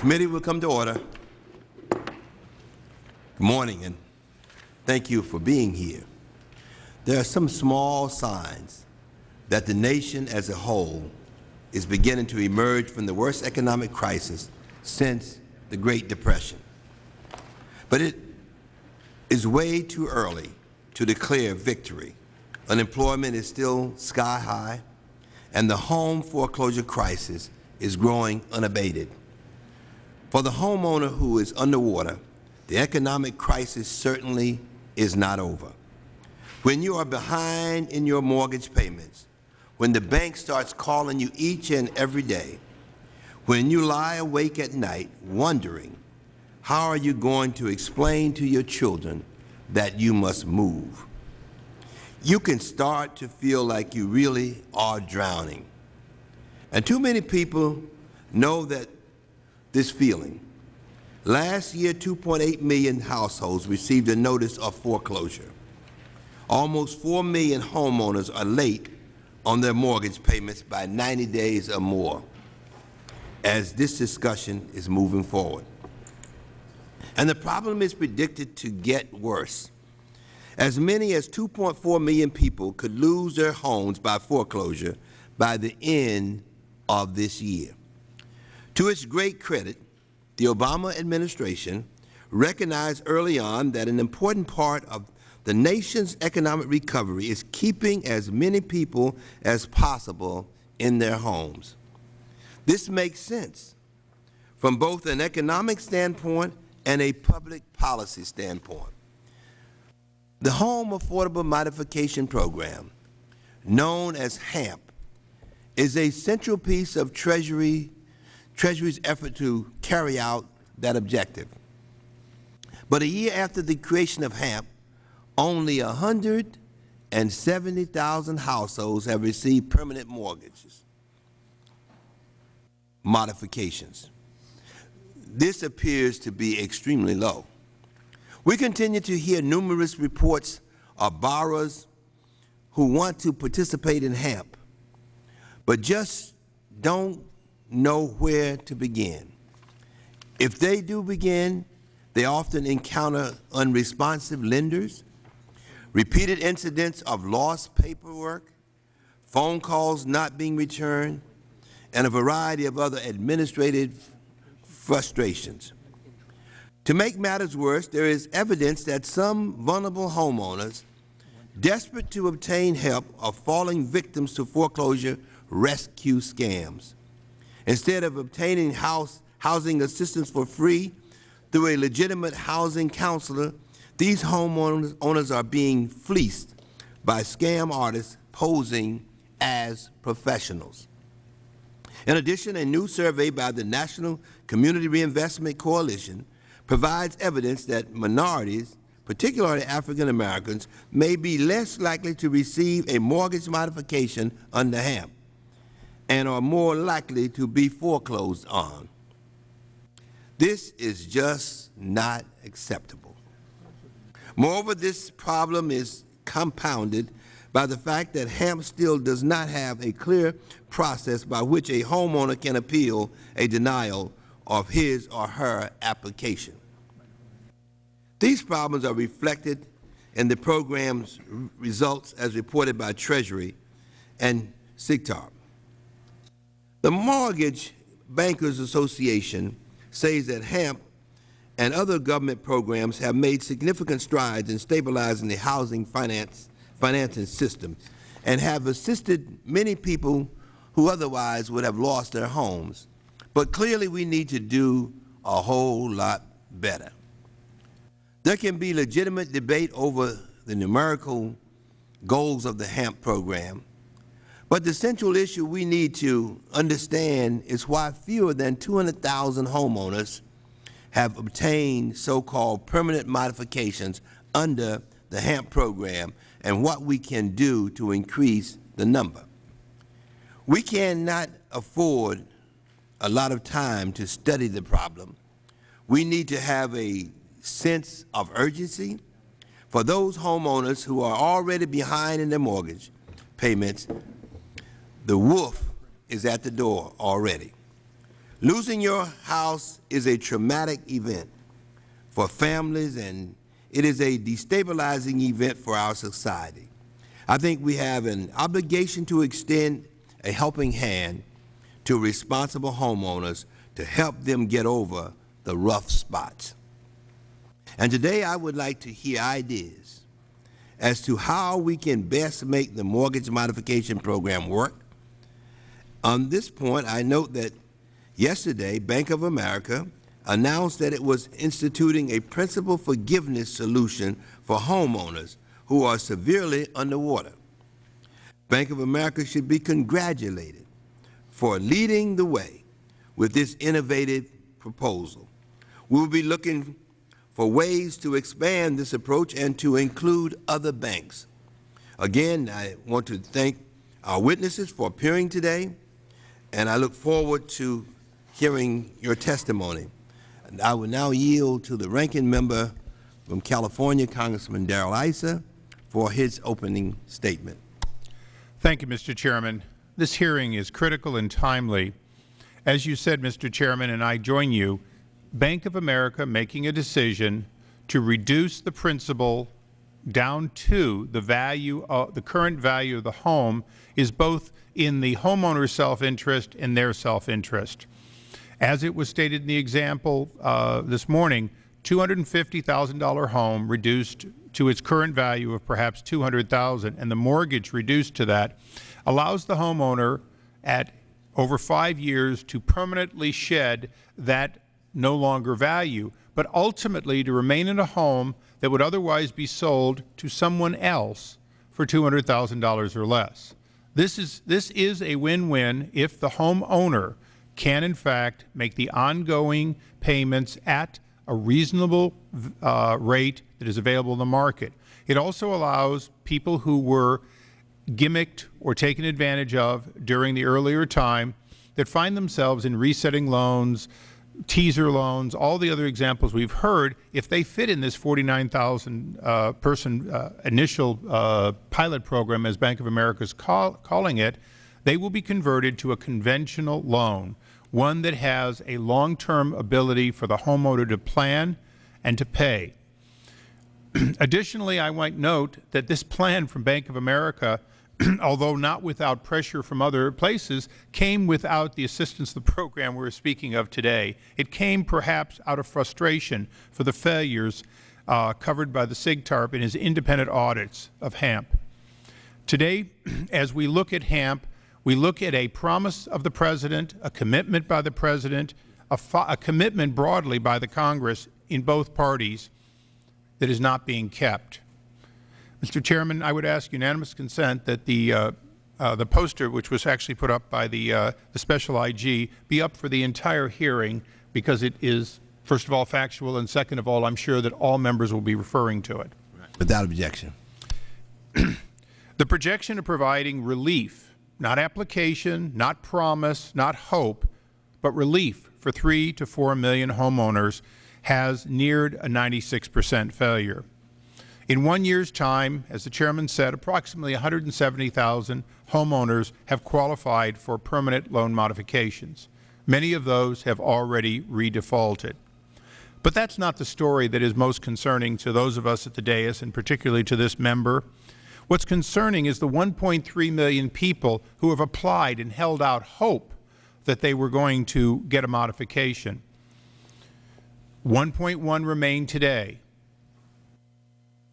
Committee will come to order. Good morning, and thank you for being here. There are some small signs that the nation as a whole is beginning to emerge from the worst economic crisis since the Great Depression. But it is way too early to declare victory. Unemployment is still sky high, and the home foreclosure crisis is growing unabated. For the homeowner who is underwater, the economic crisis certainly is not over. When you are behind in your mortgage payments, when the bank starts calling you each and every day, when you lie awake at night wondering, how are you going to explain to your children that you must move? You can start to feel like you really are drowning. And too many people know that this feeling. Last year, 2.8 million households received a notice of foreclosure. Almost 4 million homeowners are late on their mortgage payments by 90 days or more as this discussion is moving forward. And the problem is predicted to get worse. As many as 2.4 million people could lose their homes by foreclosure by the end of this year. To its great credit, the Obama administration recognized early on that an important part of the nation's economic recovery is keeping as many people as possible in their homes. This makes sense from both an economic standpoint and a public policy standpoint. The Home Affordable Modification Program, known as HAMP, is a central piece of Treasury's effort to carry out that objective. But a year after the creation of HAMP, only 170,000 households have received permanent mortgages modifications. This appears to be extremely low. We continue to hear numerous reports of borrowers who want to participate in HAMP, but just don't know where to begin. If they do begin, they often encounter unresponsive lenders, repeated incidents of lost paperwork, phone calls not being returned, and a variety of other administrative frustrations. To make matters worse, there is evidence that some vulnerable homeowners, desperate to obtain help, are falling victims to foreclosure rescue scams. Instead of obtaining housing assistance for free through a legitimate housing counselor, these homeowners are being fleeced by scam artists posing as professionals. In addition, a new survey by the National Community Reinvestment Coalition provides evidence that minorities, particularly African Americans, may be less likely to receive a mortgage modification under HAMP and are more likely to be foreclosed on. This is just not acceptable. Moreover, this problem is compounded by the fact that HAMP still does not have a clear process by which a homeowner can appeal a denial of his or her application. These problems are reflected in the program's results as reported by Treasury and SIGTARP. The Mortgage Bankers Association says that HAMP and other government programs have made significant strides in stabilizing the housing financing system and have assisted many people who otherwise would have lost their homes. But clearly we need to do a whole lot better. There can be legitimate debate over the numerical goals of the HAMP program, but the central issue we need to understand is why fewer than 200,000 homeowners have obtained so-called permanent modifications under the HAMP program and what we can do to increase the number. We cannot afford a lot of time to study the problem. We need to have a sense of urgency. For those homeowners who are already behind in their mortgage payments, the wolf is at the door already. Losing your house is a traumatic event for families, and it is a destabilizing event for our society. I think we have an obligation to extend a helping hand to responsible homeowners to help them get over the rough spots. And today I would like to hear ideas as to how we can best make the mortgage modification program work. On this point, I note that yesterday Bank of America announced that it was instituting a principal forgiveness solution for homeowners who are severely underwater. Bank of America should be congratulated for leading the way with this innovative proposal. We will be looking for ways to expand this approach and to include other banks. Again, I want to thank our witnesses for appearing today, and I look forward to hearing your testimony. And I will now yield to the ranking member from California, Congressman Darrell Issa, for his opening statement. Thank you, Mr. Chairman. This hearing is critical and timely. As you said, Mr. Chairman, and I join you, Bank of America making a decision to reduce the principal down to the value of the current value of the home is both in the homeowner's self-interest and their self-interest. As it was stated in the example this morning, $250,000 home reduced to its current value of perhaps $200,000, and the mortgage reduced to that, allows the homeowner at over 5 years to permanently shed that no longer value, but ultimately to remain in a home that would otherwise be sold to someone else for $200,000 or less. This is a win-win if the homeowner can, in fact, make the ongoing payments at a reasonable rate that is available in the market. It also allows people who were gimmicked or taken advantage of during the earlier time that find themselves in resetting loans, teaser loans, all the other examples we've heard, if they fit in this 49,000 person initial pilot program, as Bank of America is calling it, they will be converted to a conventional loan, one that has a long-term ability for the homeowner to plan and to pay. Additionally, I might note that this plan from Bank of America, although not without pressure from other places, came without the assistance of the program we are speaking of today. It came perhaps out of frustration for the failures covered by the SIGTARP in his independent audits of HAMP. Today, as we look at HAMP, we look at a promise of the President, a commitment by the President, a commitment broadly by the Congress in both parties that is not being kept. Mr. Chairman, I would ask unanimous consent that the poster, which was actually put up by the special IG, be up for the entire hearing, because it is, first of all, factual, and second of all, I'm sure that all members will be referring to it. Without objection. The projection of providing relief, not application, not promise, not hope, but relief for 3 to 4 million homeowners has neared a 96% failure. In 1 year's time, as the Chairman said, approximately 170,000 homeowners have qualified for permanent loan modifications. Many of those have already redefaulted. But that's not the story that is most concerning to those of us at the dais, and particularly to this member. What's concerning is the 1.3 million people who have applied and held out hope that they were going to get a modification. 1.1 remain today.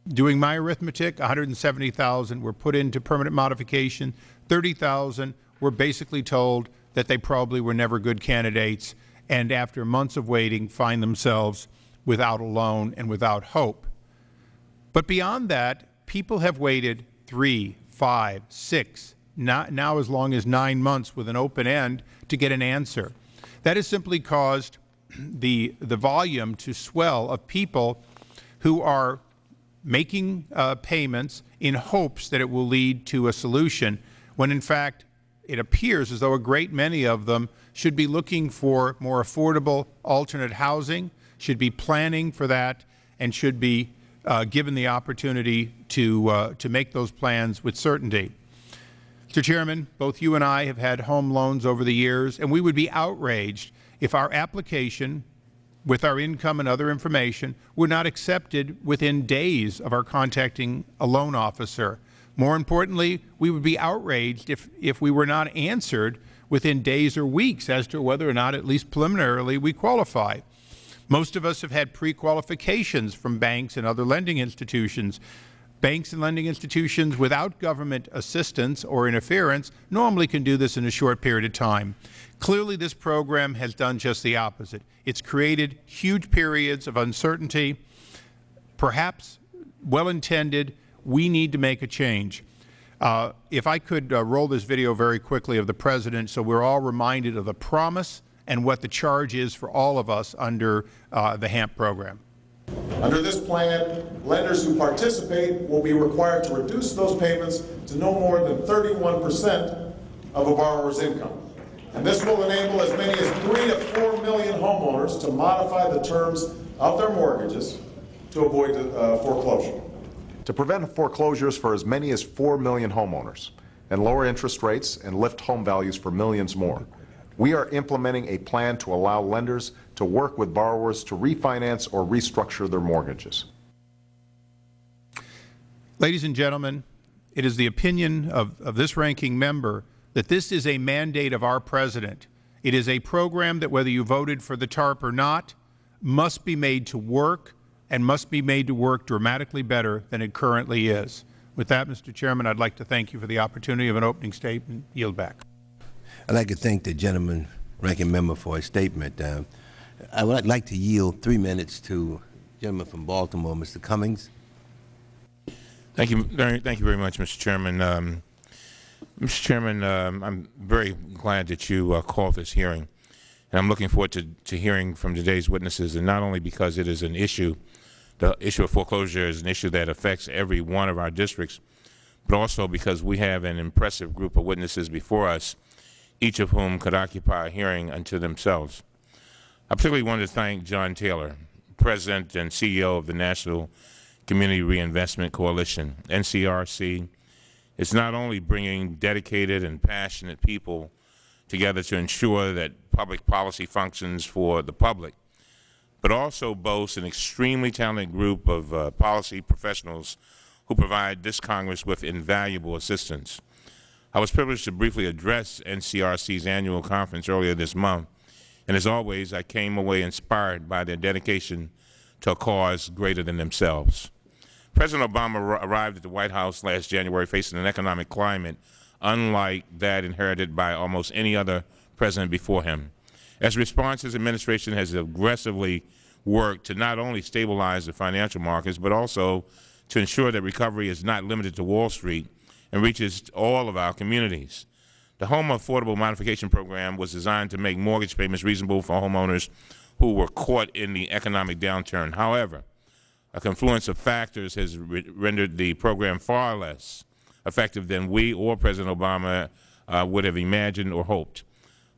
Doing my arithmetic, 170,000 were put into permanent modification, 30,000 were basically told that they probably were never good candidates, and after months of waiting find themselves without a loan and without hope. But beyond that, people have waited 3, 5, 6, now as long as 9 months with an open end to get an answer. That has simply caused the volume to swell of people who are making payments in hopes that it will lead to a solution, when in fact it appears as though a great many of them should be looking for more affordable alternate housing, should be planning for that, and should be given the opportunity to make those plans with certainty. Mr. Chairman, both you and I have had home loans over the years, and we would be outraged if our application with our income and other information were not accepted within days of our contacting a loan officer. More importantly, we would be outraged if we were not answered within days or weeks as to whether or not, at least preliminarily, we qualify. Most of us have had pre-qualifications from banks and other lending institutions. Banks and lending institutions without government assistance or interference normally can do this in a short period of time. Clearly, this program has done just the opposite. It's created huge periods of uncertainty, perhaps well-intended. We need to make a change. If I could roll this video very quickly of the President so we're all reminded of the promise and what the charge is for all of us under the HAMP program. Under this plan, lenders who participate will be required to reduce those payments to no more than 31% of a borrower's income. And this will enable as many as 3 to 4 million homeowners to modify the terms of their mortgages to avoid foreclosure. To prevent foreclosures for as many as 4 million homeowners and lower interest rates and lift home values for millions more, we are implementing a plan to allow lenders to work with borrowers to refinance or restructure their mortgages. Ladies and gentlemen, it is the opinion of this ranking member that this is a mandate of our President. It is a program that, whether you voted for the TARP or not, must be made to work and must be made to work dramatically better than it currently is. With that, Mr. Chairman, I'd like to thank you for the opportunity of an opening statement. Yield back. I'd like to thank the gentleman, ranking member, for his statement. I would like to yield 3 minutes to the gentleman from Baltimore, Mr. Cummings. Thank you very much, Mr. Chairman. Mr. Chairman, I'm very glad that you called this hearing, and I'm looking forward to hearing from today's witnesses, and not only because it is an issue, the issue of foreclosure is an issue that affects every one of our districts, but also because we have an impressive group of witnesses before us, each of whom could occupy a hearing unto themselves. I particularly want to thank John Taylor, President and CEO of the National Community Reinvestment Coalition, NCRC. It's not only bringing dedicated and passionate people together to ensure that public policy functions for the public, but also boasts an extremely talented group of policy professionals who provide this Congress with invaluable assistance. I was privileged to briefly address NCRC's annual conference earlier this month, and as always, I came away inspired by their dedication to a cause greater than themselves. President Obama arrived at the White House last January facing an economic climate unlike that inherited by almost any other president before him. As a response, his administration has aggressively worked to not only stabilize the financial markets, but also to ensure that recovery is not limited to Wall Street and reaches all of our communities. The Home Affordable Modification Program was designed to make mortgage payments reasonable for homeowners who were caught in the economic downturn. However, a confluence of factors has rendered the program far less effective than we or President Obama would have imagined or hoped.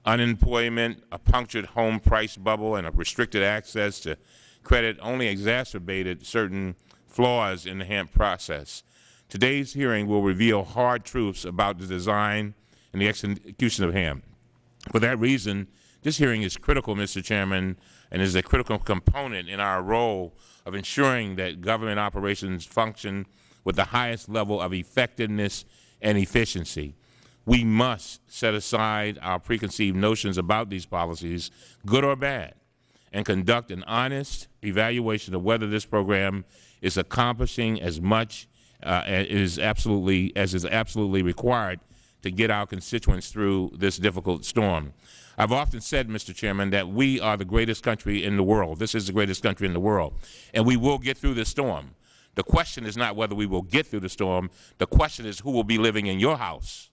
Unemployment, a punctured home price bubble, and a restricted access to credit only exacerbated certain flaws in the HAMP process. Today's hearing will reveal hard truths about the design and the execution of HAMP. For that reason, this hearing is critical, Mr. Chairman, and is a critical component in our role of ensuring that government operations function with the highest level of effectiveness and efficiency. We must set aside our preconceived notions about these policies, good or bad, and conduct an honest evaluation of whether this program is accomplishing as much as is absolutely required to get our constituents through this difficult storm. I've often said, Mr. Chairman, that we are the greatest country in the world. This is the greatest country in the world, and we will get through this storm. The question is not whether we will get through the storm. The question is who will be living in your house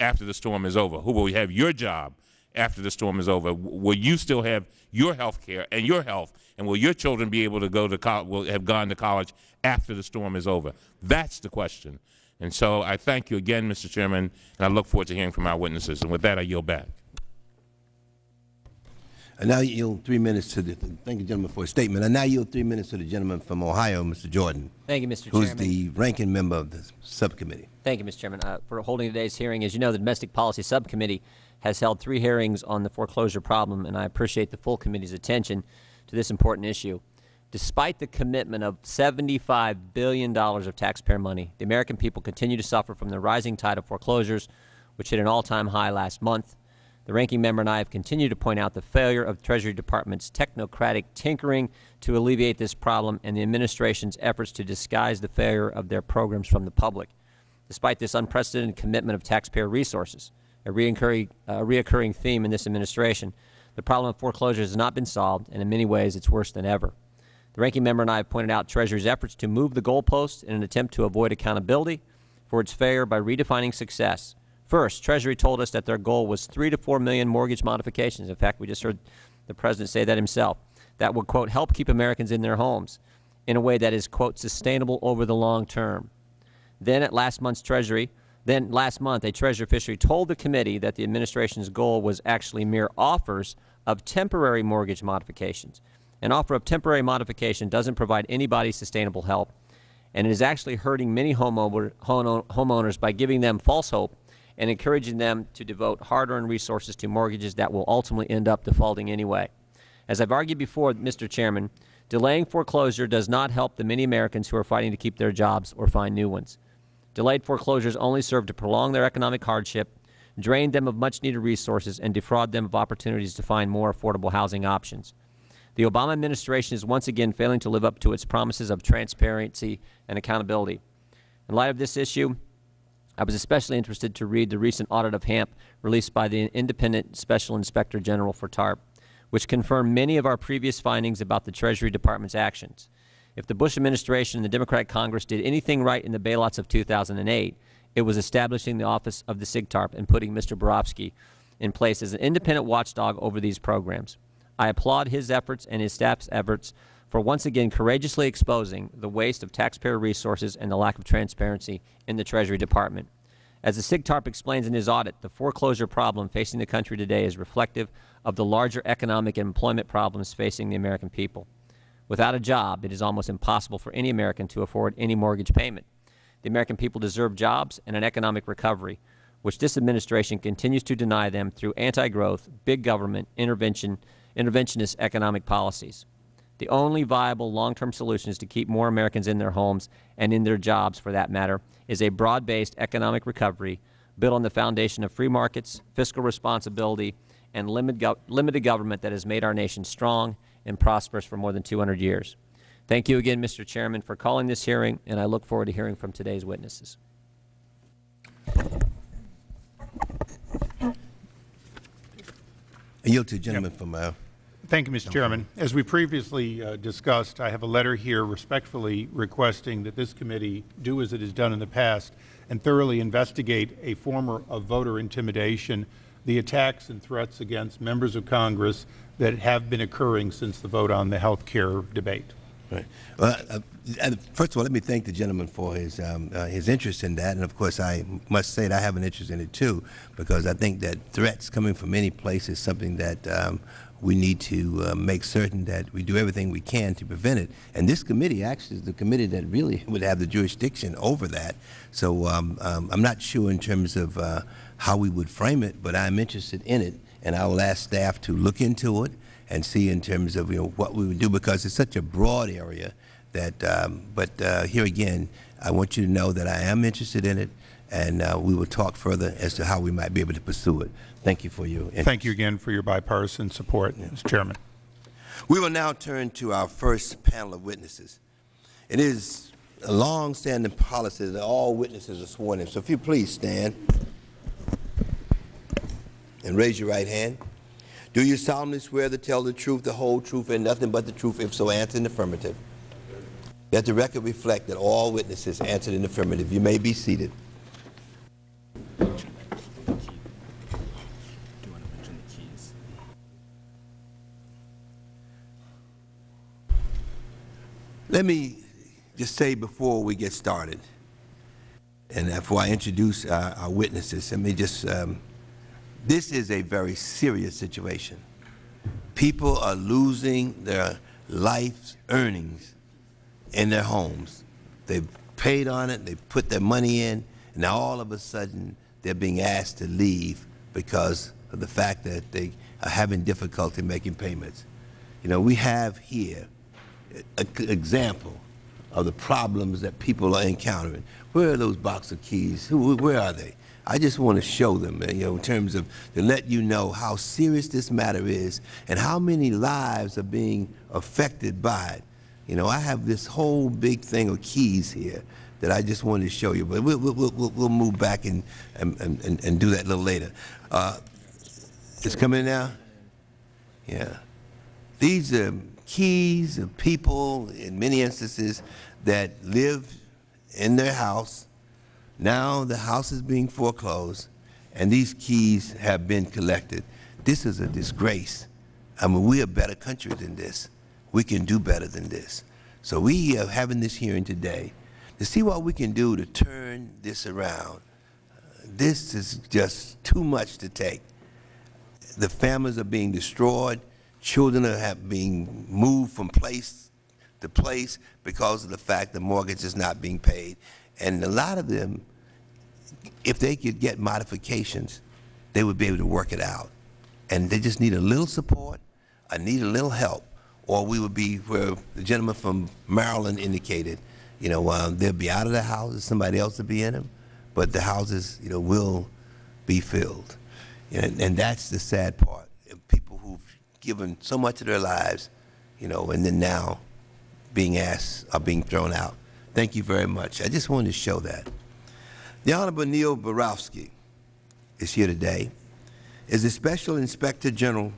after the storm is over, who will have your job after the storm is over, will you still have your health care and your health, and will your children be able to go to college, will have gone to college after the storm is over? That's the question. And so I thank you again, Mr. Chairman, and I look forward to hearing from our witnesses. And with that, I yield back. And now yield 3 minutes to the thank you, gentleman, for a statement. And now yield 3 minutes to the gentleman from Ohio, Mr. Jordan. Thank you, Mr. Chairman. Who's the ranking member of the subcommittee? Thank you, Mr. Chairman, for holding today's hearing. As you know, the Domestic Policy Subcommittee has held 3 hearings on the foreclosure problem, and I appreciate the full committee's attention to this important issue. Despite the commitment of $75 billion of taxpayer money, the American people continue to suffer from the rising tide of foreclosures, which hit an all-time high last month. The ranking member and I have continued to point out the failure of the Treasury Department's technocratic tinkering to alleviate this problem and the administration's efforts to disguise the failure of their programs from the public. Despite this unprecedented commitment of taxpayer resources, a reoccurring theme in this administration, the problem of foreclosures has not been solved, and in many ways it's worse than ever. The ranking member and I have pointed out Treasury's efforts to move the goalposts in an attempt to avoid accountability for its failure by redefining success. First, Treasury told us that their goal was 3 to 4 million mortgage modifications. In fact, we just heard the President say that himself. That would, quote, help keep Americans in their homes in a way that is, quote, sustainable over the long term. Then at last month, a Treasury official told the committee that the administration's goal was actually mere offers of temporary mortgage modifications. An offer of temporary modification doesn't provide anybody sustainable help, and it is actually hurting many homeowners by giving them false hope and encouraging them to devote hard-earned resources to mortgages that will ultimately end up defaulting anyway. As I've argued before, Mr. Chairman, delaying foreclosure does not help the many Americans who are fighting to keep their jobs or find new ones. Delayed foreclosures only serve to prolong their economic hardship, drain them of much-needed resources, and defraud them of opportunities to find more affordable housing options. The Obama administration is once again failing to live up to its promises of transparency and accountability. In light of this issue, I was especially interested to read the recent audit of HAMP released by the Independent Special Inspector General for TARP, which confirmed many of our previous findings about the Treasury Department's actions. If the Bush administration and the Democratic Congress did anything right in the bailouts of 2008, it was establishing the office of the SIGTARP and putting Mr. Barofsky in place as an independent watchdog over these programs. I applaud his efforts and his staff's efforts for once again courageously exposing the waste of taxpayer resources and the lack of transparency in the Treasury Department. As the SIGTARP explains in his audit, the foreclosure problem facing the country today is reflective of the larger economic and employment problems facing the American people. Without a job, it is almost impossible for any American to afford any mortgage payment. The American people deserve jobs and an economic recovery, which this administration continues to deny them through anti-growth, big government, interventionist economic policies. The only viable long-term solution is to keep more Americans in their homes and in their jobs, for that matter, is a broad-based economic recovery built on the foundation of free markets, fiscal responsibility, and limited government that has made our nation strong and prosperous for more than 200 years. Thank you again, Mr. Chairman, for calling this hearing, and I look forward to hearing from today's witnesses. I yield to the gentleman from Thank you, Mr. Chairman. As we previously discussed, I have a letter here respectfully requesting that this committee do as it has done in the past and thoroughly investigate a form of voter intimidation, the attacks and threats against members of Congress that have been occurring since the vote on the health care debate. Right. Well, first of all, let me thank the gentleman for his interest in that, and of course I must say that I have an interest in it too, because I think that threats coming from any place is something that we need to make certain that we do everything we can to prevent it. And this committee actually is the committee that really would have the jurisdiction over that. So I'm not sure in terms of how we would frame it, but I'm interested in it, and I will ask staff to look into it and see in terms of what we would do, because it's such a broad area that, but here again, I want you to know that I am interested in it, and we will talk further as to how we might be able to pursue it. Thank you for your interest. Thank you again for your bipartisan support, yeah. Mr. Chairman. We will now turn to our first panel of witnesses. It is a long-standing policy that all witnesses are sworn in. So if you please stand and raise your right hand. Do you solemnly swear to tell the truth, the whole truth, and nothing but the truth? If so, answer in the affirmative. Let the record reflect that all witnesses answered in the affirmative. You may be seated. Let me just say before we get started, and before I introduce our witnesses, let me just, this is a very serious situation. People are losing their life's earnings in their homes. They've paid on it, they've put their money in, and now all of a sudden they're being asked to leave because of the fact that they are having difficulty making payments. You know, we have here an example of the problems that people are encountering. Where are those box of keys? Where are they? I just want to show them, you know, in terms of to let you know how serious this matter is and how many lives are being affected by it. You know, I have this whole big thing of keys here that I just wanted to show you, but we'll move back and do that a little later. It's coming now? Yeah. These are keys of people, in many instances, that live in their house. Now the house is being foreclosed, and these keys have been collected. This is a disgrace. I mean, we're a better country than this. We can do better than this. So we are having this hearing today to see what we can do to turn this around. This is just too much to take. The families are being destroyed. Children are being moved from place to place because of the fact the mortgage is not being paid. And a lot of them, if they could get modifications, they would be able to work it out. And they just need a little support, I need a little help, or we would be where the gentleman from Maryland indicated. You know, they'll be out of the houses, somebody else will be in them, but the houses, you know, will be filled. And that's the sad part. People who've given so much of their lives, you know, and then now being asked or being thrown out. Thank you very much. I just wanted to show that. The Honorable Neil Barofsky is here today, is the Special Inspector General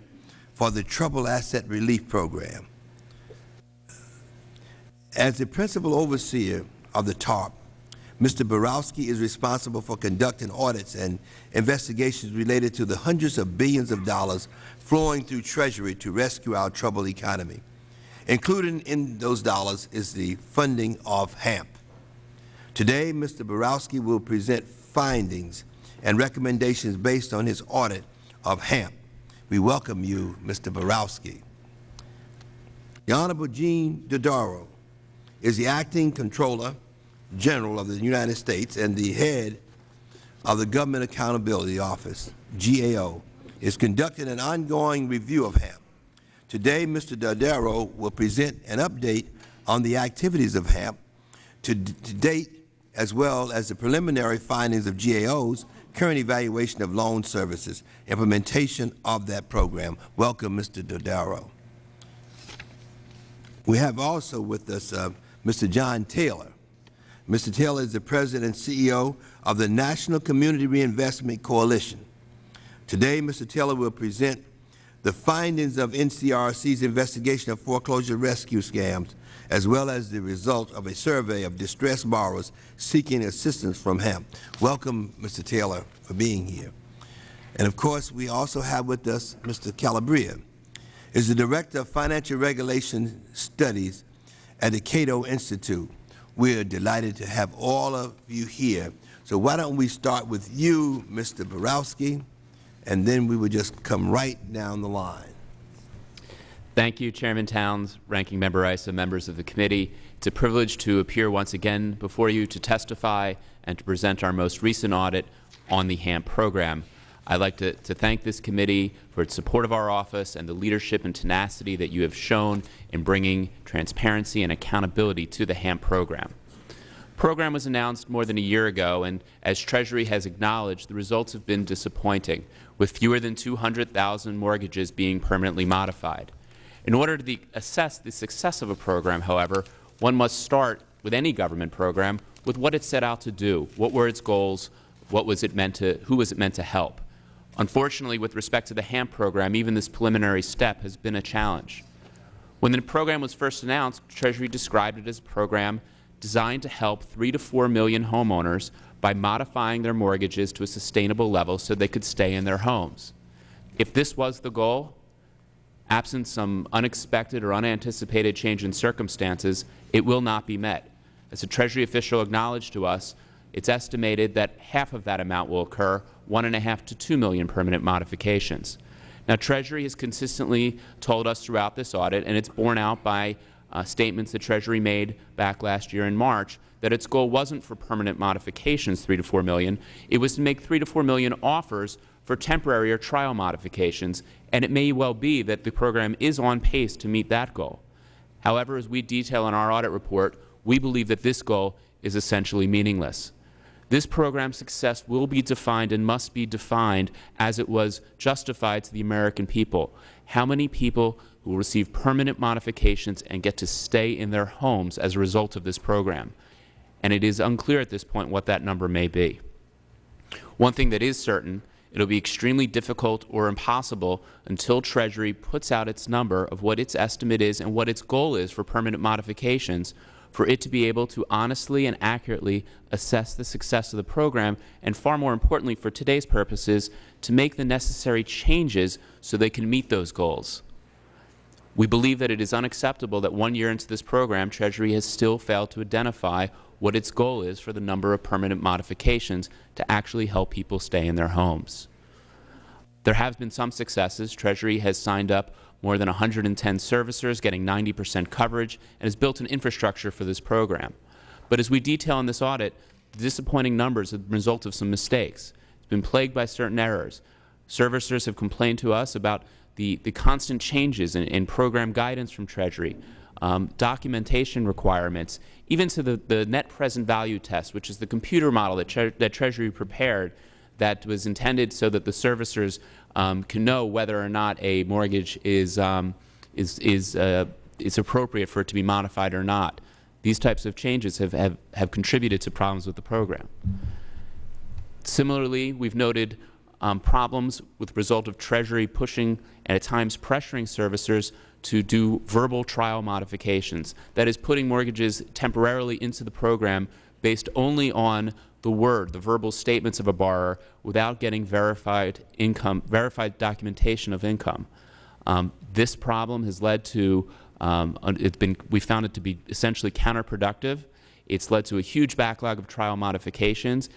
for the Troubled Asset Relief Program. As the principal overseer of the TARP, Mr. Barofsky is responsible for conducting audits and investigations related to the hundreds of billions of dollars flowing through Treasury to rescue our troubled economy. Included in those dollars is the funding of HAMP. Today, Mr. Barofsky will present findings and recommendations based on his audit of HAMP. We welcome you, Mr. Barofsky. The Honorable Gene Dodaro is the Acting Comptroller General of the United States and the head of the Government Accountability Office, GAO, is conducting an ongoing review of HAMP. Today, Mr. Dodaro will present an update on the activities of HAMP to date, as well as the preliminary findings of GAO's current evaluation of loan services, implementation of that program. Welcome, Mr. Dodaro. We have also with us Mr. John Taylor. Mr. Taylor is the President and CEO of the National Community Reinvestment Coalition. Today, Mr. Taylor will present the findings of NCRC's investigation of foreclosure rescue scams, as well as the result of a survey of distressed borrowers seeking assistance from HAMP. Welcome, Mr. Taylor, for being here. And of course, we also have with us Mr. Calabria, is the Director of Financial Regulation Studies at the Cato Institute. We are delighted to have all of you here. So why don't we start with you, Mr. Barofsky, and then we would just come right down the line. Thank you, Chairman Towns, Ranking Member Issa, members of the committee. It's a privilege to appear once again before you to testify and to present our most recent audit on the HAMP program. I'd like to thank this committee for its support of our office and the leadership and tenacity that you have shown in bringing transparency and accountability to the HAMP program. The program was announced more than a year ago, and as Treasury has acknowledged, the results have been disappointing, with fewer than 200,000 mortgages being permanently modified. In order to assess the success of a program, however, one must start with any government program with what it set out to do, what were its goals, what was it meant to, who was it meant to help. Unfortunately, with respect to the HAMP program, even this preliminary step has been a challenge. When the program was first announced, Treasury described it as a program designed to help 3 to 4 million homeowners by modifying their mortgages to a sustainable level so they could stay in their homes. If this was the goal, absent some unexpected or unanticipated change in circumstances, it will not be met. As a Treasury official acknowledged to us, it's estimated that half of that amount will occur, 1.5 to 2 million permanent modifications. Now, Treasury has consistently told us throughout this audit, and it's borne out by statements that Treasury made back last year in March that its goal wasn't for permanent modifications, 3 to 4 million. It was to make 3 to 4 million offers for temporary or trial modifications, and it may well be that the program is on pace to meet that goal. However, as we detail in our audit report, we believe that this goal is essentially meaningless. This program's success will be defined and must be defined as it was justified to the American people. How many people will receive permanent modifications and get to stay in their homes as a result of this program? And it is unclear at this point what that number may be. One thing that is certain, it will be extremely difficult or impossible until Treasury puts out its number of what its estimate is and what its goal is for permanent modifications for it to be able to honestly and accurately assess the success of the program and, far more importantly for today's purposes, to make the necessary changes so they can meet those goals. We believe that it is unacceptable that 1 year into this program, Treasury has still failed to identify what its goal is for the number of permanent modifications to actually help people stay in their homes. There have been some successes. Treasury has signed up more than 110 servicers, getting 90% coverage, and has built an infrastructure for this program. But as we detail in this audit, disappointing numbers are the result of some mistakes. It's been plagued by certain errors. Servicers have complained to us about the constant changes in program guidance from Treasury, documentation requirements, even to the net present value test, which is the computer model that, Treasury prepared that was intended so that the servicers can know whether or not a mortgage is appropriate for it to be modified or not. These types of changes have contributed to problems with the program. Similarly, we've noted problems with the result of Treasury pushing and at times pressuring servicers to do verbal trial modifications. That is, putting mortgages temporarily into the program based only on the word, the verbal statements of a borrower, without getting verified documentation of income. This problem has led to, we found it to be essentially counterproductive. It's led to a huge backlog of trial modifications.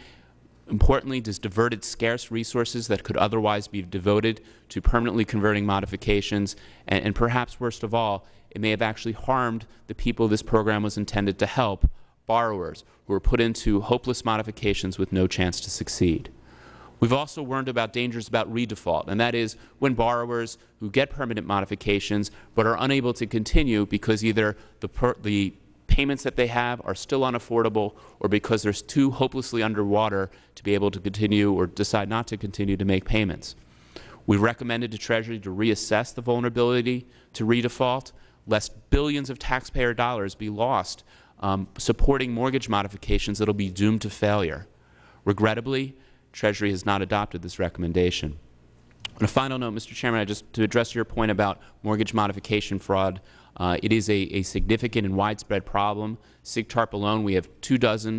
Importantly, it has diverted scarce resources that could otherwise be devoted to permanently converting modifications, and perhaps worst of all, it may have actually harmed the people this program was intended to help, borrowers who were put into hopeless modifications with no chance to succeed. We've also warned about dangers about redefault, and that is when borrowers who get permanent modifications but are unable to continue because either the payments that they have are still unaffordable or because they're too hopelessly underwater to be able to continue or decide not to continue to make payments. We've recommended to Treasury to reassess the vulnerability to redefault, lest billions of taxpayer dollars be lost supporting mortgage modifications that will be doomed to failure. Regrettably, Treasury has not adopted this recommendation. On a final note, Mr. Chairman, to address your point about mortgage modification fraud, it is a significant and widespread problem. SIGTARP alone, we have 24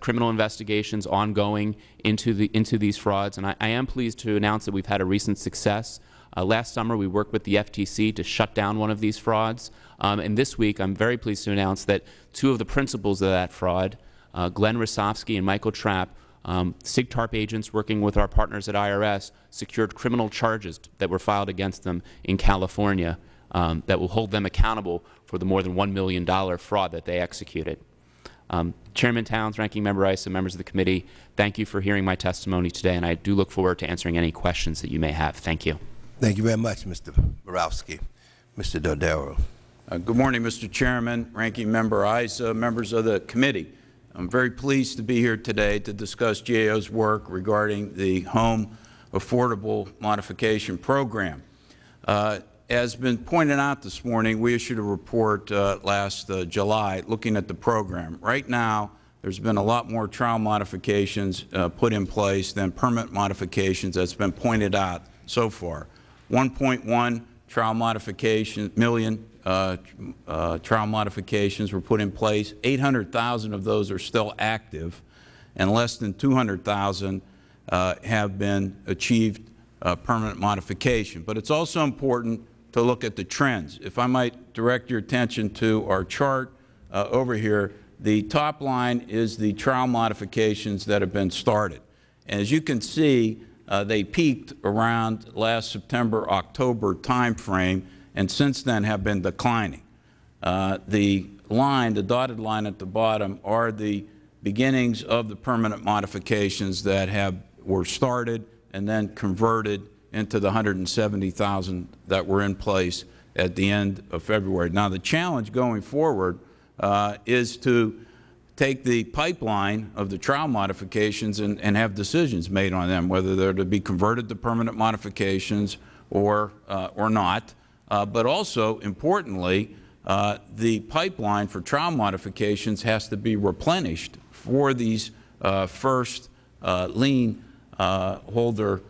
criminal investigations ongoing into these frauds, and I am pleased to announce that we've had a recent success. Last summer, we worked with the FTC to shut down one of these frauds, and this week I'm very pleased to announce that two of the principals of that fraud, Glenn Rosofsky and Michael Trapp, SIGTARP agents working with our partners at IRS, secured criminal charges that were filed against them in California that will hold them accountable for the more than $1 million fraud that they executed. Chairman Towns, Ranking Member Issa, members of the committee, thank you for hearing my testimony today, and I do look forward to answering any questions that you may have. Thank you. Thank you very much, Mr. Barofsky. Mr. Dodaro. Good morning, Mr. Chairman, Ranking Member Issa, members of the committee. I'm very pleased to be here today to discuss GAO's work regarding the Home Affordable Modification Program. As been pointed out this morning, we issued a report last July looking at the program. Right now, there's been a lot more trial modifications put in place than permanent modifications that's been pointed out so far. 1.1 trial modification million trial modifications were put in place. 800,000 of those are still active, and less than 200,000 have been achieved permanent modification. But it's also important to look at the trends. If I might direct your attention to our chart over here, the top line is the trial modifications that have been started. And as you can see, they peaked around last September-October time frame, and since then have been declining. The line, the dotted line at the bottom, are the beginnings of the permanent modifications that were started and then converted into the 170,000 that were in place at the end of February. Now, the challenge going forward is to take the pipeline of the trial modifications and have decisions made on them, whether they're to be converted to permanent modifications or not. But also, importantly, the pipeline for trial modifications has to be replenished for these first lien holder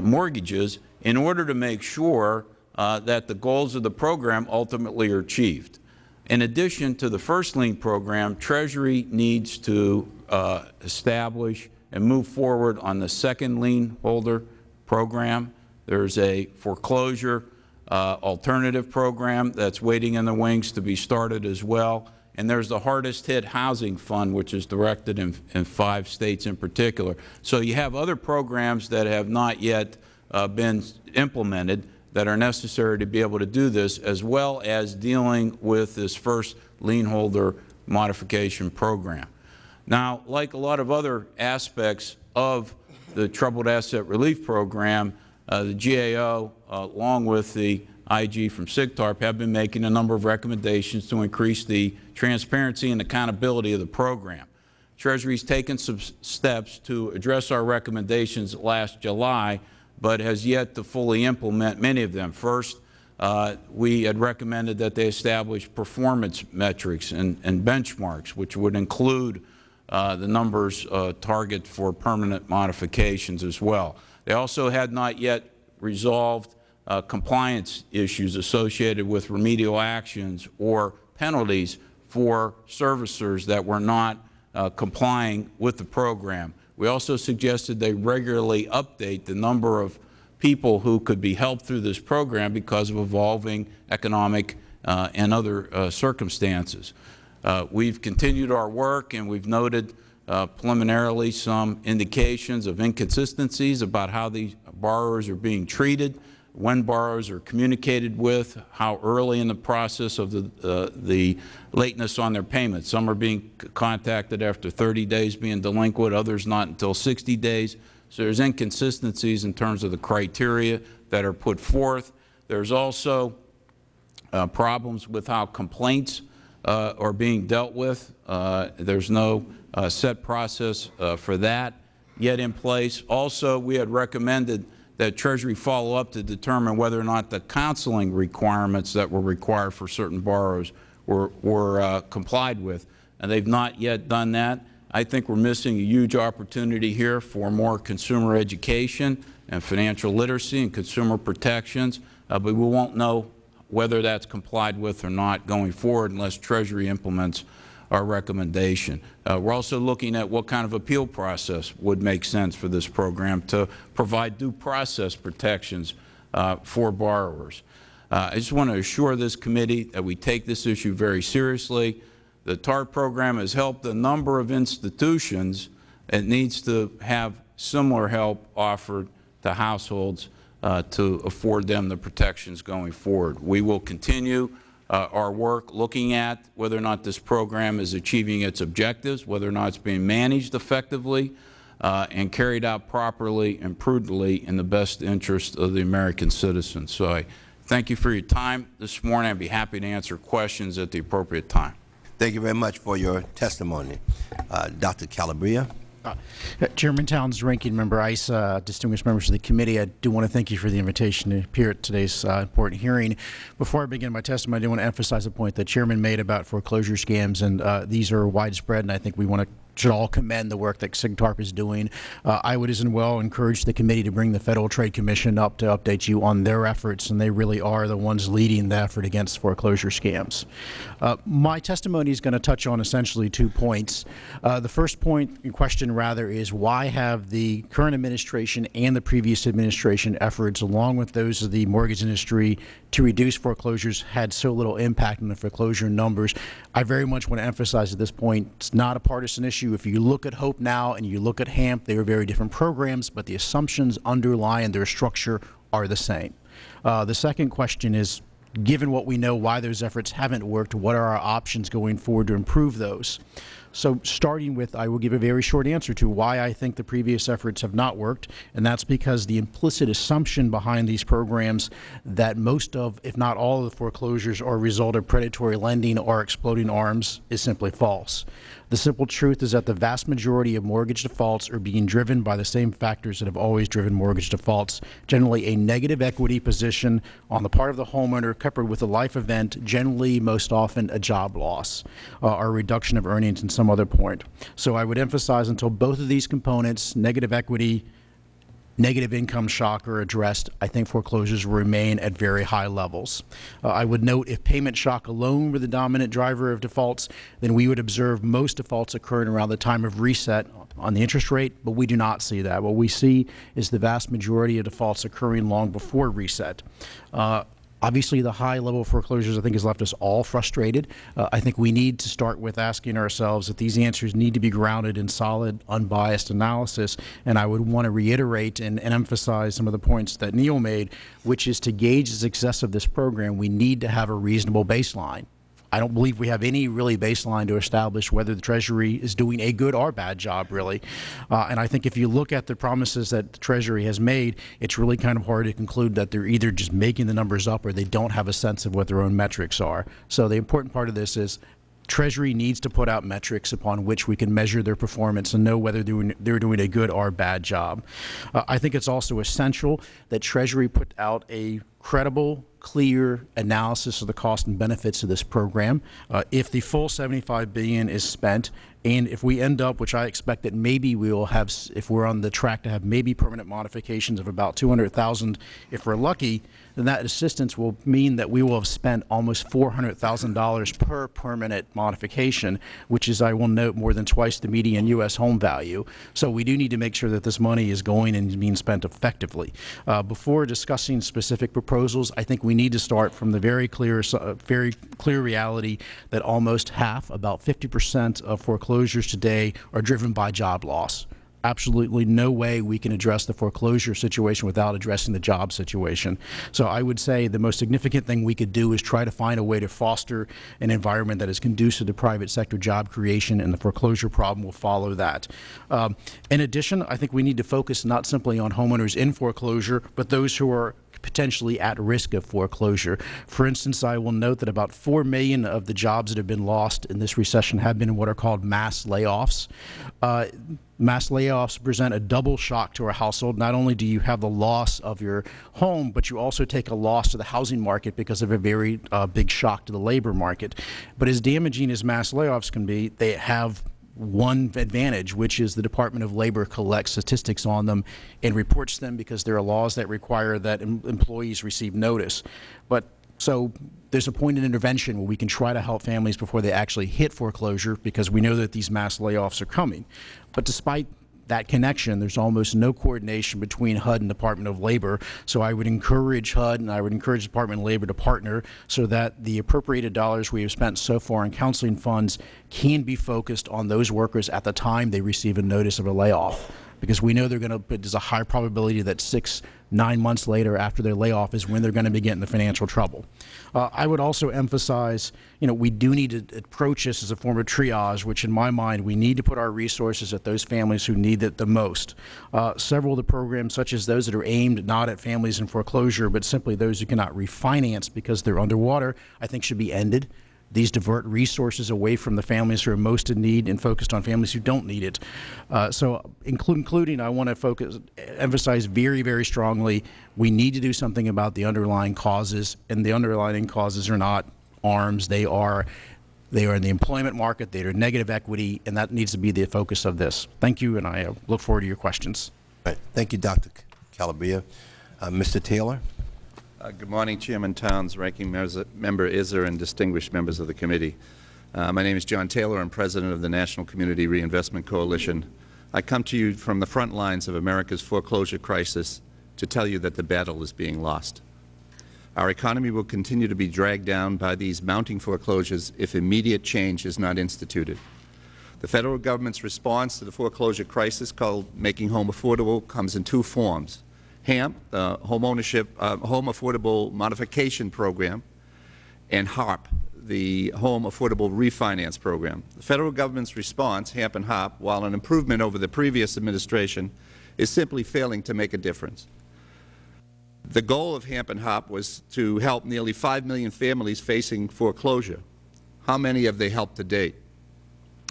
mortgages in order to make sure that the goals of the program ultimately are achieved. In addition to the first lien program, Treasury needs to establish and move forward on the second lien holder program. There's a foreclosure alternative program that's waiting in the wings to be started as well. And there's the hardest hit housing fund, which is directed in 5 states in particular. So you have other programs that have not yet been implemented that are necessary to be able to do this, as well as dealing with this first lien holder modification program. Now, like a lot of other aspects of the Troubled Asset Relief Program, the GAO, along with the IG from SIGTARP, have been making a number of recommendations to increase the transparency and accountability of the program. Treasury's taken some steps to address our recommendations last July, but has yet to fully implement many of them. First, we had recommended that they establish performance metrics and benchmarks, which would include the numbers target for permanent modifications as well. They also had not yet resolved compliance issues associated with remedial actions or penalties for servicers that were not complying with the program. We also suggested they regularly update the number of people who could be helped through this program because of evolving economic and other circumstances. We've continued our work, and we've noted preliminarily some indications of inconsistencies about how these borrowers are being treated, when borrowers are communicated with, how early in the process of the lateness on their payments. Some are being contacted after 30 days being delinquent, others not until 60 days. So there's inconsistencies in terms of the criteria that are put forth. There's also problems with how complaints are being dealt with. There's no set process for that yet in place. Also, we had recommended that Treasury follow up to determine whether or not the counseling requirements that were required for certain borrowers were complied with. And they've not yet done that. I think we're missing a huge opportunity here for more consumer education and financial literacy and consumer protections, but we won't know whether that's complied with or not going forward unless Treasury implements our recommendation. We're also looking at what kind of appeal process would make sense for this program to provide due process protections for borrowers. I just want to assure this committee that we take this issue very seriously. The TARP program has helped a number of institutions. It needs to have similar help offered to households to afford them the protections going forward. We will continue our work looking at whether or not this program is achieving its objectives, whether or not it's being managed effectively and carried out properly and prudently in the best interest of the American citizens. So I thank you for your time this morning. I'd be happy to answer questions at the appropriate time. Thank you very much for your testimony. Dr. Calabria. Chairman Towns, Ranking Member Issa, distinguished members of the committee, I do want to thank you for the invitation to appear at today's important hearing. Before I begin my testimony, I do want to emphasize a point that Chairman made about foreclosure scams, and these are widespread, and I think we want to should all commend the work that SIGTARP is doing. I would as well encourage the committee to bring the Federal Trade Commission up to update you on their efforts, and they really are the ones leading the effort against foreclosure scams. My testimony is going to touch on essentially 2 points. The first point in question, rather, is why have the current administration and the previous administration efforts, along with those of the mortgage industry, to reduce foreclosures had so little impact on the foreclosure numbers? I very much want to emphasize at this point, it's not a partisan issue. If you look at HOPE now and you look at HAMP, they are very different programs, but the assumptions underlying their structure are the same. The second question is given what we know, why those efforts haven't worked, what are our options going forward to improve those? So starting with, I will give a very short answer to why I think the previous efforts have not worked, and that's because the implicit assumption behind these programs that most of, if not all of the foreclosures are a result of predatory lending or exploding arms is simply false. The simple truth is that the vast majority of mortgage defaults are being driven by the same factors that have always driven mortgage defaults, generally a negative equity position on the part of the homeowner coupled with a life event, generally most often a job loss or a reduction of earnings in some other point. So I would emphasize until both of these components, negative equity, negative income shock, are addressed, I think foreclosures will remain at very high levels. I would note if payment shock alone were the dominant driver of defaults, then we would observe most defaults occurring around the time of reset on the interest rate, but we do not see that. What we see is the vast majority of defaults occurring long before reset. Obviously, the high level of foreclosures, I think, has left us all frustrated. I think we need to start with asking ourselves that these answers need to be grounded in solid, unbiased analysis. And I would want to reiterate and emphasize some of the points that Neil made, which is to gauge the success of this program, we need to have a reasonable baseline. I don't believe we have any really baseline to establish whether the Treasury is doing a good or bad job, really. And I think if you look at the promises that the Treasury has made, it's really kind of hard to conclude that they're either just making the numbers up or they don't have a sense of what their own metrics are. So the important part of this is Treasury needs to put out metrics upon which we can measure their performance and know whether they're doing a good or bad job. I think it's also essential that Treasury put out a credible, clear analysis of the cost and benefits of this program. If the full $75 billion is spent, and if we end up, which I expect that maybe we will have, if we're on the track to have maybe permanent modifications of about 200,000, if we're lucky, then that assistance will mean that we will have spent almost $400,000 per permanent modification, which is, I will note, more than twice the median U.S. home value. So we do need to make sure that this money is going and being spent effectively. Before discussing specific proposals, I think we need to start from the very clear reality that almost half, about 50% of foreclosures today are driven by job loss. Absolutely no way we can address the foreclosure situation without addressing the job situation. So I would say the most significant thing we could do is try to find a way to foster an environment that is conducive to private sector job creation, and the foreclosure problem will follow that. In addition, I think we need to focus not simply on homeowners in foreclosure, but those who are potentially at risk of foreclosure. For instance, I will note that about 4 million of the jobs that have been lost in this recession have been what are called mass layoffs. Mass layoffs present a double shock to our household. Not only do you have the loss of your home, but you also take a loss to the housing market because of a very big shock to the labor market. But as damaging as mass layoffs can be, they have one advantage, which is the Department of Labor collects statistics on them and reports them because there are laws that require that employees receive notice. But so there's a point in intervention where we can try to help families before they actually hit foreclosure, because we know that these mass layoffs are coming. But despite that connection, there's almost no coordination between HUD and Department of Labor. So I would encourage HUD and I would encourage Department of Labor to partner so that the appropriated dollars we have spent so far in counseling funds can be focused on those workers at the time they receive a notice of a layoff. Because we know they're going to, but there's a high probability that 6, 9 months later after their layoff is when they're going to be getting the financial trouble. I would also emphasize, we do need to approach this as a form of triage, which in my mind, we need to put our resources at those families who need it the most. Several of the programs, such as those that are aimed not at families in foreclosure, but simply those who cannot refinance because they're underwater, I think should be ended. These divert resources away from the families who are most in need and focused on families who don't need it. So including, I want to emphasize very, very strongly, we need to do something about the underlying causes, and the underlying causes are not arms. They are in the employment market, they are negative equity, and that needs to be the focus of this. Thank you, and I look forward to your questions. All right. Thank you, Dr. Calabria. Mr. Taylor. Good morning, Chairman Towns, Ranking Member Izzer, and distinguished members of the committee. My name is John Taylor. I'm President of the National Community Reinvestment Coalition. I come to you from the front lines of America's foreclosure crisis to tell you that the battle is being lost. Our economy will continue to be dragged down by these mounting foreclosures if immediate change is not instituted. The Federal Government's response to the foreclosure crisis, called Making Home Affordable, comes in two forms. HAMP, the Home Affordable Modification Program, and HARP, the Home Affordable Refinance Program. The Federal Government's response, HAMP and HARP, while an improvement over the previous administration, is simply failing to make a difference. The goal of HAMP and HARP was to help nearly 5 million families facing foreclosure. How many have they helped to date?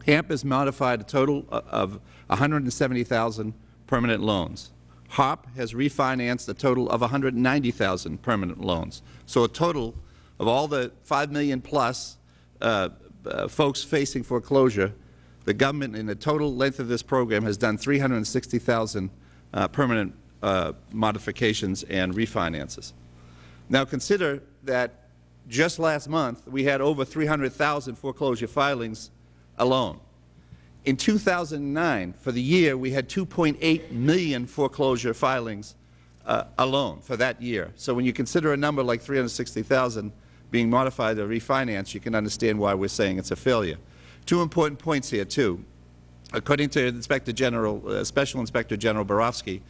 HAMP has modified a total of 170,000 permanent loans. HARP has refinanced a total of 190,000 permanent loans. So a total of all the 5 million plus folks facing foreclosure, the government in the total length of this program has done 360,000 permanent modifications and refinances. Now consider that just last month we had over 300,000 foreclosure filings alone. In 2009, for the year, we had 2.8 million foreclosure filings alone for that year. So when you consider a number like 360,000 being modified or refinanced, you can understand why we're saying it's a failure. Two important points here, too. According to Inspector General, Special Inspector General Barofsky,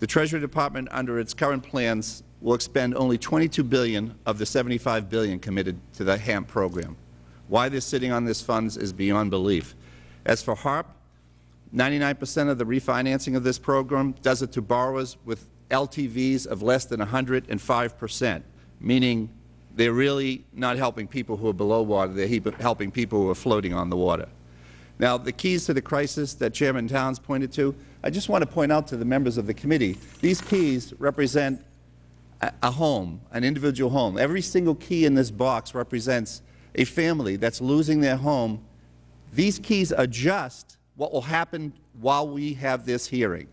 the Treasury Department, under its current plans, will expend only $22 billion of the $75 billion committed to the HAMP program. Why they're sitting on these funds is beyond belief. As for HARP, 99% of the refinancing of this program does it to borrowers with LTVs of less than 105%, meaning they're really not helping people who are below water, they're helping people who are floating on the water. Now, the keys to the crisis that Chairman Towns pointed to, I just want to point out to the members of the committee, these keys represent a home, an individual home. Every single key in this box represents a family that's losing their home. These keys are just what will happen while we have this hearing.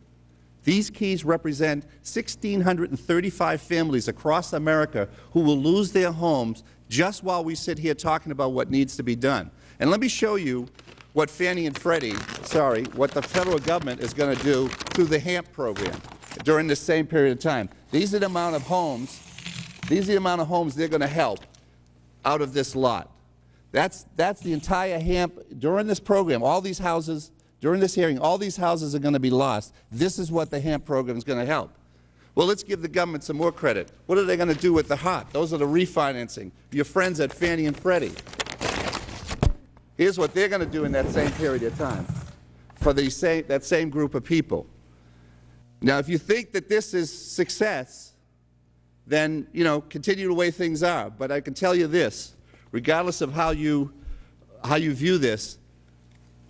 These keys represent 1,635 families across America who will lose their homes just while we sit here talking about what needs to be done. And let me show you what Fannie and Freddie, what the Federal Government is going to do through the HAMP program during this same period of time. These are the amount of homes, they're going to help out of this lot. That's the entire HAMP during this program. All these houses, during this hearing, all these houses are going to be lost. This is what the HAMP program is going to help. Well, let's give the government some more credit. What are they going to do with the HARP? Those are the refinancing. Your friends at Fannie and Freddie. Here's what they're going to do in that same period of time for the that same group of people. Now, if you think that this is success, then, you know, continue the way things are. But I can tell you this. Regardless of how you view this,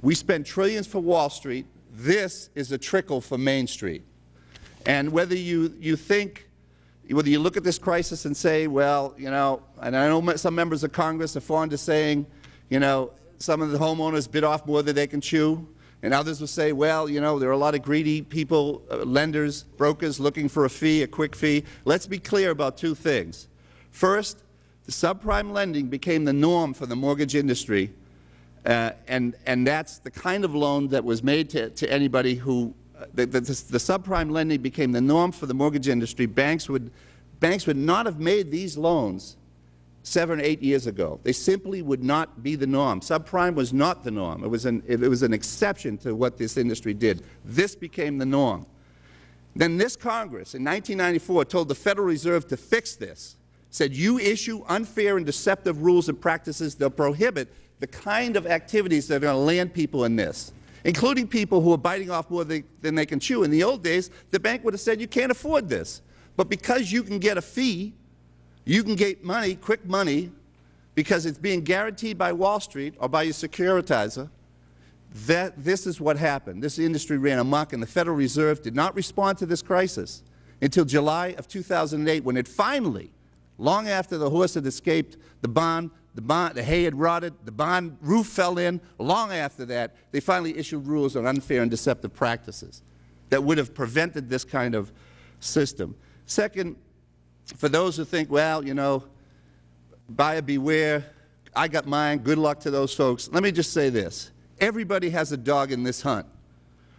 we spend trillions for Wall Street. This is a trickle for Main Street. And whether you look at this crisis and say, well, you know, and I know some members of Congress are fond of saying, you know, some of the homeowners bit off more than they can chew, and others will say, well, you know, there are a lot of greedy people, lenders, brokers looking for a fee, a quick fee. Let's be clear about two things. First, the subprime lending became the norm for the mortgage industry, and that's the kind of loan that was made to anybody who the subprime lending became the norm for the mortgage industry. Banks would not have made these loans 7 or 8 years ago. They simply would not be the norm. Subprime was not the norm. It was an exception to what this industry did. This became the norm. Then this Congress in 1994 told the Federal Reserve to fix this. Said, you issue unfair and deceptive rules and practices that prohibit the kind of activities that are going to land people in this, including people who are biting off more than they can chew. In the old days, the bank would have said, you can't afford this. But because you can get a fee, you can get money, quick money, because it's being guaranteed by Wall Street or by your securitizer, this is what happened. This industry ran amok, and the Federal Reserve did not respond to this crisis until July of 2008, when it finally, long after the horse had escaped the hay had rotted, the bond roof fell in, long after that, they finally issued rules on unfair and deceptive practices that would have prevented this kind of system. Second, for those who think, well, you know, buyer beware, I got mine, good luck to those folks, let me just say this. Everybody has a dog in this hunt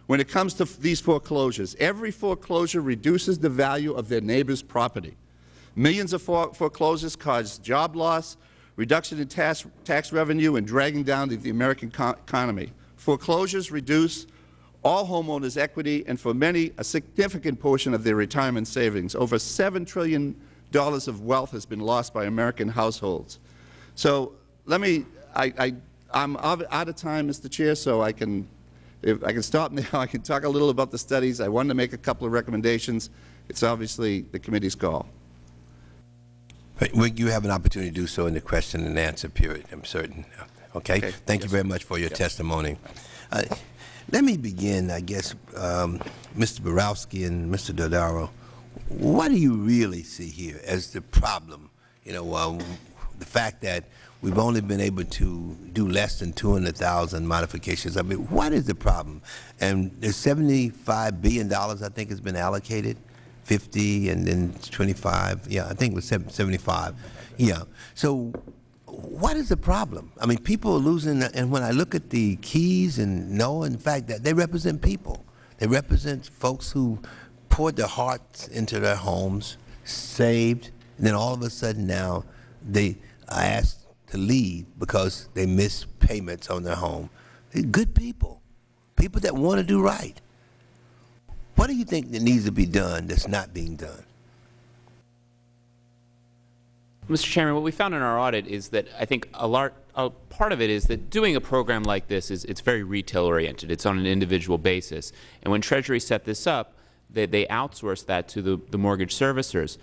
when it comes to these foreclosures. Every foreclosure reduces the value of their neighbor's property. Millions of foreclosures cause job loss, reduction in tax revenue, and dragging down the American economy. Foreclosures reduce all homeowners' equity and, for many, a significant portion of their retirement savings. Over $7 trillion of wealth has been lost by American households. So let me, I'm out of time, Mr. Chair, so I can, if I can stop now, I can talk a little about the studies. I wanted to make a couple of recommendations. It's obviously the committee's call. You have an opportunity to do so in the question and answer period, I'm certain. Okay? Thank you very much for your testimony. Let me begin, I guess, Mr. Barofsky and Mr. Dodaro. What do you really see here as the problem? You know, the fact that we've only been able to do less than 200,000 modifications. I mean, what is the problem? And there's $75 billion, I think, has been allocated, 50 and then 25. Yeah, I think it was 75. Yeah. So what is the problem? I mean, people are losing, and when I look at the keys and in fact, that they represent people. They represent folks who poured their hearts into their homes, saved, and then all of a sudden now they are asked to leave because they miss payments on their home. They're good people, people that want to do right. What do you think that needs to be done that's not being done? Mr. Chairman, what we found in our audit is that I think a part of it is that doing a program like this is it's very retail-oriented. It's on an individual basis. And when Treasury set this up, they outsourced that to the mortgage servicers.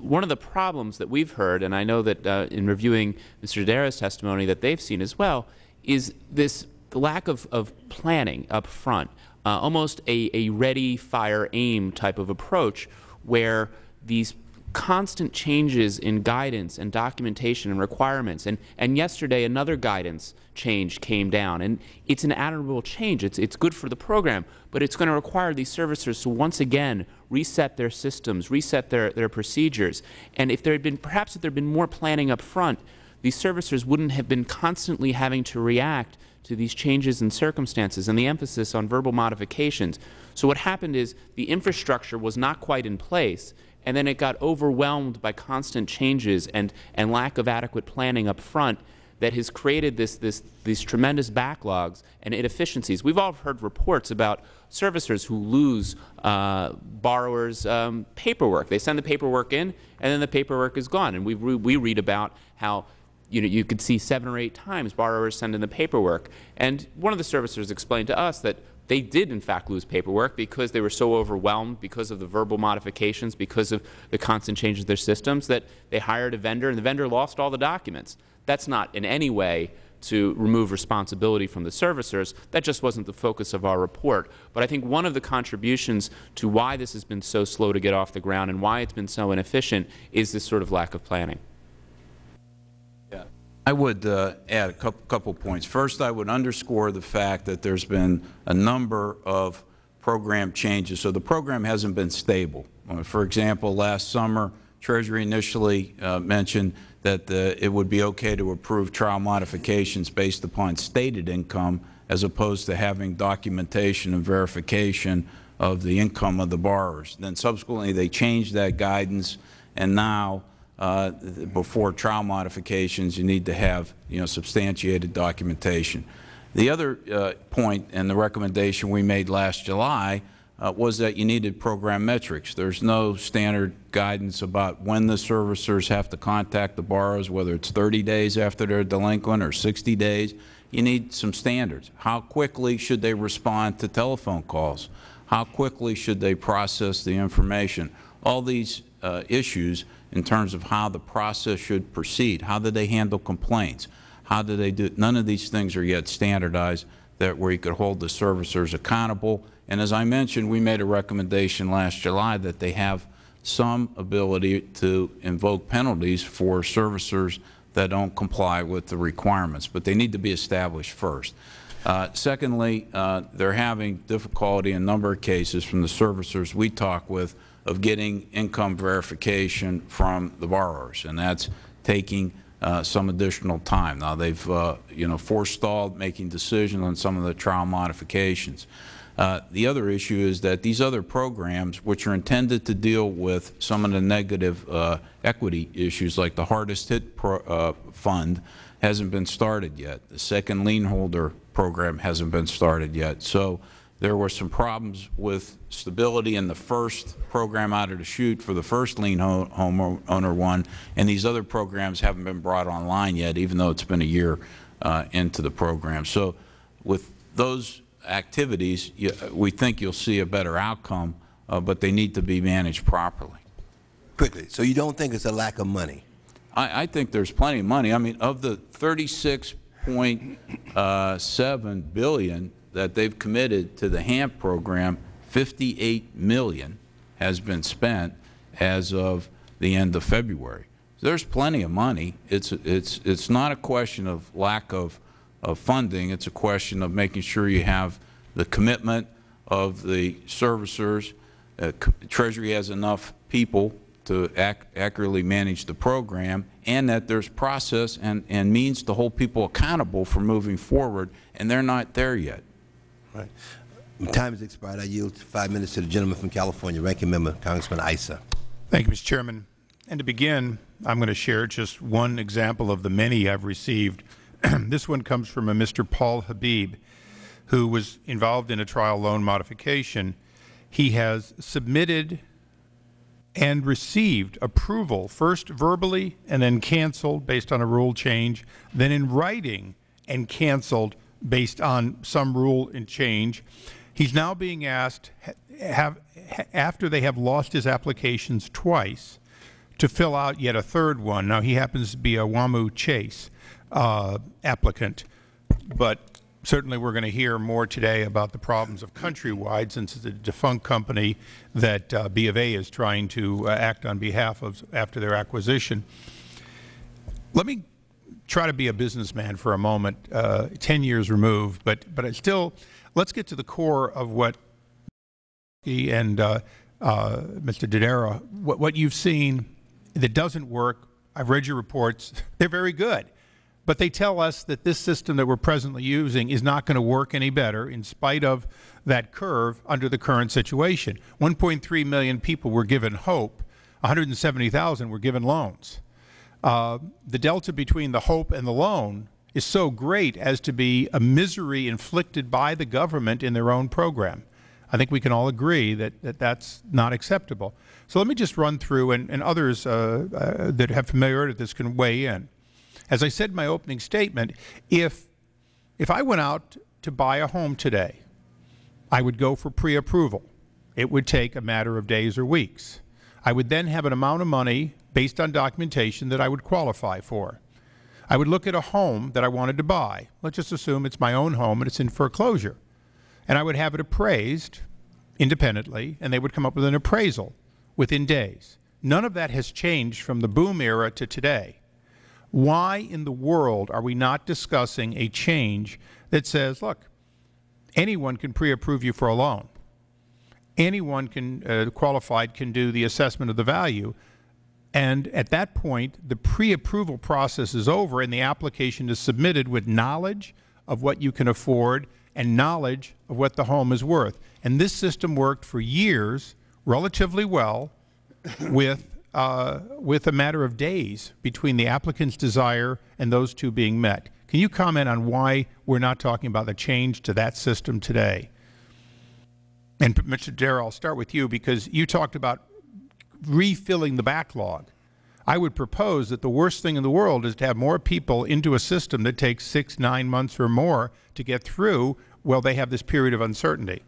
One of the problems that we've heard, and I know that in reviewing Mr. Dodaro's testimony that they've seen as well, is this lack of planning up front, almost a ready, fire, aim type of approach where these constant changes in guidance and documentation and requirements. And yesterday another guidance change came down. And it's an admirable change. It's good for the program, but it's going to require these servicers to once again reset their systems, reset their procedures. And if there had been, perhaps if there had been more planning up front, these servicers wouldn't have been constantly having to react to these changes in circumstances and the emphasis on verbal modifications. So what happened is the infrastructure was not quite in place, and then it got overwhelmed by constant changes and lack of adequate planning up front that has created these tremendous backlogs and inefficiencies. We've all heard reports about servicers who lose borrowers' paperwork. They send the paperwork in, and then the paperwork is gone. And we read about how you could see 7 or 8 times borrowers send in the paperwork. And one of the servicers explained to us that they did, in fact, lose paperwork because they were so overwhelmed because of the verbal modifications, because of the constant changes to their systems, that they hired a vendor, and the vendor lost all the documents. That's not in any way to remove responsibility from the servicers. That just wasn't the focus of our report. But I think one of the contributions to why this has been so slow to get off the ground and why it's been so inefficient is this sort of lack of planning. Yeah. I would add a couple points. First, I would underscore the fact that there's been a number of program changes. So the program hasn't been stable. For example, last summer, Treasury initially mentioned that it would be okay to approve trial modifications based upon stated income as opposed to having documentation and verification of the income of the borrowers. Then subsequently they changed that guidance, and now before trial modifications you need to have substantiated documentation. The other point and the recommendation we made last July was that you needed program metrics. There's no standard guidance about when the servicers have to contact the borrowers, whether it's 30 days after they're delinquent or 60 days. You need some standards. How quickly should they respond to telephone calls? How quickly should they process the information? All these issues in terms of how the process should proceed. How do they handle complaints? How do they do it? None of these things are yet standardized where you could hold the servicers accountable. And as I mentioned, we made a recommendation last July that they have some ability to invoke penalties for servicers that don't comply with the requirements, but they need to be established first. Secondly, they're having difficulty in a number of cases from the servicers we talk with of getting income verification from the borrowers, and that's taking some additional time. Now they've forestalled making decisions on some of the trial modifications. The other issue is that these other programs, which are intended to deal with some of the negative equity issues, like the hardest hit fund, hasn't been started yet. The second lien holder program hasn't been started yet. So There were some problems with stability in the first program out of the chute for the first lien homeowner one, and these other programs haven't been brought online yet, even though it's been a year into the program. So with those activities, we think you'll see a better outcome, but they need to be managed properly. Quickly, so you don't think it's a lack of money? I think there's plenty of money. I mean, of the $36.7 billion that they've committed to the HAMP program, $58 million has been spent as of the end of February. So there's plenty of money. It's not a question of lack of funding. It's a question of making sure you have the commitment of the servicers. Treasury has enough people to accurately manage the program, and that there's process and means to hold people accountable for moving forward, and they're not there yet. Right. Time has expired. I yield 5 minutes to the gentleman from California, Ranking Member Congressman Issa. Thank you, Mr. Chairman. And to begin, I'm going to share just one example of the many I've received. This one comes from a Mr. Paul Habib, who was involved in a trial loan modification. He has submitted and received approval, first verbally and then canceled based on a rule change, then in writing and canceled based on some rule and change. He's now being asked, after they have lost his applications twice, to fill out yet a third one. Now, he happens to be a WAMU Chase applicant, but certainly we're going to hear more today about the problems of Countrywide, since it's a defunct company that B of A is trying to act on behalf of after their acquisition. Let me try to be a businessman for a moment, 10 years removed, but still, let's get to the core of what he and Mr. Dodaro, what you've seen that doesn't work. I've read your reports. They're very good. But they tell us that this system that we're presently using is not going to work any better in spite of that curve under the current situation. 1.3 million people were given hope. 170,000 were given loans. The delta between the hope and the loan is so great as to be a misery inflicted by the government in their own program. I think we can all agree that that's not acceptable. So let me just run through, and others that have familiarity with this can weigh in. As I said in my opening statement, if I went out to buy a home today, I would go for pre-approval. It would take a matter of days or weeks. I would then have an amount of money based on documentation that I would qualify for. I would look at a home that I wanted to buy. Let's just assume it's my own home and it's in foreclosure. And I would have it appraised independently, and they would come up with an appraisal within days. None of that has changed from the boom era to today. Why in the world are we not discussing a change that says, look, anyone can pre-approve you for a loan. Anyone can, qualified can do the assessment of the value. And at that point, the pre-approval process is over and the application is submitted with knowledge of what you can afford and knowledge of what the home is worth. And this system worked for years relatively well with a matter of days between the applicant's desire and those two being met. Can you comment on why we're not talking about the change to that system today? And Mr. Dodaro, I'll start with you because you talked about refilling the backlog. I would propose that the worst thing in the world is to have more people into a system that takes 6, 9 months or more to get through while they have this period of uncertainty.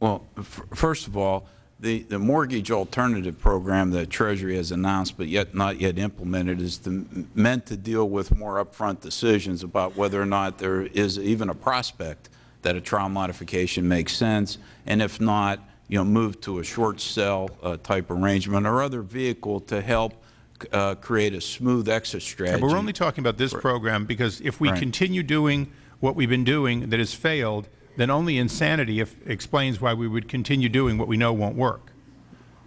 Well, first of all, The mortgage alternative program that Treasury has announced but yet not yet implemented is meant to deal with more upfront decisions about whether or not there is even a prospect that a trial modification makes sense, and if not, you know, move to a short sale type arrangement or other vehicle to help create a smooth exit strategy. Yeah, we're only talking about this program because if we continue doing what we've been doing that has failed, then only insanity explains why we would continue doing what we know won't work.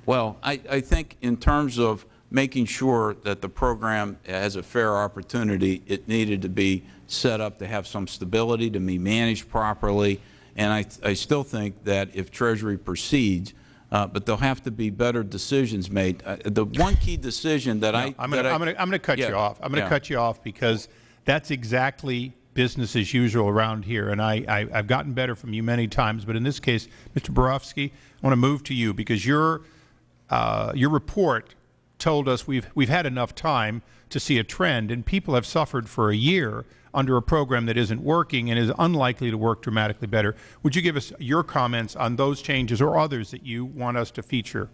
Well, I think in terms of making sure that the program has a fair opportunity, it needed to be set up to have some stability, to be managed properly. And I still think that if Treasury proceeds, but there will have to be better decisions made. The one key decision that I'm going to cut you off. I'm going to cut you off because that's exactly business as usual around here, and I've gotten better from you many times. But in this case, Mr. Barofsky, I want to move to you because your report told us we've had enough time to see a trend, and people have suffered for a year under a program that isn't working and is unlikely to work dramatically better. Would you give us your comments on those changes or others that you want us to feature?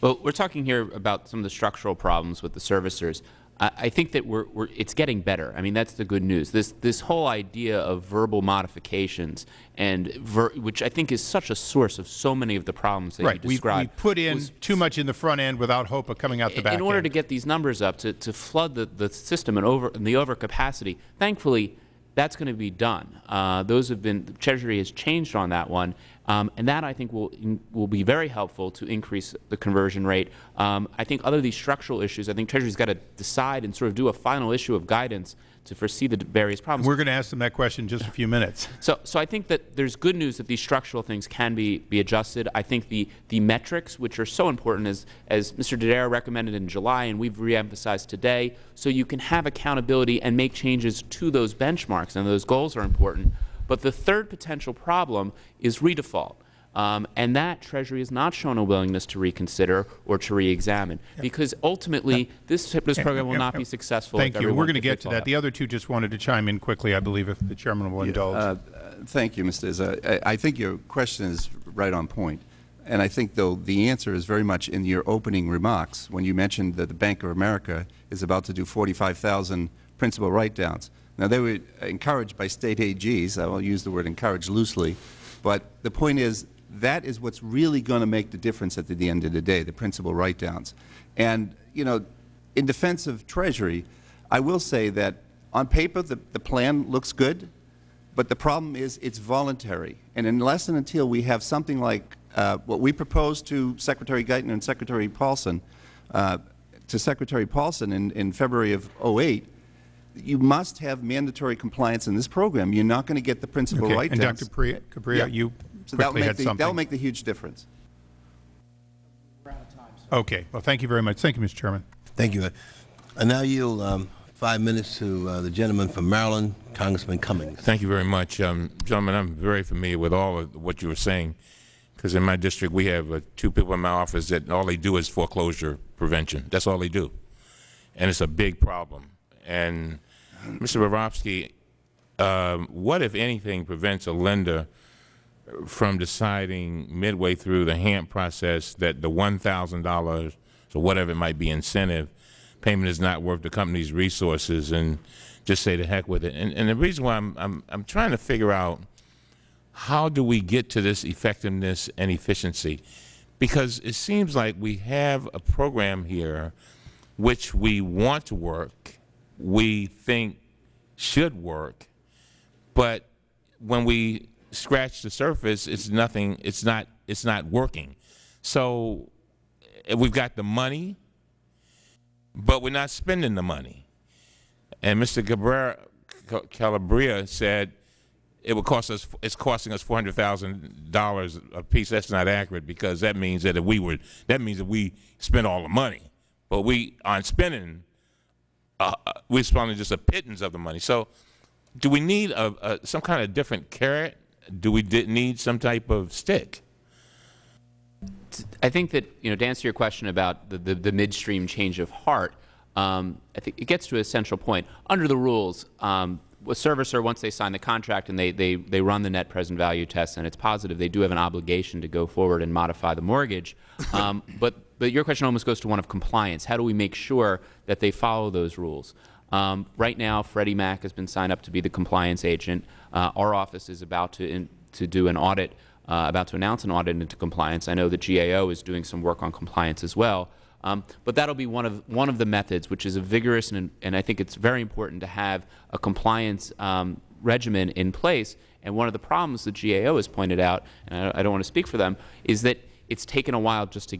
Well, we're talking here about some of the structural problems with the servicers. I think that it's getting better. I mean, that's the good news. This whole idea of verbal modifications, and which I think is such a source of so many of the problems that you described. We put in too much in the front end without hope of coming out the back end. In order to get these numbers up, to flood the system and the overcapacity, thankfully, that's going to be done. Treasury has changed on that one. And that, I think, will be very helpful to increase the conversion rate. I think other these structural issues, I think Treasury's got to decide and sort of do a final issue of guidance to foresee the various problems. We're going to ask them that question in just a few minutes. So I think that there's good news that these structural things can be adjusted. I think the metrics, which are so important, as Mr. Dodaro recommended in July and we've reemphasized today, so you can have accountability and make changes to those benchmarks, and those goals are important. But the third potential problem is redefault, and that Treasury has not shown a willingness to reconsider or to reexamine, because ultimately this program will not be successful. Thank you. We're going to get to that. The other two just wanted to chime in quickly, I believe, if the Chairman will indulge. Thank you, Mr. Izza. I think your question is right on point. And I think, though, the answer is very much in your opening remarks when you mentioned that the Bank of America is about to do 45,000 principal write-downs. Now, they were encouraged by state AGs. I will use the word encourage loosely. But the point is, that is what's really going to make the difference at the end of the day, the principal write-downs. And, you know, in defense of Treasury, I will say that on paper the plan looks good, but the problem is it's voluntary. And unless and until we have something like what we proposed to Secretary Geithner and Secretary Paulson, in February of '08, you must have mandatory compliance in this program. You're not going to get the principal write-downs. And Dr. Cabria, you quickly had something. That will make the huge difference. We're out of time, sir. Okay. Well, thank you very much. Thank you, Mr. Chairman. Thank you. I now yield 5 minutes to the gentleman from Maryland, Congressman Cummings. Thank you very much. Gentlemen, I am very familiar with all of what you were saying, because in my district we have two people in my office that all they do is foreclosure prevention. That's all they do. And it's a big problem. And Mr. Barofsky, what, if anything, prevents a lender from deciding midway through the HAMP process that the $1,000 or whatever it might be incentive payment is not worth the company's resources and just say to heck with it? And the reason why I'm trying to figure out how do we get to this effectiveness and efficiency, because it seems like we have a program here which we want to work, we think should work, but when we scratch the surface, it's nothing. It's not working. So we've got the money, but we're not spending the money. And Mr. Calabria said it would cost us. It's costing us $400,000 a piece. That's not accurate, because that means that if we spend all the money, but we aren't spending. We're spending just a pittance of the money. So do we need some kind of different carrot? Do we need some type of stick? I think that, you know, to answer your question about the midstream change of heart, I think it gets to a central point. Under the rules, a servicer, once they sign the contract and they run the net present value test and it's positive, they do have an obligation to go forward and modify the mortgage. But your question almost goes to one of compliance. How do we make sure that they follow those rules? Right now, Freddie Mac has been signed up to be the compliance agent. Our office is about to do an audit, about to announce an audit into compliance. I know the GAO is doing some work on compliance as well. But that will be one of the methods, which is a vigorous, and I think it's very important to have a compliance regimen in place. And one of the problems the GAO has pointed out, and I don't want to speak for them, is that it's taken a while just to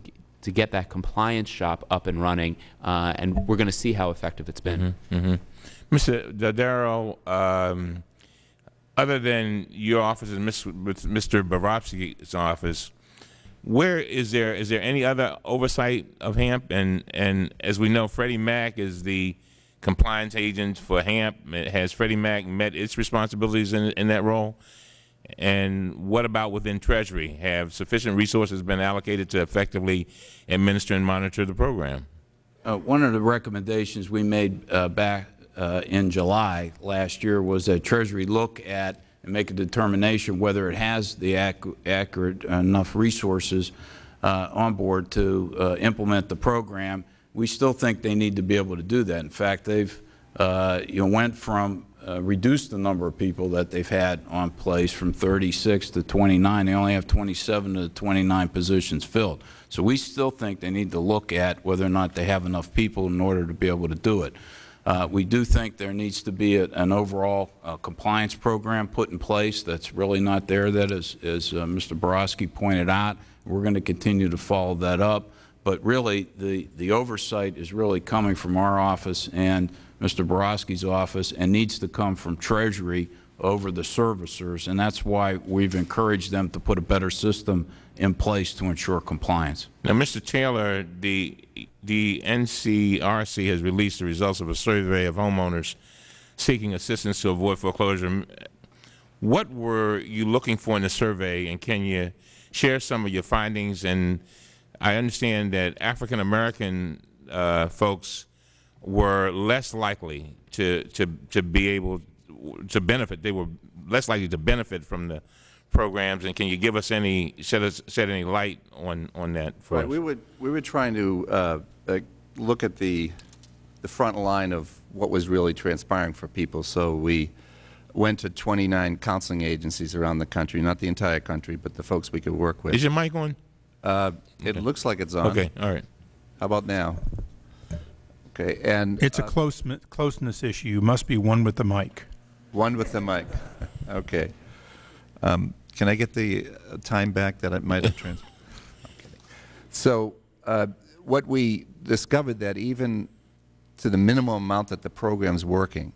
get that compliance shop up and running, and we're going to see how effective it's been. Mr. Dodaro, other than your office and Mr. Barofsky's office, where is there any other oversight of HAMP? And as we know, Freddie Mac is the compliance agent for HAMP. Has Freddie Mac met its responsibilities in that role? And what about within Treasury? Have sufficient resources been allocated to effectively administer and monitor the program? One of the recommendations we made back in July last year was that Treasury look at and make a determination whether it has the accurate enough resources on board to implement the program. We still think they need to be able to do that. In fact, they've went from reduced the number of people that they've had on place from 36 to 29. They only have 27 of the 29 positions filled. So we still think they need to look at whether or not they have enough people in order to be able to do it. We do think there needs to be an overall compliance program put in place that's really not there. That is, as Mr. Barofsky pointed out, we're going to continue to follow that up. But really, the oversight is really coming from our office and Mr. Barofsky's office, and needs to come from Treasury over the servicers, and that's why we've encouraged them to put a better system in place to ensure compliance. Now, Mr. Taylor, the NCRC has released the results of a survey of homeowners seeking assistance to avoid foreclosure. What were you looking for in the survey, and can you share some of your findings? And I understand that African American folks were less likely to be able to benefit. They were less likely to benefit from the programs. And can you give us any shed any light on that? For right. We were trying to look at the front line of what was really transpiring for people. So we went to 29 counseling agencies around the country, not the entire country, but the folks we could work with. Is your mic on? It looks like it's on. Okay, all right. How about now? Okay, and it's a closeness issue. You must be one with the mic. One with the mic. Okay. Can I get the time back that it might have transferred? Okay. So what we discovered that even to the minimum amount that the program's working,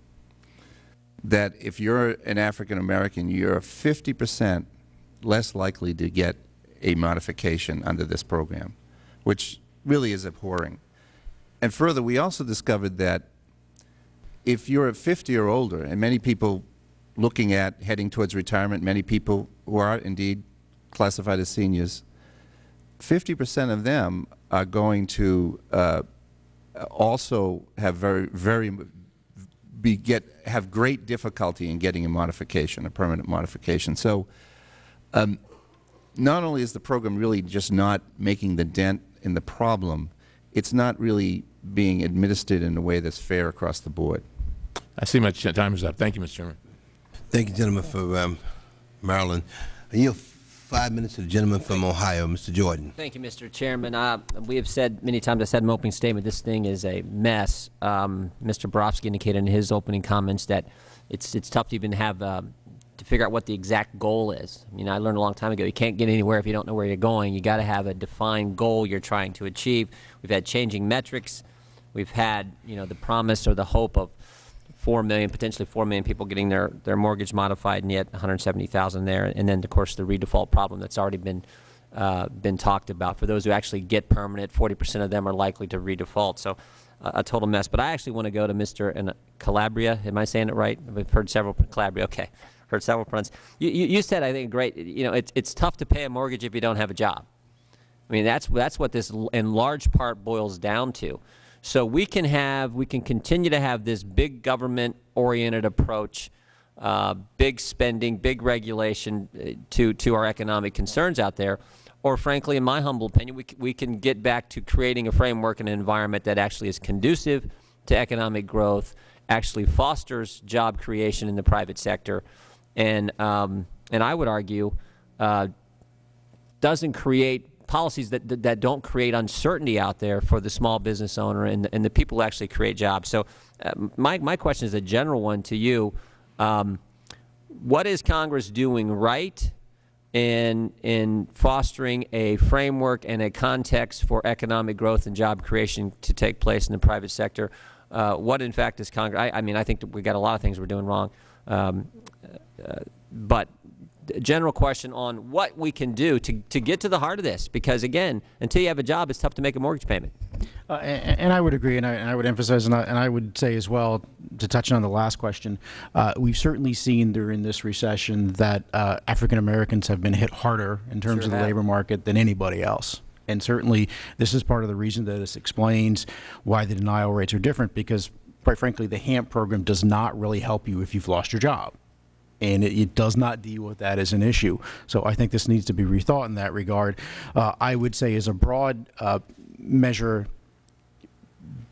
that if you're an African American, you're 50% less likely to get a modification under this program, which really is abhorring. And further, we also discovered that if you're 50 or older, and many people looking at heading towards retirement, many people who are indeed classified as seniors, 50% of them are going to also have have great difficulty in getting a modification, a permanent modification. So not only is the program really just not making the dent in the problem, it's not really being administered in a way that's fair across the board. I see my time is up. Thank you, Mr. Chairman. Thank you, gentlemen from Maryland. I yield 5 minutes to the gentleman from Ohio, Mr. Jordan. Thank you, Mr. Chairman. We have said many times, I said in my opening statement, this thing is a mess. Mr. Barofsky indicated in his opening comments that it's tough to even have to figure out what the exact goal is. I mean, I learned a long time ago, you can't get anywhere if you don't know where you're going. You got to have a defined goal you're trying to achieve. We've had changing metrics. We've had, the promise or the hope of 4 million, potentially 4 million people getting their mortgage modified, and yet 170,000 there. And then, of course, the redefault problem that's already been talked about. For those who actually get permanent, 40% of them are likely to redefault. So a total mess. But I actually want to go to Mr. Calabria. Am I saying it right? We've heard several. Calabria. Okay. Heard several friends. You said, I think, great. It's tough to pay a mortgage if you don't have a job. I mean, that's what this in large part boils down to. So we can continue to have this big government-oriented approach, big spending, big regulation to our economic concerns out there, or frankly, in my humble opinion, we can get back to creating a framework and an environment that actually is conducive to economic growth, actually fosters job creation in the private sector, and I would argue doesn't create policies that don't create uncertainty out there for the small business owner and the people who actually create jobs. So my question is a general one to you. What is Congress doing right in fostering a framework and a context for economic growth and job creation to take place in the private sector? What, in fact, is Congress? I mean, I think that we've got a lot of things we're doing wrong, but general question on what we can do to get to the heart of this, because again, until you have a job, it's tough to make a mortgage payment. And I would agree, and I would emphasize, and I would say as well, to touch on the last question, we've certainly seen during this recession that African Americans have been hit harder in terms of the labor market than anybody else. And certainly this is part of the reason that this explains why the denial rates are different, because quite frankly, the HAMP program does not really help you if you've lost your job. And it does not deal with that as an issue. So I think this needs to be rethought in that regard. I would say as a broad measure,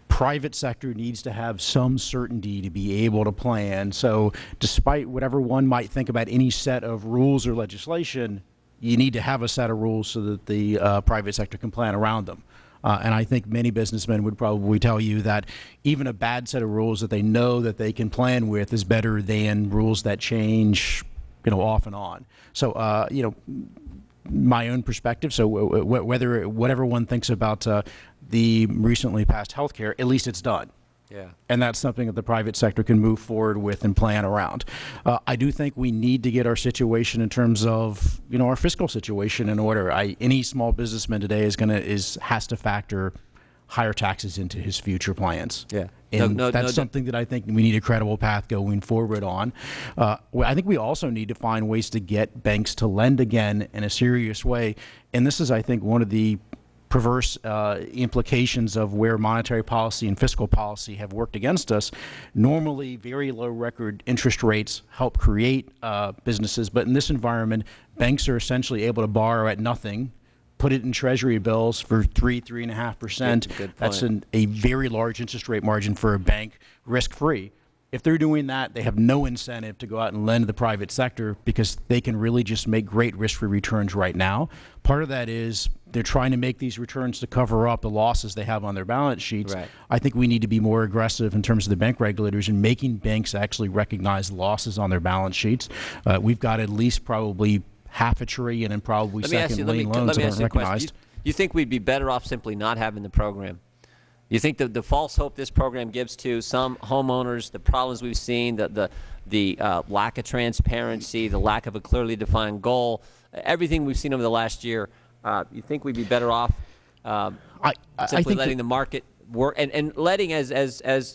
private sector needs to have some certainty to be able to plan. So despite whatever one might think about any set of rules or legislation, you need to have a set of rules so that the private sector can plan around them. And I think many businessmen would probably tell you that even a bad set of rules that they know that they can plan with is better than rules that change, you know, off and on. So, you know, my own perspective, so whatever one thinks about the recently passed health care, at least it's done. Yeah. And that's something that the private sector can move forward with and plan around. I do think we need to get our situation in terms of, you know, our fiscal situation in order. Any small businessman today is has to factor higher taxes into his future plans. Yeah. And that's something that I think we need a credible path going forward on. I think we also need to find ways to get banks to lend again in a serious way. And this is, I think, one of the perverse implications of where monetary policy and fiscal policy have worked against us. Normally, very low record interest rates help create businesses, but in this environment, banks are essentially able to borrow at nothing, put it in Treasury bills for 3–3.5%. That's a very large interest rate margin for a bank, risk-free. If they're doing that, they have no incentive to go out and lend to the private sector because they can really just make great risk-free returns right now. Part of that is they're trying to make these returns to cover up the losses they have on their balance sheets. Right. I think we need to be more aggressive in terms of the bank regulators and making banks actually recognize losses on their balance sheets. We've got at least probably $0.5 trillion and probably second lien loans that aren't recognized. You think we'd be better off simply not having the program? You think the false hope this program gives to some homeowners, the problems we've seen, the lack of transparency, the lack of a clearly defined goal, everything we've seen over the last year, you think we'd be better off simply letting the market work and letting, as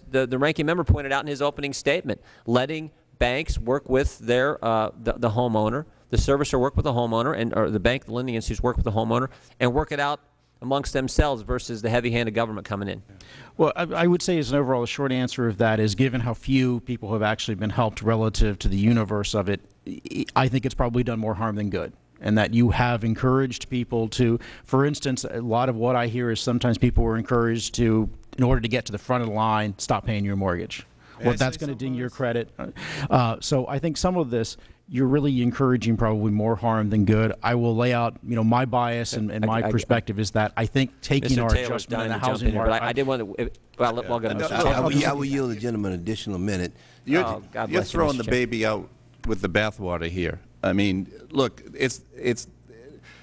the ranking member pointed out in his opening statement, letting banks work with their the homeowner, the servicer work with the homeowner, or the bank, the lending institutes work with the homeowner, and work it out amongst themselves versus the heavy-handed government coming in? Well, I would say as an overall, the short answer of that is, given how few people have actually been helped relative to the universe of it, I think it's probably done more harm than good. And that you have encouraged people to, for instance, a lot of what I hear is sometimes people were encouraged to, in order to get to the front of the line, stop paying your mortgage. Well, that's going to ding your credit. So I think some of this, you're really encouraging probably more harm than good. I will lay out, you know, my bias and my perspective is that I think taking our adjustment in the housing market. I did want to. I will yield the gentleman an additional minute. You're throwing the baby out with the bathwater here. I mean, look, it's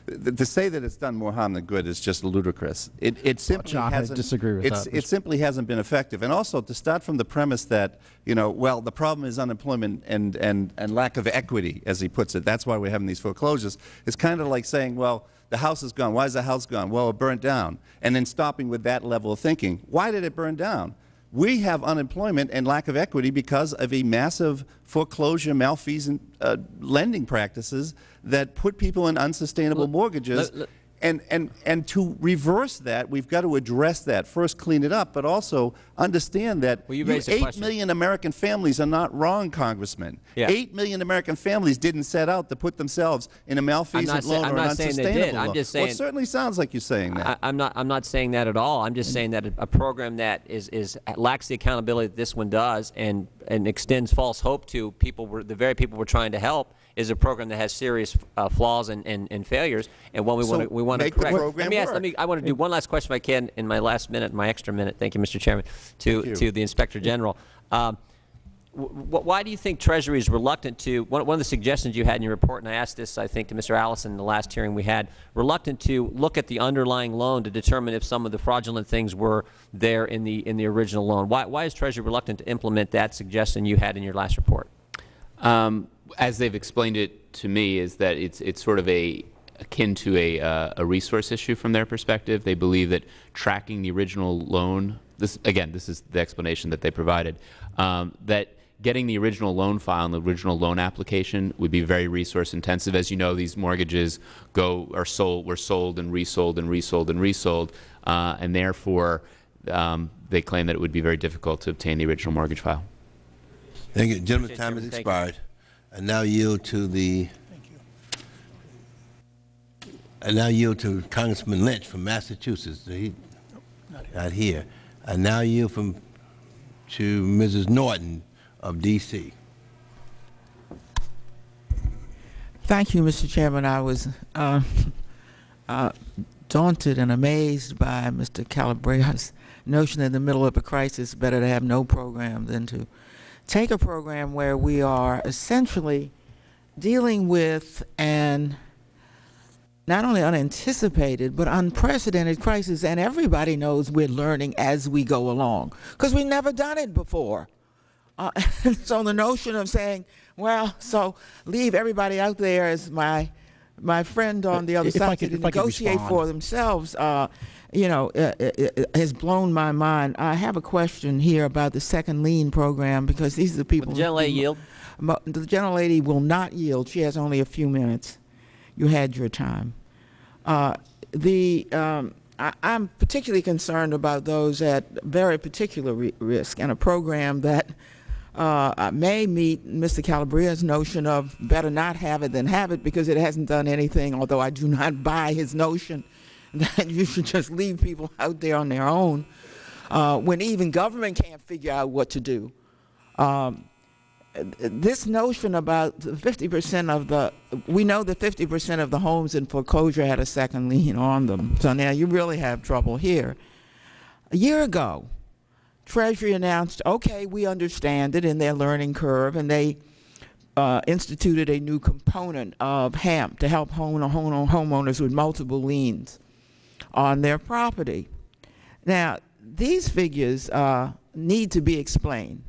to say that it's done more harm than good is just ludicrous. It simply hasn't. I disagree with that. It simply hasn't been effective. And also to start from the premise that, you know, well, the problem is unemployment and lack of equity, as he puts it. That's why we're having these foreclosures. It's kind of like saying, well, the house is gone. Why is the house gone? Well, it burnt down. And then stopping with that level of thinking. Why did it burn down? We have unemployment and lack of equity because of a massive foreclosure, malfeasant lending practices that put people in unsustainable mortgages. And to reverse that, we've got to address that. First, clean it up, but also understand that 8 million American families are not wrong, Congressman. Yeah. 8 million American families didn't set out to put themselves in a malfeasant loan or an unsustainable loan. I'm just saying, well, it certainly sounds like you're saying that. I'm not saying that at all. I'm just saying that a program that lacks the accountability that this one does and extends false hope to people, the very people we're trying to help, is a program that has serious flaws and failures, and one we want to correct. I want to do one last question, if I can, in my last minute, my extra minute. Thank you, Mr. Chairman, to the Inspector General. Why do you think Treasury is reluctant to? One of the suggestions you had in your report, and I asked this, I think, to Mr. Allison in the last hearing we had, reluctant to look at the underlying loan to determine if some of the fraudulent things were there in the original loan. Why is Treasury reluctant to implement that suggestion you had in your last report? as they've explained it to me, is that it's sort of akin to a resource issue from their perspective. They believe that tracking the original loan, this is the explanation that they provided, that getting the original loan file and the original loan application would be very resource intensive. As you know, these mortgages were sold and resold and resold and resold, and therefore they claim that it would be very difficult to obtain the original mortgage file. Thank you. Gentleman's time has expired. I now yield to the Congressman Lynch from Massachusetts. He's not here. I now yield to Mrs. Norton of D.C. Thank you, Mr. Chairman. I was daunted and amazed by Mr. Calabria's notion in the middle of a crisis, better to have no program than to take a program where we are essentially dealing with an not only unanticipated but unprecedented crisis, and everybody knows we're learning as we go along because we've never done it before. So the notion of saying, well, so leave everybody out there as my friend on the other side to negotiate for themselves, you know, has blown my mind. I have a question here about the second lien program because these are the people. Will the gentlelady yield? The gentlelady will not yield. She has only a few minutes. You had your time. I'm particularly concerned about those at very particular risk, and a program that may meet Mr. Calabria's notion of better not have it than have it because it hasn't done anything, although I do not buy his notion that you should just leave people out there on their own when even government can't figure out what to do. This notion about 50% of the, we know that 50% of the homes in foreclosure had a second lien on them. So now you really have trouble here. A year ago, Treasury announced, okay, we understand it in their learning curve, and they instituted a new component of HAMP to help homeowners with multiple liens on their property. Now, these figures need to be explained.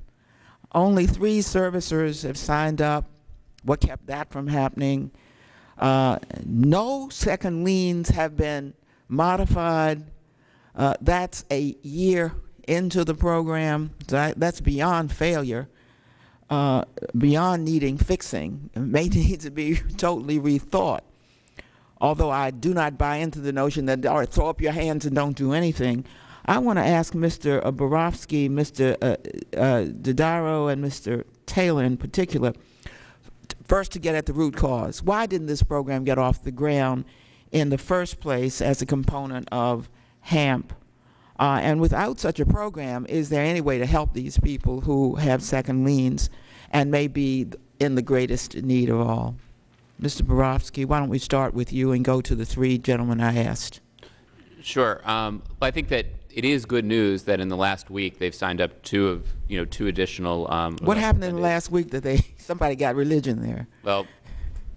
Only 3 servicers have signed up. What kept that from happening? No second liens have been modified. That's a year into the program. That's beyond failure, beyond needing fixing. It may need to be totally rethought, although I do not buy into the notion that, all right, throw up your hands and don't do anything. I want to ask Mr. Barofsky, Mr. Dodaro, and Mr. Taylor in particular, first to get at the root cause. Why didn't this program get off the ground in the first place as a component of HAMP? And without such a program, is there any way to help these people who have second liens and may be in the greatest need of all? Mr. Barofsky, why don't we start with you and go to the 3 gentlemen I asked? Sure. Well, I think that it is good news that in the last week they've signed up 2 additional. What happened in the last week that somebody got religion there? Well,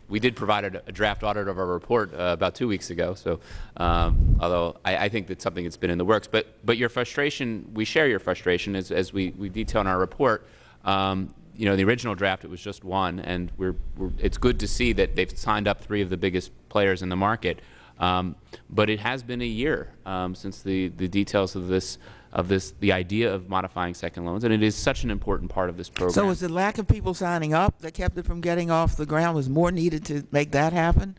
we did provide a draft audit of our report about 2 weeks ago. So, although I think that's something that's been in the works, but your frustration, we share your frustration as we detail in our report. You know, the original draft, it was just 1, and it's good to see that they've signed up 3 of the biggest players in the market. But it has been a year since the details of the idea of modifying second loans, and it is such an important part of this program. So is the lack of people signing up that kept it from getting off the ground? Was more needed to make that happen?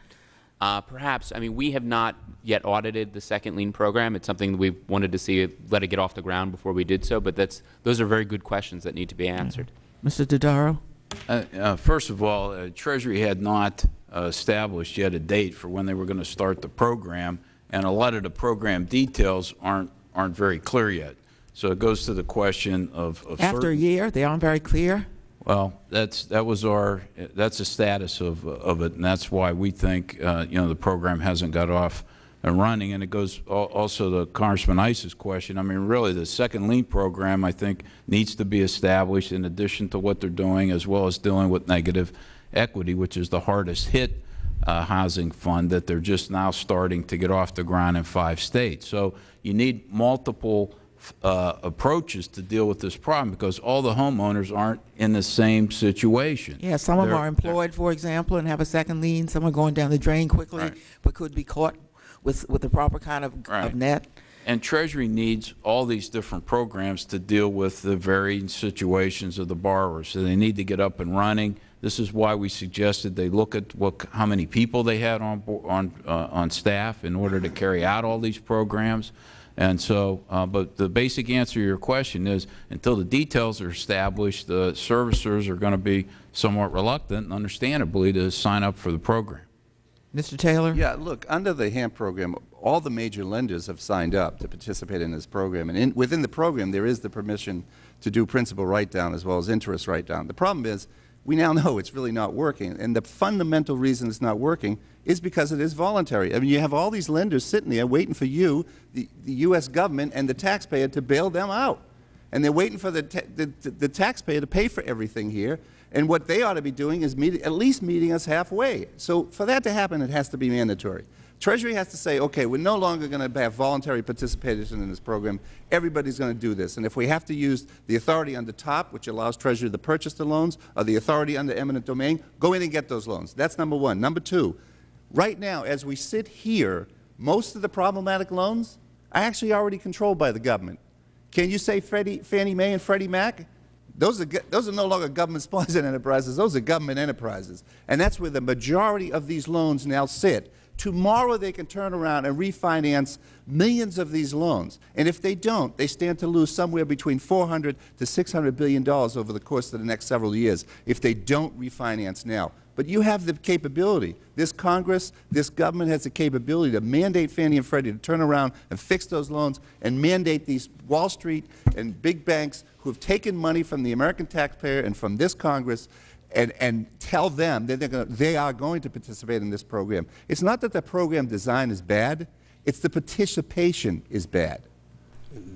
Perhaps. I mean, we have not yet audited the second lien program. It's something we wanted to see, let it get off the ground before we did so, but those are very good questions that need to be answered. Mr. Dodaro? First of all, Treasury had not established yet a date for when they were going to start the program, and a lot of the program details aren't very clear yet. So it goes to the question of after a year, they aren't very clear. Well, that's the status of it, and that's why we think you know, the program hasn't got off and running. And it goes also to Congressman Ice's question. I mean, really, the second lien program I think needs to be established in addition to what they're doing, as well as dealing with negative equity, which is the hardest hit housing fund that they're just now starting to get off the ground in 5 states. So you need multiple approaches to deal with this problem, because all the homeowners aren't in the same situation. Yeah, some of them are employed, for example, and have a second lien. Some are going down the drain quickly, right, but could be caught with the proper kind of net. And Treasury needs all these different programs to deal with the varying situations of the borrowers. So they need to get up and running. This is why we suggested they look at how many people they had on staff in order to carry out all these programs. And so, but the basic answer to your question is, until the details are established, the servicers are going to be somewhat reluctant, understandably, to sign up for the program. Mr. Taylor? Yeah, look, under the HAMP program, all the major lenders have signed up to participate in this program. And within the program, there is the permission to do principal write-down as well as interest write-down. The problem is, we now know it's really not working. And the fundamental reason it's not working is because it is voluntary. I mean, you have all these lenders sitting there waiting for you, the U.S. government, and the taxpayer to bail them out. And they're waiting for the taxpayer to pay for everything here. And what they ought to be doing is at least meeting us halfway. So for that to happen, it has to be mandatory. Treasury has to say, okay, we're no longer going to have voluntary participation in this program. Everybody's going to do this. And if we have to use the authority under TARP, which allows Treasury to purchase the loans, or the authority under eminent domain, go in and get those loans. That's number one. Number two, right now, as we sit here, most of the problematic loans are actually already controlled by the government. Can you say Fannie Mae and Freddie Mac? Those are no longer government-sponsored enterprises. Those are government enterprises. And that's where the majority of these loans now sit. Tomorrow they can turn around and refinance millions of these loans. And if they don't, they stand to lose somewhere between $400 to $600 billion over the course of the next several years if they don't refinance now. But you have the capability. This Congress, this government has the capability to mandate Fannie and Freddie to turn around and fix those loans and mandate these Wall Street and big banks who have taken money from the American taxpayer and from this Congress, and tell them that they are going to participate in this program. It's not that the program design is bad. It's the participation is bad.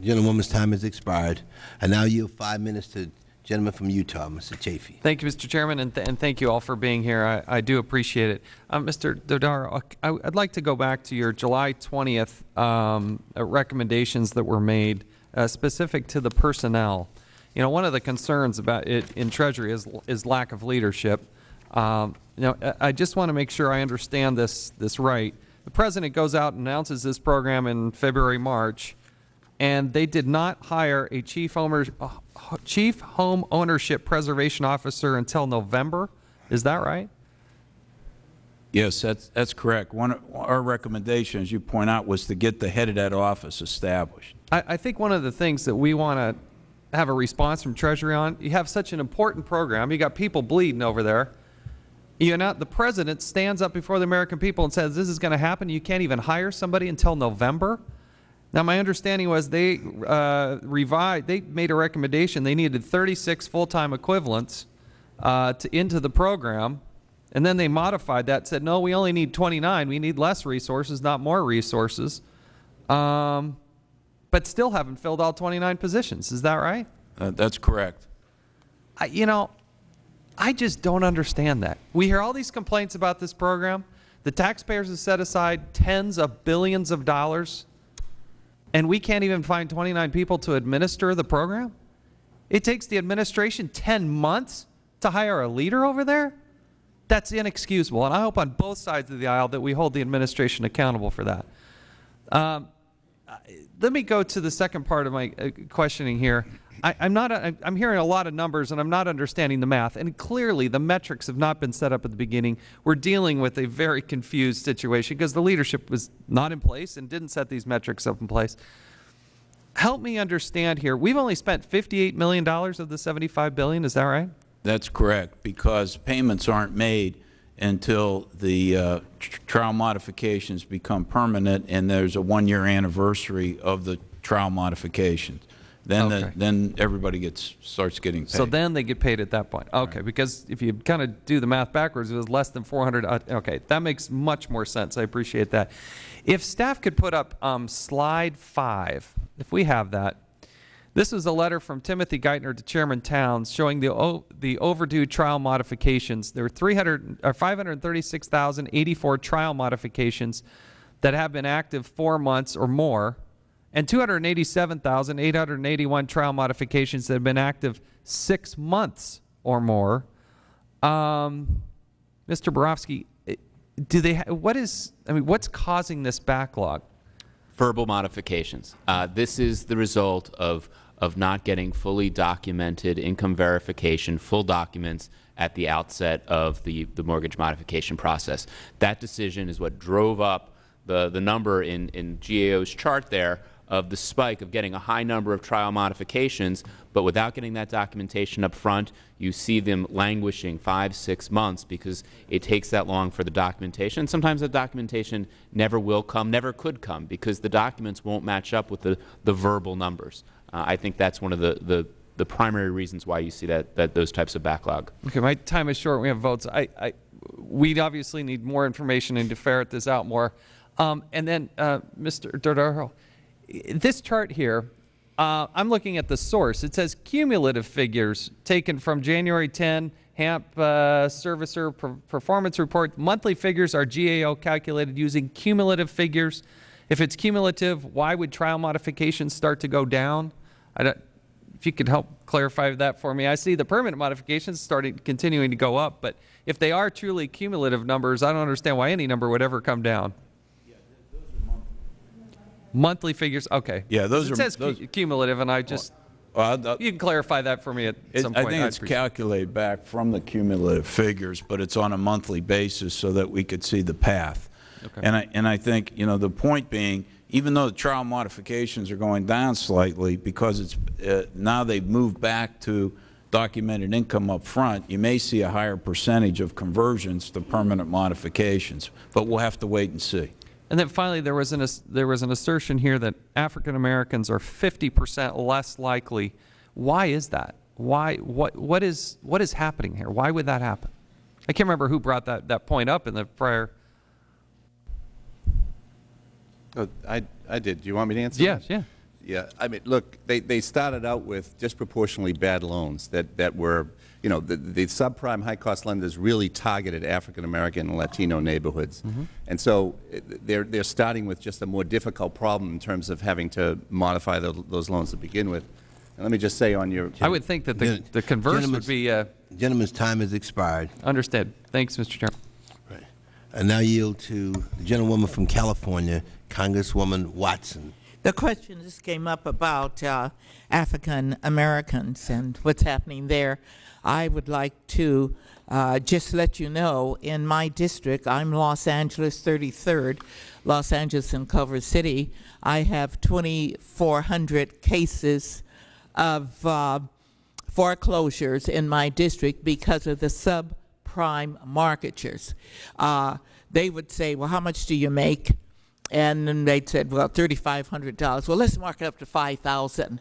Gentlewoman's time has expired. I now yield 5 minutes to gentleman from Utah, Mr. Chafee. Thank you, Mr. Chairman, and thank you all for being here. I do appreciate it. Mr. Dodaro, I'd like to go back to your July 20th recommendations that were made specific to the personnel. You know, one of the concerns about it in Treasury is lack of leadership. You know, I just want to make sure I understand this right. The President goes out and announces this program in February, March, and they did not hire a chief home ownership preservation officer until November. Is that right? Yes, that's correct. One of our recommendations, as you point out, was to get the head of that office established. I think one of the things that we want to have a response from Treasury on, you have such an important program, you got people bleeding over there. You know, the President stands up before the American people and says, this is going to happen, you can't even hire somebody until November. Now, my understanding was they they made a recommendation. They needed 36 full-time equivalents into the program, and then they modified that, said, no, we only need 29. We need less resources, not more resources, but still haven't filled all 29 positions. Is that right? That's correct. You know, I just don't understand that. We hear all these complaints about this program. The taxpayers have set aside tens of billions of dollars, and we can't even find 29 people to administer the program? It takes the administration 10 months to hire a leader over there? That's inexcusable, and I hope on both sides of the aisle that we hold the administration accountable for that. Let me go to the second part of my questioning here. I'm hearing a lot of numbers, and I'm not understanding the math, and clearly the metrics have not been set up at the beginning. We're dealing with a very confused situation because the leadership was not in place and didn't set these metrics up in place. Help me understand here. We've only spent $58 million of the $75 billion. Is that right? That's correct, because payments aren't made until the trial modifications become permanent, and there's a one-year anniversary of the trial modifications. Then, okay, then everybody starts getting paid. So then they get paid at that point. Okay, right. Because if you kind of do the math backwards, it was less than 400. Okay, that makes much more sense. I appreciate that. If staff could put up slide 5, if we have that. This was a letter from Timothy Geithner to Chairman Towns showing the overdue trial modifications. There were 536,084 trial modifications that have been active 4 months or more. and 287,881 trial modifications that have been active 6 months or more. Mr. Barofsky, do they? What is? I mean, what's causing this backlog? Verbal modifications. This is the result of not getting fully documented income verification, full documents at the outset of the mortgage modification process. That decision is what drove up the number in GAO's chart there of the spike of getting a high number of trial modifications, but without getting that documentation up front, you see them languishing 5, 6 months because it takes that long for the documentation. Sometimes the documentation never will come, never could come, because the documents won't match up with the verbal numbers. I think that's one of the primary reasons why you see those types of backlog. Okay, my time is short. We have votes. We obviously need more information and to ferret this out more. And then, Mr. Dodaro, this chart here, I'm looking at the source. It says cumulative figures taken from January 10 HAMP servicer performance report. Monthly figures are GAO calculated using cumulative figures. If it's cumulative, why would trial modifications start to go down? If you could help clarify that for me. I see the permanent modifications continuing to go up, but if they are truly cumulative numbers, I don't understand why any number would ever come down. Monthly figures, okay. Yeah, those are. It says cumulative, and I just you can clarify that for me at some point. I think it's calculated back from the cumulative figures, but it's on a monthly basis so that we could see the path. Okay. And I think the point being, even though the trial modifications are going down slightly because it's now they've moved back to documented income up front, you may see a higher percentage of conversions to permanent modifications, but we'll have to wait and see. And then finally, there was an assertion here that African Americans are 50% less likely. Why is that? Why? What is happening here? Why would that happen? I can't remember who brought that point up in the prior. Oh, I did. Do you want me to answer? Yes. Yeah. Yeah. I mean, look, they started out with disproportionately bad loans that were. The subprime high-cost lenders really targeted African-American and Latino neighborhoods. Mm-hmm. And so they're starting with just a more difficult problem in terms of having to modify those loans to begin with. And let me just say on your— I would think that the converse would be— gentleman's time has expired. Understood. Thanks, Mr. Chairman. Right. I now yield to the gentlewoman from California, Congresswoman Watson. The question just came up about African Americans and what's happening there. I would like to just let you know, in my district, I'm Los Angeles 33rd, Los Angeles and Culver City. I have 2,400 cases of foreclosures in my district because of the subprime mortgagers. They would say, well, how much do you make? And then they said, well, $3,500. Well, let's mark it up to $5,000.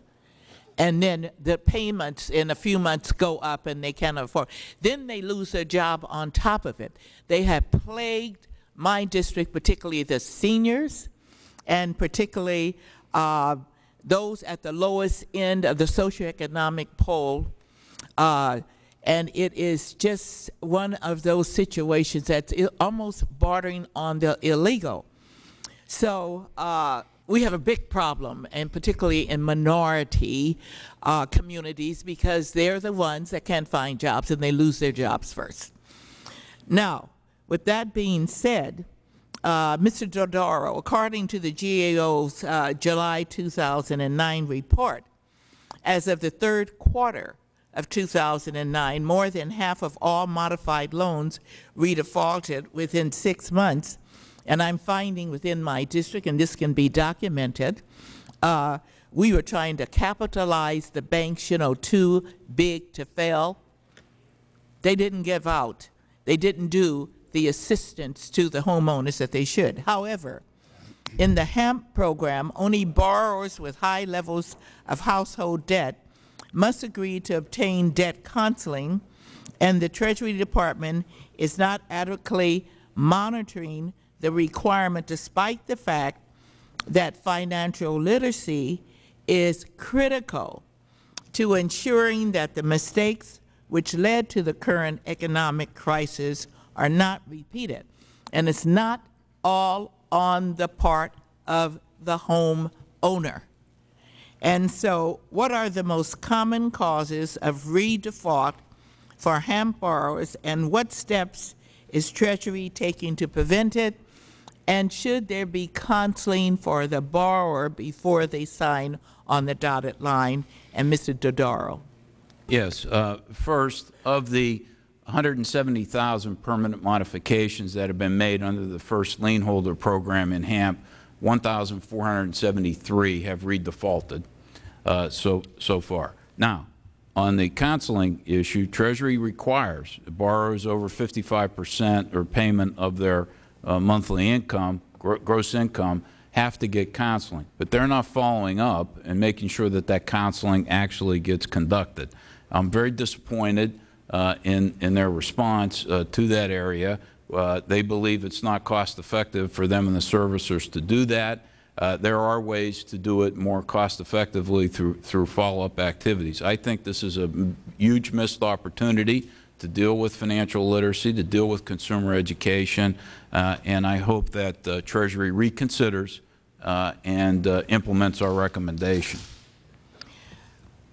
And then the payments in a few months go up and they can't afford. Then they lose their job on top of it. They have plagued my district, particularly the seniors, and particularly those at the lowest end of the socioeconomic pole. And it is just one of those situations that's almost bordering on the illegal. So we have a big problem, and particularly in minority communities, because they're the ones that can't find jobs, and they lose their jobs first. Now, with that being said, Mr. Dodaro, according to the GAO's July 2009 report, as of the third quarter of 2009, more than half of all modified loans redefaulted within 6 months. And I'm finding within my district, and this can be documented, we were trying to capitalize the banks, too big to fail. They didn't give out. They didn't do the assistance to the homeowners that they should. However, in the HAMP program, only borrowers with high levels of household debt must agree to obtain debt counseling, and the Treasury Department is not adequately monitoring the requirement, despite the fact that financial literacy is critical to ensuring that the mistakes which led to the current economic crisis are not repeated. And it's not all on the part of the home owner. And so what are the most common causes of re-default for HAMP borrowers, and what steps is Treasury taking to prevent it? And should there be counseling for the borrower before they sign on the dotted line? And Mr. Dodaro. Yes. First, of the 170,000 permanent modifications that have been made under the first lien holder program in HAMP, 1,473 have redefaulted so far. Now, on the counseling issue, Treasury requires borrowers over 55% or payment of their monthly income, gross income, have to get counseling, but they're not following up and making sure that that counseling actually gets conducted. I'm very disappointed in their response to that area. They believe it's not cost effective for them and the servicers to do that. There are ways to do it more cost effectively through follow-up activities. I think this is a huge missed opportunity to deal with financial literacy, to deal with consumer education, and I hope that Treasury reconsiders and implements our recommendation.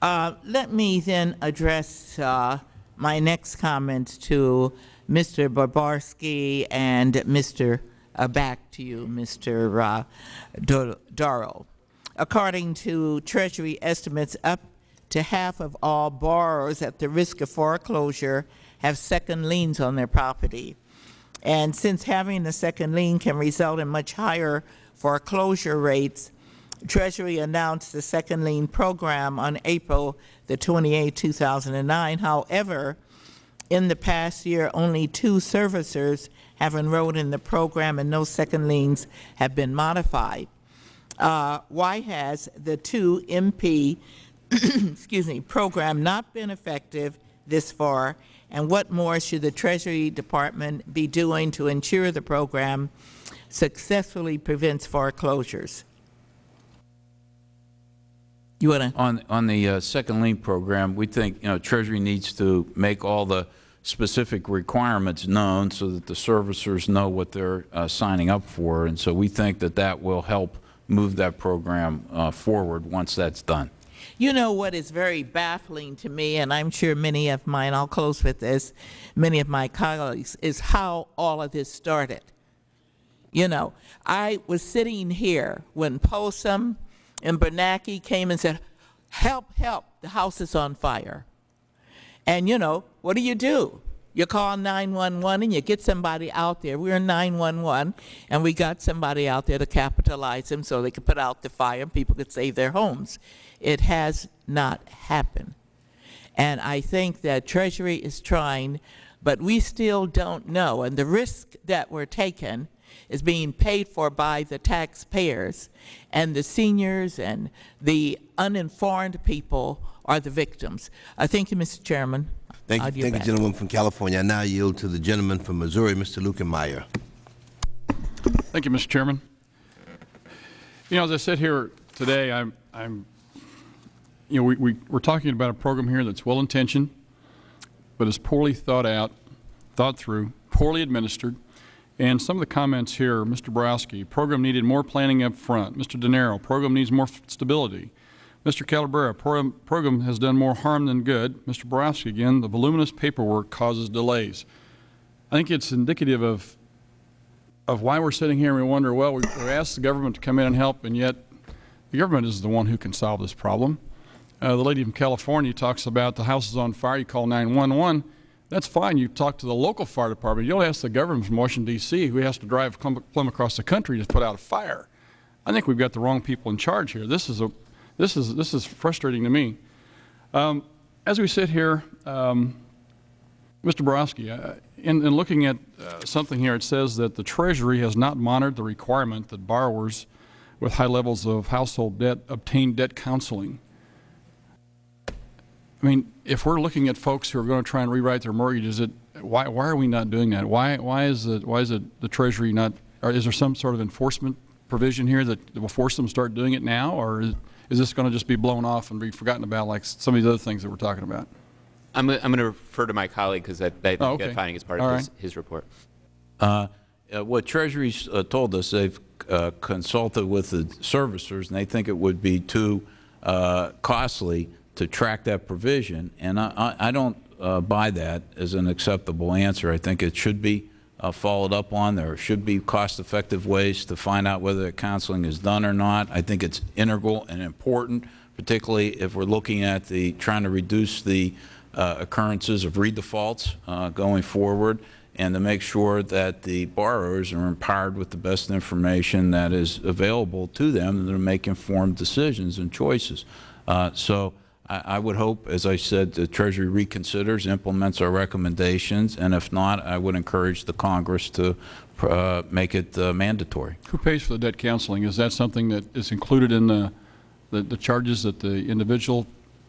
Let me then address my next comments to Mr. Barofsky and Mr. back to you, Mr. Darrell. According to Treasury estimates, up to half of all borrowers at the risk of foreclosure have second liens on their property. And since having a second lien can result in much higher foreclosure rates, Treasury announced the second lien program on April the 28, 2009. However, in the past year, only 2 servicers have enrolled in the program and no second liens have been modified. Why has the 2MP excuse me, program not been effective this far, and what more should the Treasury Department be doing to ensure the program successfully prevents foreclosures? You want to? On the second lien program, we think, you know, Treasury needs to make all the specific requirements known so that the servicers know what they're signing up for, and so we think that that will help move that program forward once that's done. You know what is very baffling to me, and I'm sure many of mine, I'll close with this, many of my colleagues, is how all of this started. You know, I was sitting here when Paulson and Bernanke came and said, help, help, the house is on fire. And, you know, what do? You call 911 and you get somebody out there. We were 911, and we got somebody out there to capitalize them so they could put out the fire and people could save their homes. It has not happened. And I think that Treasury is trying, but we still don't know. And the risk that we're taking is being paid for by the taxpayers, and the seniors and the uninformed people are the victims. Thank you, Mr. Chairman. Thank you. Thank you, gentleman from California. I now yield to the gentleman from Missouri, Mr. Luckenmeyer. Thank you, Mr. Chairman. You know, as I sit here today, you know, we're talking about a program here that's well-intentioned, but is poorly thought out, thought through, poorly administered. And some of the comments here, Mr. Barofsky, program needed more planning up front. Mr. Dodaro, program needs more stability. Mr. Calabria, program has done more harm than good. Mr. Barofsky, again, the voluminous paperwork causes delays. I think it's indicative of why we're sitting here and we wonder, well, we asked the government to come in and help, and yet the government is the one who can solve this problem. The lady from California talks about the house is on fire, you call 911. That's fine. You talk to the local fire department. You don't ask the government from Washington, D.C., who has to drive plumb across the country to put out a fire. I think we've got the wrong people in charge here. This is frustrating to me. As we sit here, Mr. Barofsky, in looking at something here, it says that the Treasury has not monitored the requirement that borrowers with high levels of household debt obtain debt counseling. I mean, if we're looking at folks who are going to try and rewrite their mortgages, why are we not doing that? Why is it the Treasury not, or is there some sort of enforcement provision here that will force them to start doing it now, or is this going to just be blown off and be forgotten about like some of these other things that we're talking about? I'm going to refer to my colleague because I think that finding is part of his report. What Treasury's told us, they've consulted with the servicers, and they think it would be too costly to track that provision. And I don't buy that as an acceptable answer. I think it should be followed up on. There should be cost-effective ways to find out whether the counseling is done or not. I think it's integral and important, particularly if we're looking at the trying to reduce the occurrences of redefaults going forward, and to make sure that the borrowers are empowered with the best information that is available to them to make informed decisions and choices. So I would hope, as I said, the Treasury reconsiders, implements our recommendations, and if not, I would encourage the Congress to make it mandatory. Who pays for the debt counseling? Is that something that is included in the charges that the individual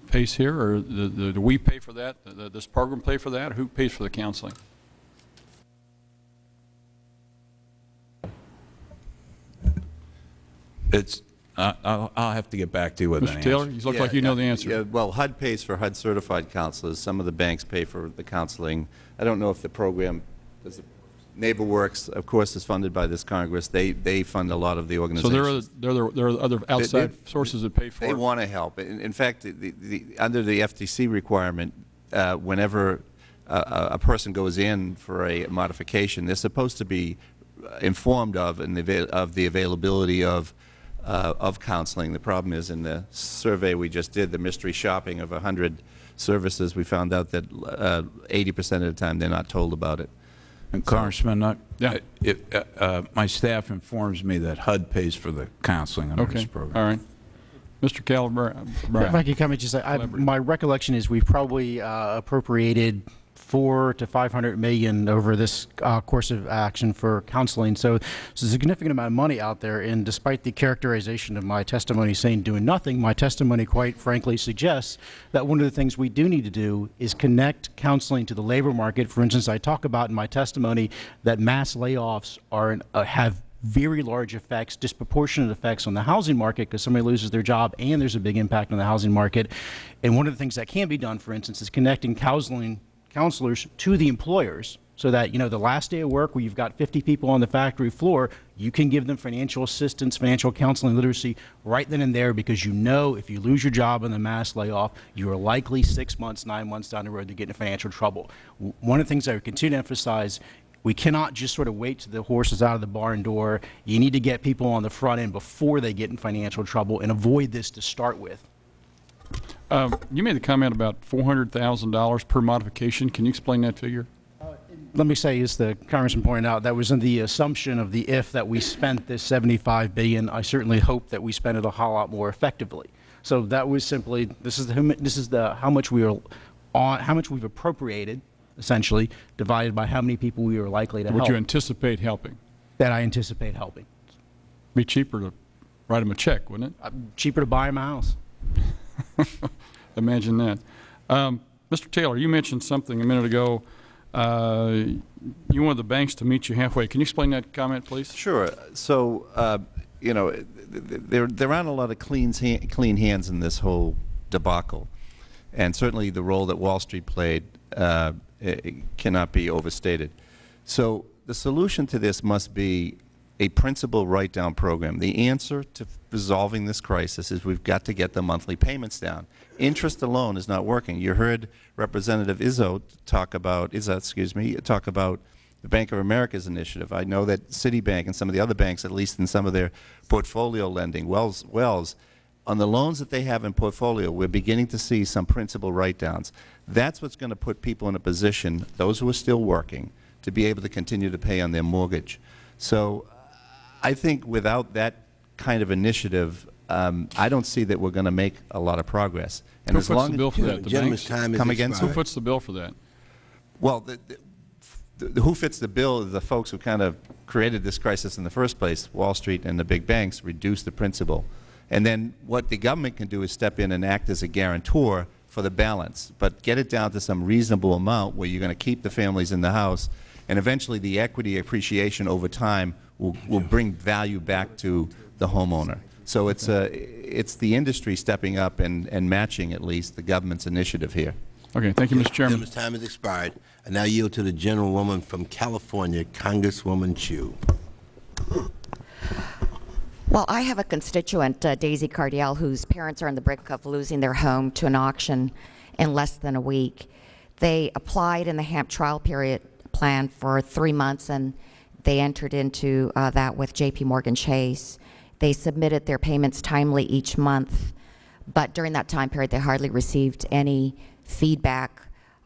pays here, or do we pay for that? Does program pay for that? Who pays for the counseling? It's, I'll have to get back to you with that. Mr. Taylor, you look like you know the answer. Yeah, well, HUD pays for HUD certified counselors. Some of the banks pay for the counseling. I don't know if the program, NeighborWorks, of course, is funded by this Congress. They fund a lot of the organizations. So there are other outside sources that pay for it? They want to help. In fact, under the FTC requirement, whenever a person goes in for a modification, they're supposed to be informed of the availability of counseling. The problem is, in the survey we just did, the mystery shopping of 100 services, we found out that 80% of the time they're not told about it. And so, Congressman, my staff informs me that HUD pays for the counseling under this program. All right. Mr. Calabria. If I could comment, just my recollection is we've probably appropriated $400 to $500 million over this course of action for counseling. So there's a significant amount of money out there, and despite the characterization of my testimony saying doing nothing, my testimony quite frankly suggests that one of the things we do need to do is connect counseling to the labor market. For instance, I talk about in my testimony that mass layoffs are have very large effects, disproportionate effects on the housing market, because somebody loses their job and there's a big impact on the housing market. And one of the things that can be done, for instance, is connecting counselors to the employers, so that, you know, the last day of work where you've got 50 people on the factory floor, you can give them financial assistance, financial counseling, literacy right then and there, because you know if you lose your job in the mass layoff, you are likely 6 months, 9 months down the road to get into financial trouble. One of the things I would continue to emphasize, we cannot just sort of wait till the horse is out of the barn door. You need to get people on the front end before they get in financial trouble and avoid this to start with. You made the comment about $400,000 per modification. Can you explain that figure? Let me say, as the Congressman pointed out, that was in the assumption of the if that we spent this $75 billion. I certainly hope that we spent it a whole lot more effectively. So that was simply, this is the how much we are on, how much we've appropriated, essentially divided by how many people we are likely to help. Would you anticipate helping? That I anticipate helping. Be cheaper to write them a check, wouldn't it? Cheaper to buy them a house. Imagine that. Mr. Taylor, you mentioned something a minute ago. You wanted the banks to meet you halfway. Can you explain that comment, please? Sure. So, you know, there aren't a lot of clean hands in this whole debacle, and certainly the role that Wall Street played cannot be overstated. So the solution to this must be a principal write-down program. The answer to resolving this crisis is we've got to get the monthly payments down. Interest alone is not working. You heard Representative Izzo talk about, talk about the Bank of America's initiative. I know that Citibank and some of the other banks, at least in some of their portfolio lending, Wells, on the loans that they have in portfolio, we're beginning to see some principal write-downs. That's what's going to put people in a position, those who are still working, to be able to continue to pay on their mortgage. So I think without that kind of initiative, I don't see that we're going to make a lot of progress. And who as puts long the bill for that? The banks? Come again? Who puts the bill for that? Well, who fits the bill is the folks who kind of created this crisis in the first place. Wall Street and the big banks reduce the principal. And then what the government can do is step in and act as a guarantor for the balance, but get it down to some reasonable amount where you're going to keep the families in the house, and eventually the equity appreciation over time will bring value back to the homeowner. So it's the industry stepping up and matching at least the government's initiative here. Okay. Thank you, Mr. Chairman. Chairman's time has expired. I now yield to the gentlewoman from California, Congresswoman Chu. Well, I have a constituent, Daisy Cardiel, whose parents are on the brink of losing their home to an auction in less than a week. They applied in the HAMP trial period plan for 3 months, and they entered into that with JPMorgan Chase. They submitted their payments timely each month, but during that time period, they hardly received any feedback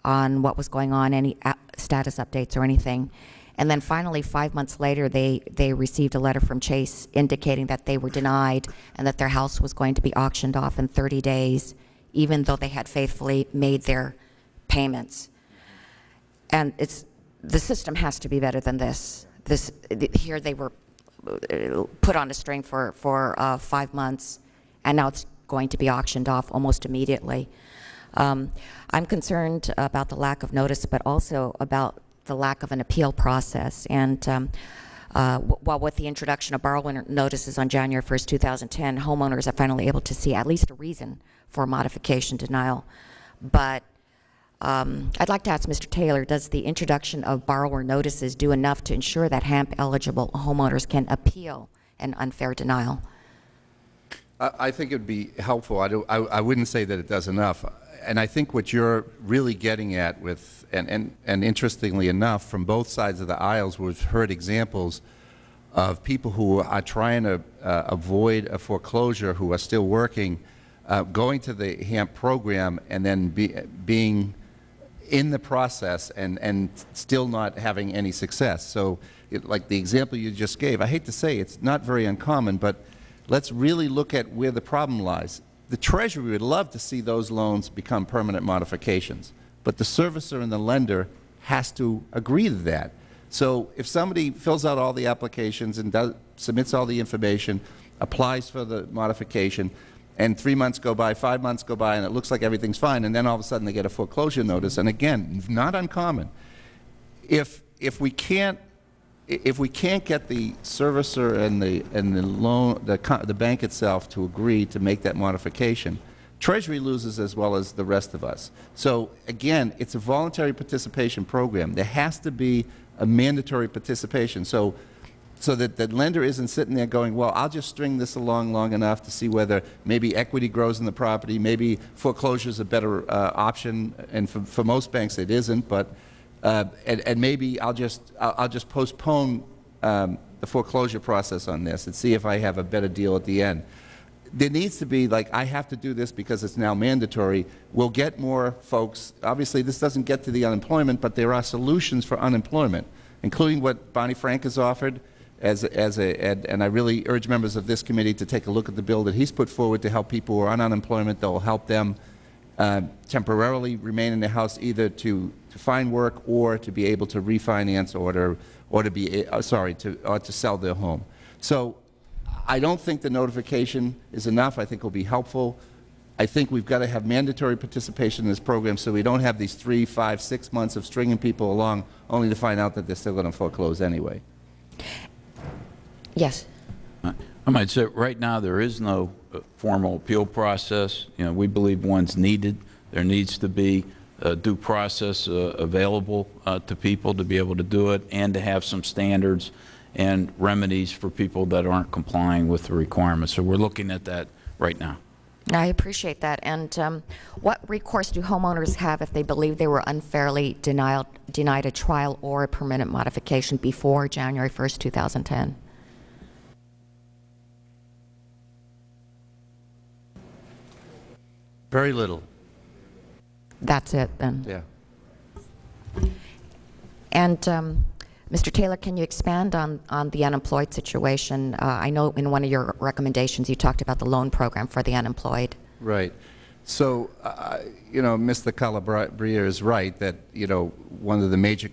on what was going on, any status updates or anything. And then finally, 5 months later, they received a letter from Chase indicating that they were denied and that their house was going to be auctioned off in 30 days, even though they had faithfully made their payments. And it's, the system has to be better than this. Here they were put on a string for 5 months, and now it's going to be auctioned off almost immediately. I'm concerned about the lack of notice, but also about the lack of an appeal process. And while with the introduction of borrower notices on January 1st, 2010, homeowners are finally able to see at least a reason for modification denial. But I'd like to ask Mr. Taylor, does the introduction of borrower notices do enough to ensure that HAMP-eligible homeowners can appeal an unfair denial? I think it would be helpful. I wouldn't say that it does enough. And I think what you're really getting at with, and interestingly enough, from both sides of the aisles, we've heard examples of people who are trying to avoid a foreclosure, who are still working, going to the HAMP program and then being in the process and still not having any success. So like the example you just gave, I hate to say it's not very uncommon, but let's really look at where the problem lies. The Treasury would love to see those loans become permanent modifications, but the servicer and the lender has to agree to that. So if somebody fills out all the applications and submits all the information, applies for the modification, and 3 months go by, 5 months go by, and it looks like everything's fine, and then all of a sudden they get a foreclosure notice, and again, not uncommon. If we can't get the servicer and the bank itself to agree to make that modification, Treasury loses as well as the rest of us. So again, it's a voluntary participation program. There has to be a mandatory participation, so that the lender isn't sitting there going, well, I'll just string this along long enough to see whether maybe equity grows in the property, maybe foreclosure is a better option, and for most banks it isn't, but. And maybe I'll just postpone the foreclosure process on this and see if I have a better deal at the end. There needs to be, like, I have to do this because it's now mandatory. We'll get more folks. Obviously, this doesn't get to the unemployment, but there are solutions for unemployment, including what Barney Frank has offered. And I really urge members of this committee to take a look at the bill that he's put forward to help people who are on unemployment. That will help them temporarily remain in the house, either to find work or to be able to refinance or to sell their home. So I don't think the notification is enough. I think it will be helpful. I think we've got to have mandatory participation in this program so we don't have these 3, 5, 6 months of stringing people along only to find out that they're still going to foreclose anyway. Yes. I might say right now there is no formal appeal process. You know, we believe one's needed. There needs to be due process available to people to be able to do it, and to have some standards and remedies for people that aren't complying with the requirements. So we're looking at that right now. I appreciate that. And what recourse do homeowners have if they believe they were unfairly denied a trial or a permanent modification before January 1st, 2010? Very little. That's it, then. Yeah. And Mr. Taylor, can you expand on the unemployed situation? I know in one of your recommendations you talked about the loan program for the unemployed. Right. So, you know, Mr. Calabria is right that, you know, one of the major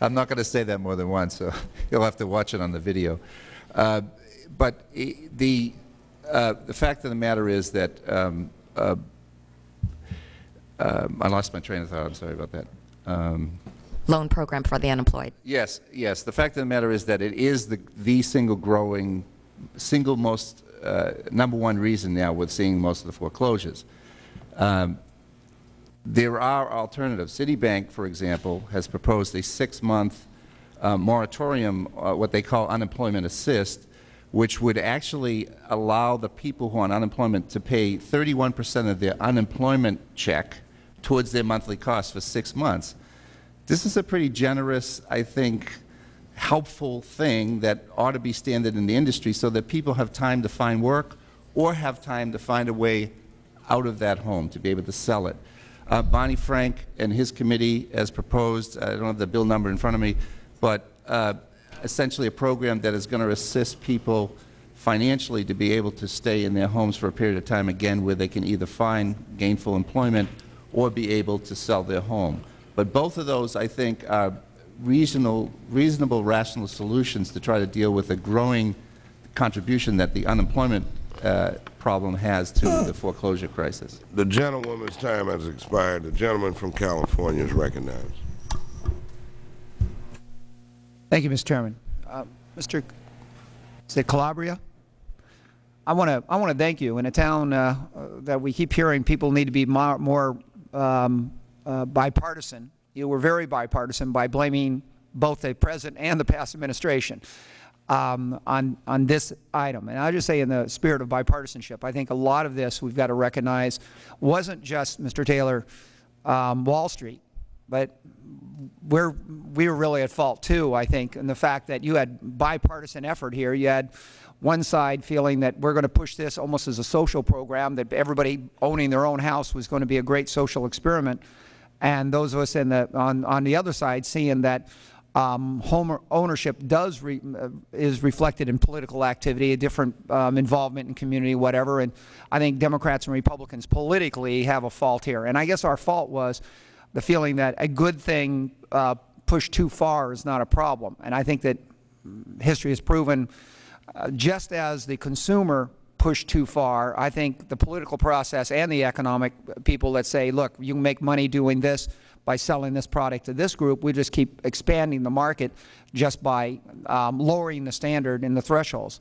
I'm not going to say that more than once, so you'll have to watch it on the video. But the fact of the matter is that I lost my train of thought. I'm sorry about that. Loan program for the unemployed. Yes, yes. The fact of the matter is that it is the single most number one reason now with seeing most of the foreclosures. There are alternatives. Citibank, for example, has proposed a 6-month moratorium, what they call unemployment assist, which would actually allow the people who are on unemployment to pay 31% of their unemployment check towards their monthly costs for 6 months. This is a pretty generous, I think, helpful thing that ought to be standard in the industry so that people have time to find work or have time to find a way out of that home to be able to sell it. Barney Frank and his committee has proposed, I don't have the bill number in front of me, but essentially a program that is going to assist people financially to be able to stay in their homes for a period of time, again, where they can either find gainful employment or be able to sell their home. But both of those, I think, are reasonable, rational solutions to try to deal with the growing contribution that the unemployment problem has to the foreclosure crisis. The gentlewoman's time has expired. The gentleman from California is recognized. Thank you, Mr. Chairman. Mr. Calabria, I want to thank you. In a town that we keep hearing people need to be more bipartisan, you were very bipartisan by blaming both the present and the past administration on this item. And I'll just say, in the spirit of bipartisanship, I think a lot of this we've got to recognize wasn't just, Mr. Taylor, Wall Street, but we were really at fault too, I think, in the fact that you had bipartisan effort here. You had one side feeling that we're going to push this almost as a social program, that everybody owning their own house was going to be a great social experiment, and those of us in the, on the other side seeing that home ownership does is reflected in political activity, a different involvement in community, whatever. And I think Democrats and Republicans politically have a fault here, and I guess our fault was the feeling that a good thing pushed too far is not a problem. And I think that history has proven, just as the consumer pushed too far, I think the political process and the economic people that say, look, you can make money doing this by selling this product to this group, we just keep expanding the market just by lowering the standard and the thresholds.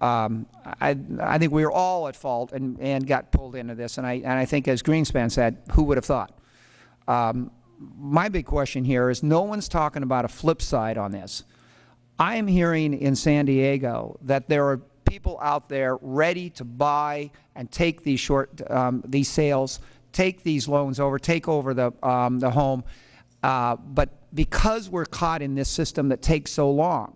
I think we were all at fault and got pulled into this. And I think, as Greenspan said, who would have thought? My big question here is, no one's talking about a flip side on this. I am hearing in San Diego that there are people out there ready to buy and take these sales, take these loans over, take over the home. But because we're caught in this system that takes so long,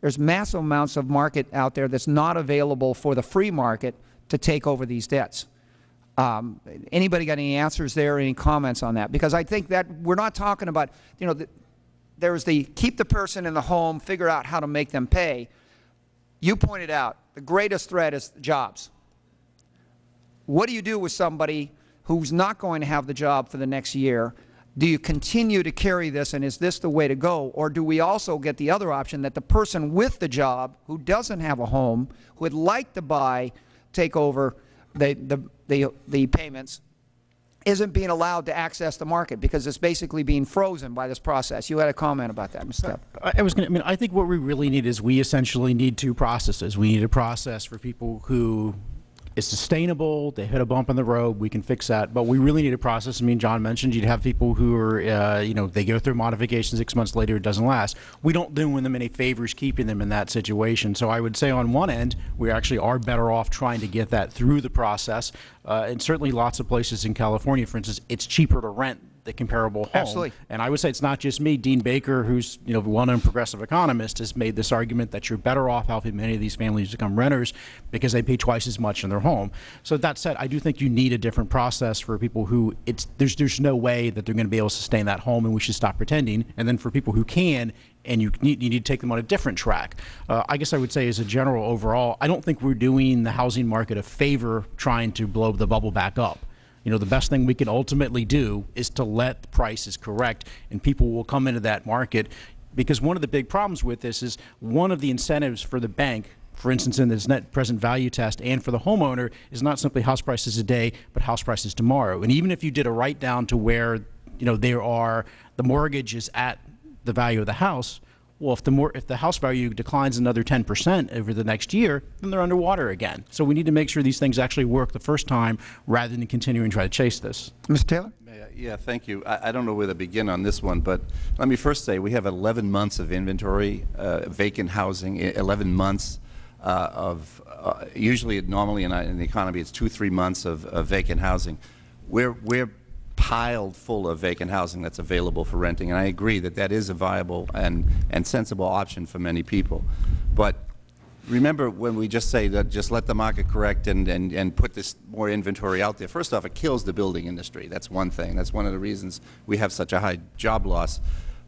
there's massive amounts of market out there that's not available for the free market to take over these debts. Anybody got any answers there, any comments on that? Because I think that we're not talking about, you know, there's the keep the person in the home, figure out how to make them pay. You pointed out the greatest threat is jobs. What do you do with somebody who's not going to have the job for the next year? Do you continue to carry this, and is this the way to go? Or do we also get the other option that the person with the job, who doesn't have a home, who would like to buy, take over the payments, isn't being allowed to access the market because it's basically being frozen by this process? You had a comment about that, Mr. Tapp. I think what we really need is, we essentially need two processes. We need a process for people who is sustainable. They hit a bump in the road, we can fix that. But we really need a process. I mean, John mentioned you'd have people who are, you know, they go through modifications 6 months later, it doesn't last. We don't do them any favors keeping them in that situation. So I would say, on one end, we actually are better off trying to get that through the process. And certainly lots of places in California, for instance, it's cheaper to rent the comparable home. Absolutely. And I would say it's not just me. Dean Baker, who's, you know, well-known progressive economist, has made this argument that you're better off helping many of these families become renters because they pay twice as much in their home. So that said, I do think you need a different process for people who there's no way that they're going to be able to sustain that home, and we should stop pretending. And then for people who can, and you need to take them on a different track. I guess I would say, as a general overall, I don't think we're doing the housing market a favor trying to blow the bubble back up. You know, the best thing we can ultimately do is to let the prices correct, and people will come into that market. Because one of the big problems with this is, one of the incentives for the bank, for instance, in this net present value test, and for the homeowner, is not simply house prices today, but house prices tomorrow. And even if you did a write down to where, you know, the mortgage is at the value of the house, well, if the house value declines another 10% over the next year, then they're underwater again. So we need to make sure these things actually work the first time rather than continuing to try to chase this. Mr. Taylor? Yeah, thank you. I don't know where to begin on this one, but let me first say we have 11 months of inventory, vacant housing, 11 months of usually, normally in the economy, it's 2-3 months of vacant housing. We're piled full of vacant housing that's available for renting, and I agree that that is a viable and sensible option for many people. But remember when we just say that just let the market correct and put this more inventory out there, first off, it kills the building industry. That's one thing. That's one of the reasons we have such a high job loss.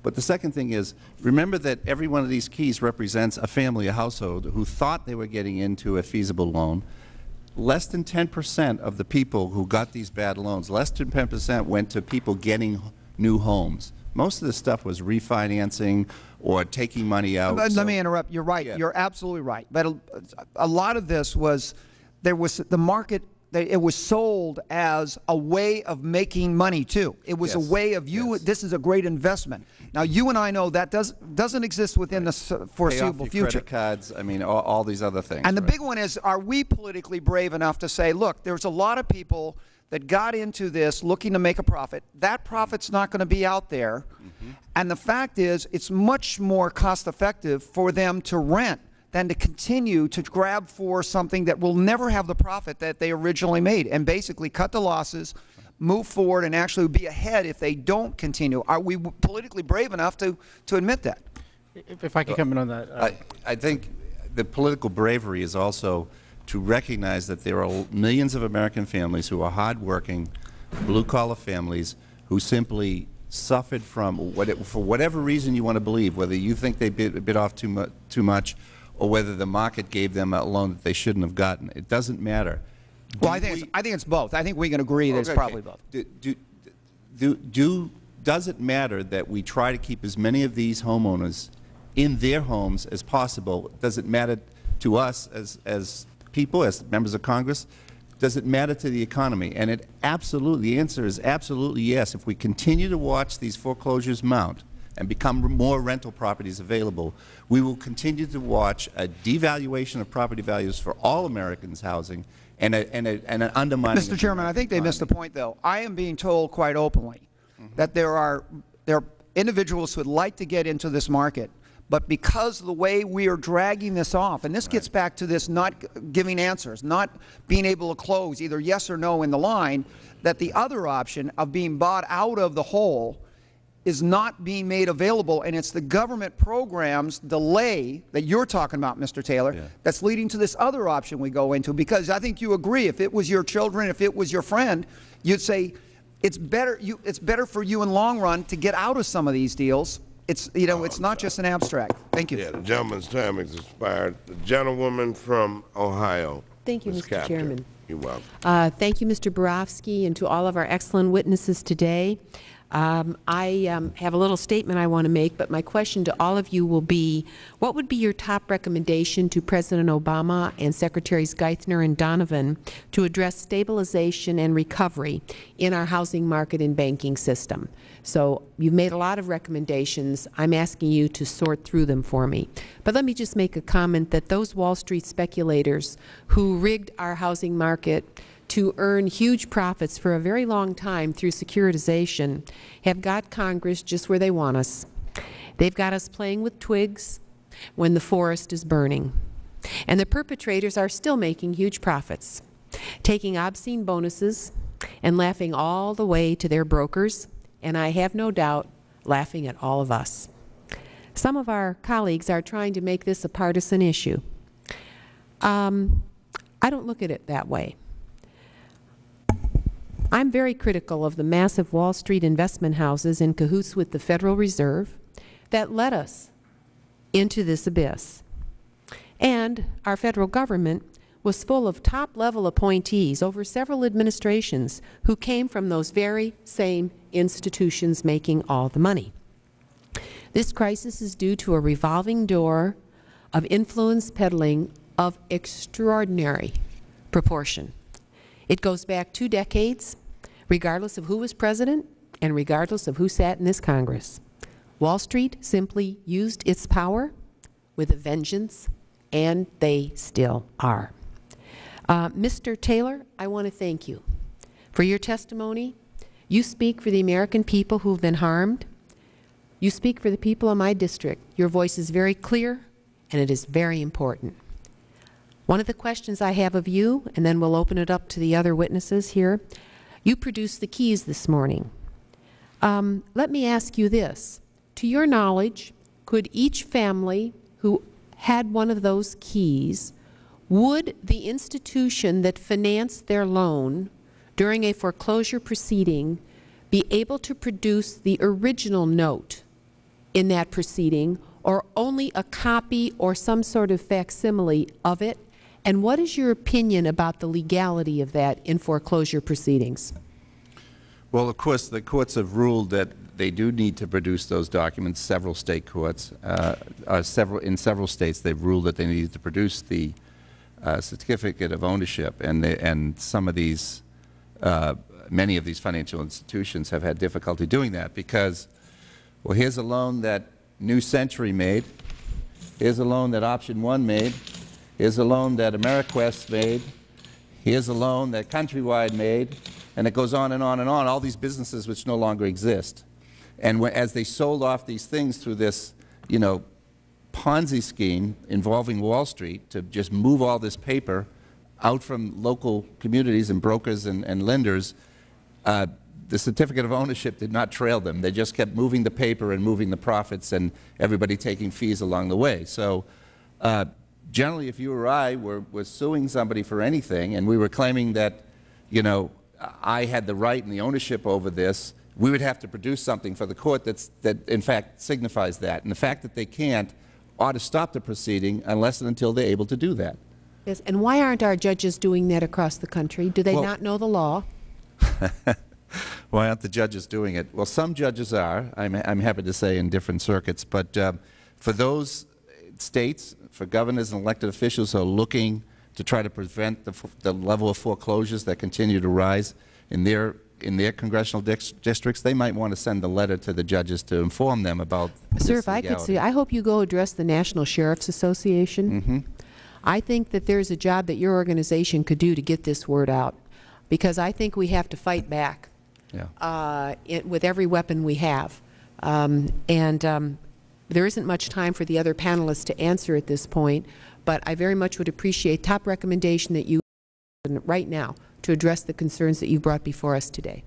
But the second thing is, remember that every one of these keys represents a family, a household, who thought they were getting into a feasible loan. Less than 10% of the people who got these bad loans, less than 10% went to people getting new homes. Most of the stuff was refinancing or taking money out. Let me interrupt. You're right. Yeah. You're absolutely right. But a lot of this was, there was the market. It was sold as a way of making money too. It was a way of this is a great investment. Now you and I know that doesn't exist within the foreseeable future. Credit cards, I mean, all these other things. And the big one is, are we politically brave enough to say, look, there's a lot of people that got into this looking to make a profit. That profit's not going to be out there. Mm-hmm. And the fact is, it's much more cost effective for them to rent than to continue to grab for something that will never have the profit that they originally made, and basically cut the losses, move forward, and actually be ahead if they don't continue. Are we politically brave enough to admit that? If I could comment on that. I think the political bravery is also to recognize that there are millions of American families who are hardworking, blue-collar families who simply suffered from, for whatever reason you want to believe, whether you think they bit off too much or whether the market gave them a loan that they shouldn't have gotten. It doesn't matter. Well, I think it's both. I think we can agree that it's probably both. Does it matter that we try to keep as many of these homeowners in their homes as possible? Does it matter to us as people, as members of Congress? Does it matter to the economy? And it absolutely, the answer is absolutely yes. If we continue to watch these foreclosures mount and become more rental properties available, we will continue to watch a devaluation of property values for all Americans' housing and an undermining. Mr. Chairman, I think they missed the point, though. I am being told quite openly that there are individuals who would like to get into this market, but because of the way we are dragging this off, and this gets back to this not giving answers, not being able to close either yes or no in the line, that the other option of being bought out of the hole is not being made available, and it's the government program's delay that you're talking about, Mr. Taylor, that's leading to this other option we go into. Because I think you agree, if it was your children, if it was your friend, you'd say it's better. It's better for you in the long run to get out of some of these deals. It's it's not just an abstract. Thank you. Yeah, the gentleman's time has expired. The gentlewoman from Ohio. Thank you, Mr. Chairman. You're welcome. Thank you, Mr. Barofsky, and to all of our excellent witnesses today. I have a little statement I want to make, but my question to all of you will be, what would be your top recommendation to President Obama and Secretaries Geithner and Donovan to address stabilization and recovery in our housing market and banking system? So you've made a lot of recommendations. I'm asking you to sort through them for me. But let me just make a comment that those Wall Street speculators who rigged our housing market to earn huge profits for a very long time through securitization have got Congress just where they want us. They've got us playing with twigs when the forest is burning. And the perpetrators are still making huge profits, taking obscene bonuses and laughing all the way to their brokers, and I have no doubt laughing at all of us. Some of our colleagues are trying to make this a partisan issue. I don't look at it that way. I'm very critical of the massive Wall Street investment houses in cahoots with the Federal Reserve that led us into this abyss. And our federal government was full of top-level appointees over several administrations who came from those very same institutions making all the money. This crisis is due to a revolving door of influence peddling of extraordinary proportion. It goes back 2 decades. Regardless of who was president and regardless of who sat in this Congress. Wall Street simply used its power with a vengeance, and they still are. Mr. Taylor, I want to thank you for your testimony. You speak for the American people who have been harmed. You speak for the people of my district. Your voice is very clear, and it is very important. One of the questions I have of you, and then we'll open it up to the other witnesses here, you produced the keys this morning. Let me ask you this. To your knowledge, could each family who had one of those keys, would the institution that financed their loan during a foreclosure proceeding be able to produce the original note in that proceeding, or only a copy or some sort of facsimile of it? And what is your opinion about the legality of that in foreclosure proceedings? Well, of course, the courts have ruled that they do need to produce those documents. Several state courts, in several states, they've ruled that they need to produce the certificate of ownership, and some of these, many of these financial institutions have had difficulty doing that because, well, here's a loan that New Century made, here's a loan that Option One made, here's a loan that AmeriQuest made, here's a loan that Countrywide made, and it goes on and on and on, all these businesses which no longer exist. And as they sold off these things through this, you know, Ponzi scheme involving Wall Street to just move all this paper out from local communities and brokers and lenders, the certificate of ownership did not trail them. They just kept moving the paper and moving the profits and everybody taking fees along the way. So generally, if you or I were suing somebody for anything and we were claiming that, you know, I had the right and the ownership over this, we would have to produce something for the court that in fact signifies that. And the fact that they can't ought to stop the proceeding unless and until they're able to do that. Yes, and why aren't our judges doing that across the country? Do they not know the law? Why aren't the judges doing it? Well, some judges are, I'm happy to say, in different circuits. But for those states, for governors and elected officials who are looking to try to prevent the level of foreclosures that continue to rise in their congressional districts, they might want to send a letter to the judges to inform them about this legality. Sir, if I could see, I hope you go address the National Sheriff's Association. I think that there's a job that your organization could do to get this word out, because I think we have to fight back. Yeah. With every weapon we have. There isn't much time for the other panelists to answer at this point, but I very much would appreciate top recommendation that you right now to address the concerns that you brought before us today.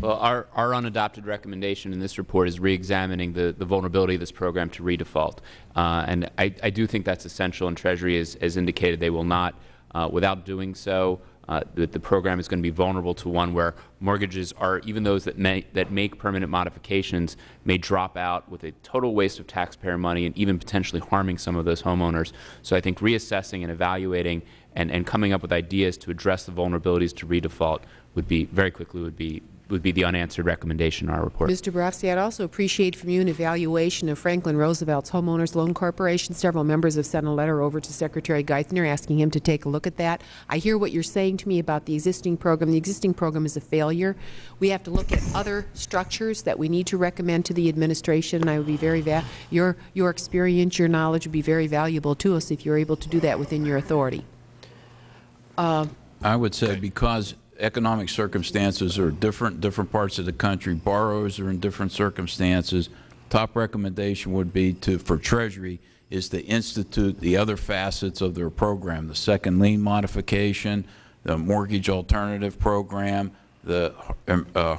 Well, our unadopted recommendation in this report is reexamining the vulnerability of this program to redefault. And I do think that's essential, and Treasury has indicated they will not, without doing so, that the program is going to be vulnerable to one where mortgages are, even those that make permanent modifications, may drop out with a total waste of taxpayer money and even potentially harming some of those homeowners. So I think reassessing and evaluating and coming up with ideas to address the vulnerabilities to redefault would be very quickly would be the unanswered recommendation in our report. Mr. Barofsky, I'd also appreciate from you an evaluation of Franklin Roosevelt's Homeowners Loan Corporation. Several members have sent a letter over to Secretary Geithner asking him to take a look at that. I hear what you're saying to me about the existing program. The existing program is a failure. We have to look at other structures that we need to recommend to the administration, and I would be very your experience, your knowledge would be very valuable to us if you're able to do that within your authority. I would say because economic circumstances are different, different parts of the country. Borrowers are in different circumstances. Top recommendation would be for Treasury is to institute the other facets of their program, the second lien modification, the mortgage alternative program, the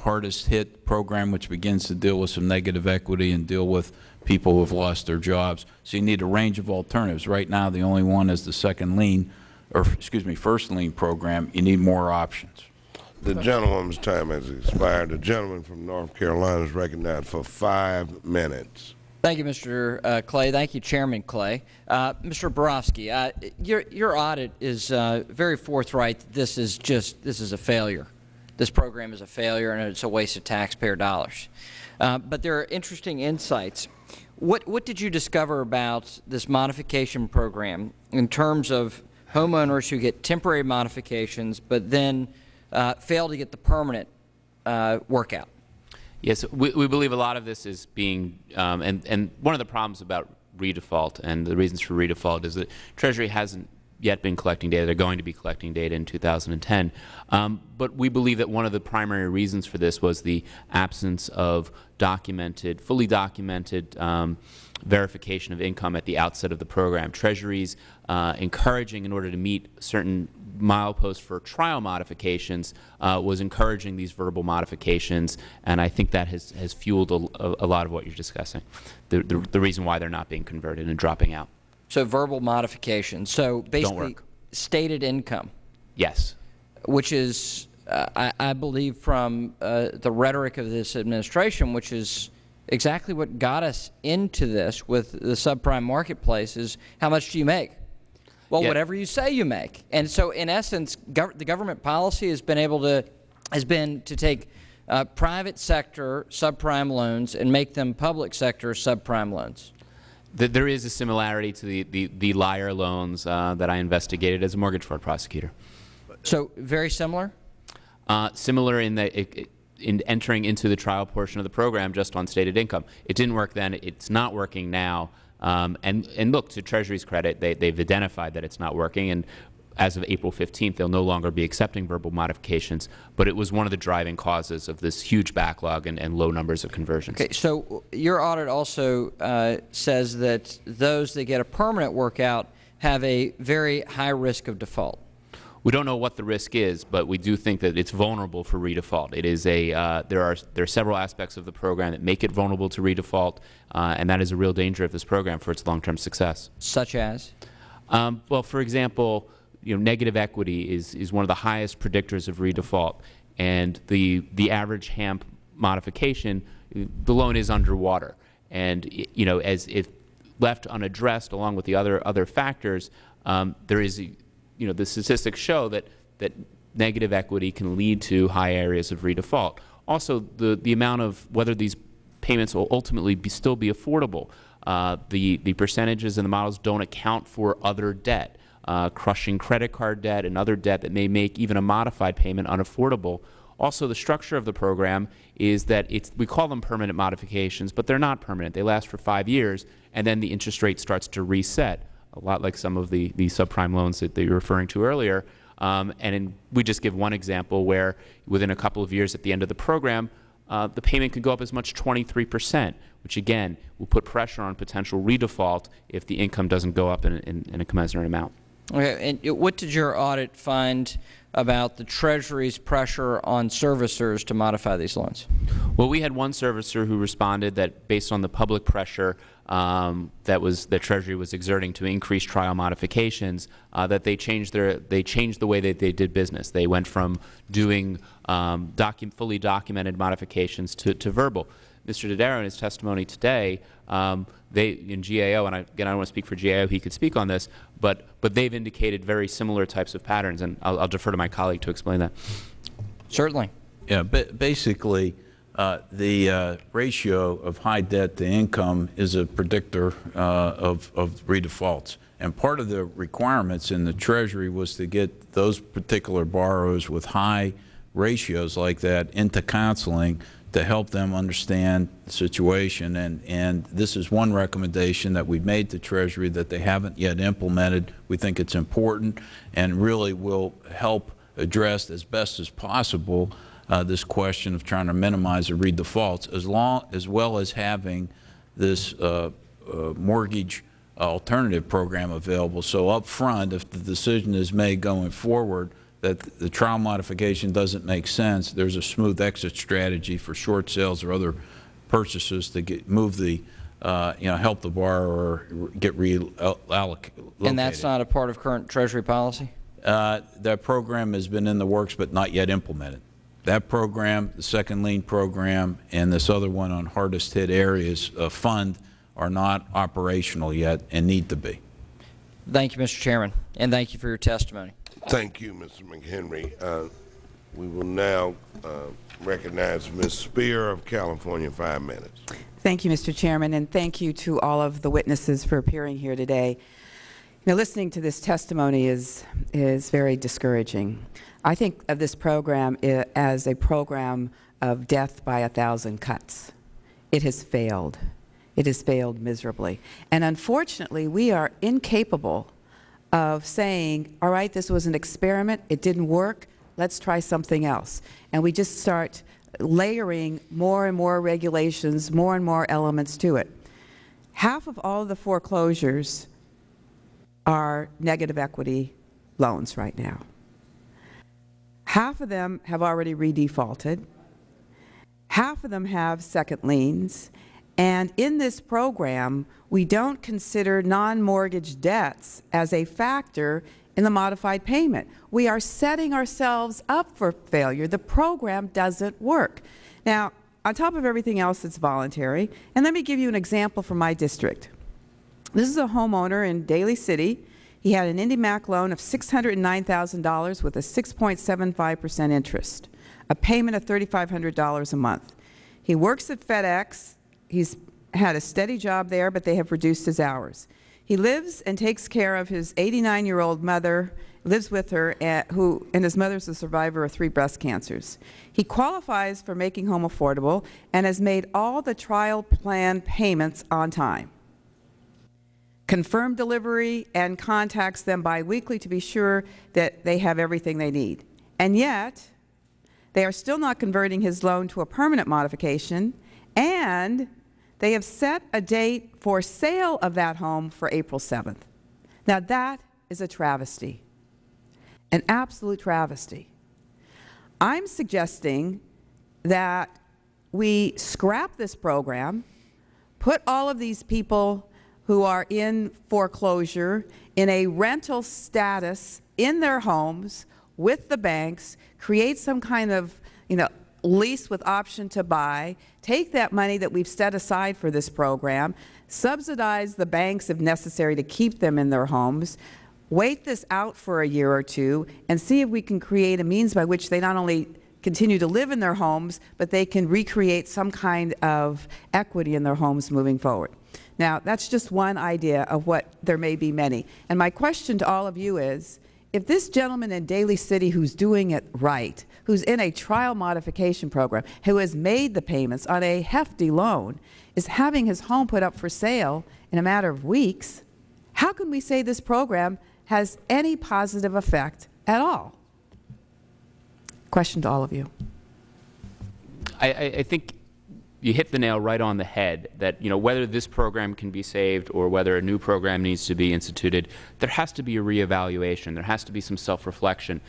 hardest hit program, which begins to deal with some negative equity and deal with people who have lost their jobs. So you need a range of alternatives. Right now, the only one is the second lien, or excuse me, first lien program. You need more options. The gentleman's time has expired. The gentleman from North Carolina is recognized for 5 minutes. Thank you, Mr. Clay. Thank you, Chairman Clay. Mr. Barofsky, your audit is very forthright. This is a failure. This program is a failure, and it's a waste of taxpayer dollars. But there are interesting insights. What did you discover about this modification program in terms of homeowners who get temporary modifications but then fail to get the permanent workout? Yes, we believe a lot of this is being, and one of the problems about redefault and the reasons for redefault is that Treasury hasn't yet been collecting data. They're going to be collecting data in 2010. But we believe that one of the primary reasons for this was the absence of documented, fully documented verification of income at the outset of the program. Treasury's encouraging, in order to meet certain mileposts for trial modifications, was encouraging these verbal modifications, and I think that has fueled a lot of what you're discussing, the reason why they're not being converted and dropping out. So verbal modifications. So basically stated income. Yes. Which is, I believe, from the rhetoric of this administration, which is exactly what got us into this with the subprime marketplace, is how much do you make? Well, yeah, whatever you say you make. And so in essence, the government policy has been able to, take private sector subprime loans and make them public sector subprime loans. There is a similarity to the liar loans that I investigated as a mortgage fraud prosecutor. So very similar? Similar in that in entering into the trial portion of the program just on stated income. It didn't work then. It's not working now. And look, to Treasury's credit, they've identified that it's not working, and as of April 15th, they'll no longer be accepting verbal modifications. But it was one of the driving causes of this huge backlog and low numbers of conversions. Okay, so your audit also says that those that get a permanent workout have a very high risk of default. We don't know what the risk is, but we do think that it's vulnerable for redefault. It is a there are several aspects of the program that make it vulnerable to redefault, and that is a real danger of this program for its long-term success. Such as? Well, for example, you know, negative equity is one of the highest predictors of redefault, and the average HAMP modification, the loan is underwater, and you know, as if left unaddressed along with the other factors, there is a, you know, the statistics show that negative equity can lead to high areas of redefault. Also, the amount of whether these payments will ultimately still be affordable. The percentages in the models don't account for other debt, crushing credit card debt and other debt that may make even a modified payment unaffordable. Also, the structure of the program is that we call them permanent modifications, but they're not permanent. They last for 5 years, and then the interest rate starts to reset, a lot like some of the subprime loans that you were referring to earlier. We just give one example where within a couple of years at the end of the program, the payment could go up as much as 23%, which again will put pressure on potential redefault if the income doesn't go up in a commensurate amount. Okay. And what did your audit find about the Treasury's pressure on servicers to modify these loans? Well, we had one servicer who responded that based on the public pressure that Treasury was exerting to increase trial modifications, that they changed the way that they did business. They went from doing fully documented modifications to verbal. Mr. Dodaro, in his testimony today, they in GAO, and again, I don't want to speak for GAO. He could speak on this, but they've indicated very similar types of patterns, and I'll defer to my colleague to explain that. Certainly. Yeah. Basically, the ratio of high debt to income is a predictor of redefaults, and part of the requirements in the Treasury was to get those particular borrowers with high ratios like that into counseling to help them understand the situation, and this is one recommendation that we've made to Treasury that they haven't yet implemented. We think it's important and really will help address as best as possible this question of trying to minimize the redefaults, as well as having this mortgage alternative program available. So up front, if the decision is made going forward that the trial modification doesn't make sense, there's a smooth exit strategy for short sales or other purchases to help the borrower get reallocated. And that's not a part of current Treasury policy? That program has been in the works but not yet implemented. That program, the second lien program, and this other one on hardest hit areas fund are not operational yet and need to be. Thank you, Mr. Chairman, and thank you for your testimony. Thank you, Mr. McHenry. We will now recognize Ms. Spear of California, 5 minutes. Thank you, Mr. Chairman, and thank you to all of the witnesses for appearing here today. Now, listening to this testimony is very discouraging. I think of this program as a program of death by a thousand cuts. It has failed. It has failed miserably. And unfortunately, we are incapable of saying, all right, this was an experiment, it didn't work, let's try something else. And we just start layering more and more regulations, more and more elements to it. Half of all the foreclosures are negative equity loans right now. Half of them have already redefaulted. Half of them have second liens. And in this program, we don't consider non-mortgage debts as a factor in the modified payment. We are setting ourselves up for failure. The program doesn't work. Now, on top of everything else, it's voluntary. And let me give you an example from my district. This is a homeowner in Daly City. He had an IndyMac loan of $609,000 with a 6.75% interest, a payment of $3,500 a month. He works at FedEx. He's had a steady job there, but they have reduced his hours. He lives and takes care of his 89-year-old mother, lives with her, and his mother's a survivor of 3 breast cancers. He qualifies for Making Home Affordable and has made all the trial plan payments on time. Confirm delivery and contacts them biweekly to be sure that they have everything they need. And yet, they are still not converting his loan to a permanent modification, and they have set a date for sale of that home for April 7th. Now that is a travesty, an absolute travesty. I'm suggesting that we scrap this program, put all of these people who are in foreclosure, in a rental status in their homes with the banks, create some kind of lease with option to buy, take that money that we've set aside for this program, subsidize the banks if necessary to keep them in their homes, wait this out for a year or two, and see if we can create a means by which they not only continue to live in their homes, but they can recreate some kind of equity in their homes moving forward. Now, that's just one idea of what there may be many. And my question to all of you is, if this gentleman in Daly City who's doing it right, who's in a trial modification program, who has made the payments on a hefty loan, is having his home put up for sale in a matter of weeks, how can we say this program has any positive effect at all? Question to all of you. I think you hit the nail right on the head that, whether this program can be saved or whether a new program needs to be instituted, there has to be a reevaluation. There has to be some self-reflection.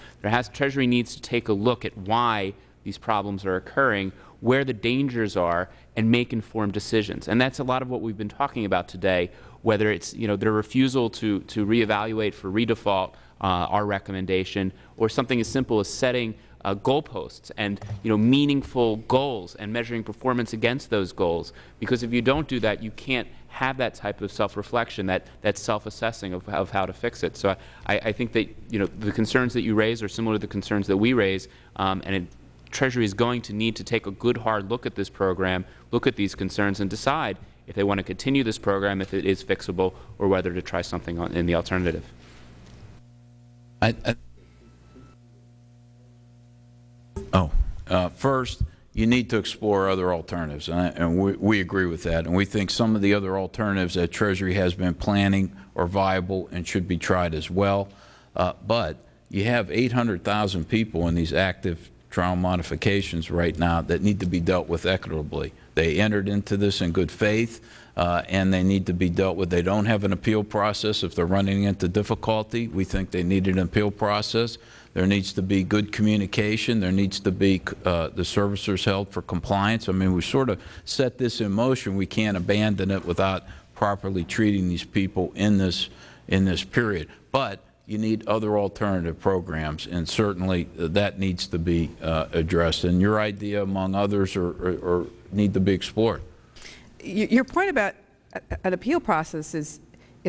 Treasury needs to take a look at why these problems are occurring, where the dangers are, and make informed decisions. And that's a lot of what we've been talking about today, whether it's their refusal to reevaluate for redefault, our recommendation, or something as simple as setting goalposts and meaningful goals and measuring performance against those goals. Because if you don't do that, you can't have that type of self-reflection, that self-assessing of how to fix it. So I think that the concerns that you raise are similar to the concerns that we raise, and Treasury is going to need to take a good hard look at this program, look at these concerns, and decide if they want to continue this program, if it is fixable, or whether to try something in the alternative. First, you need to explore other alternatives, and we agree with that. And we think some of the other alternatives that Treasury has been planning are viable and should be tried as well. But you have 800,000 people in these active trial modifications right now that need to be dealt with equitably. They entered into this in good faith, and they need to be dealt with. They don't have an appeal process. If they're running into difficulty, we think they need an appeal process. There needs to be good communication. There needs to be the servicers held for compliance. I mean, we sort of set this in motion. We can't abandon it without properly treating these people in this period. But you need other alternative programs, and certainly that needs to be addressed. And your idea, among others, or need to be explored. Your point about an appeal process is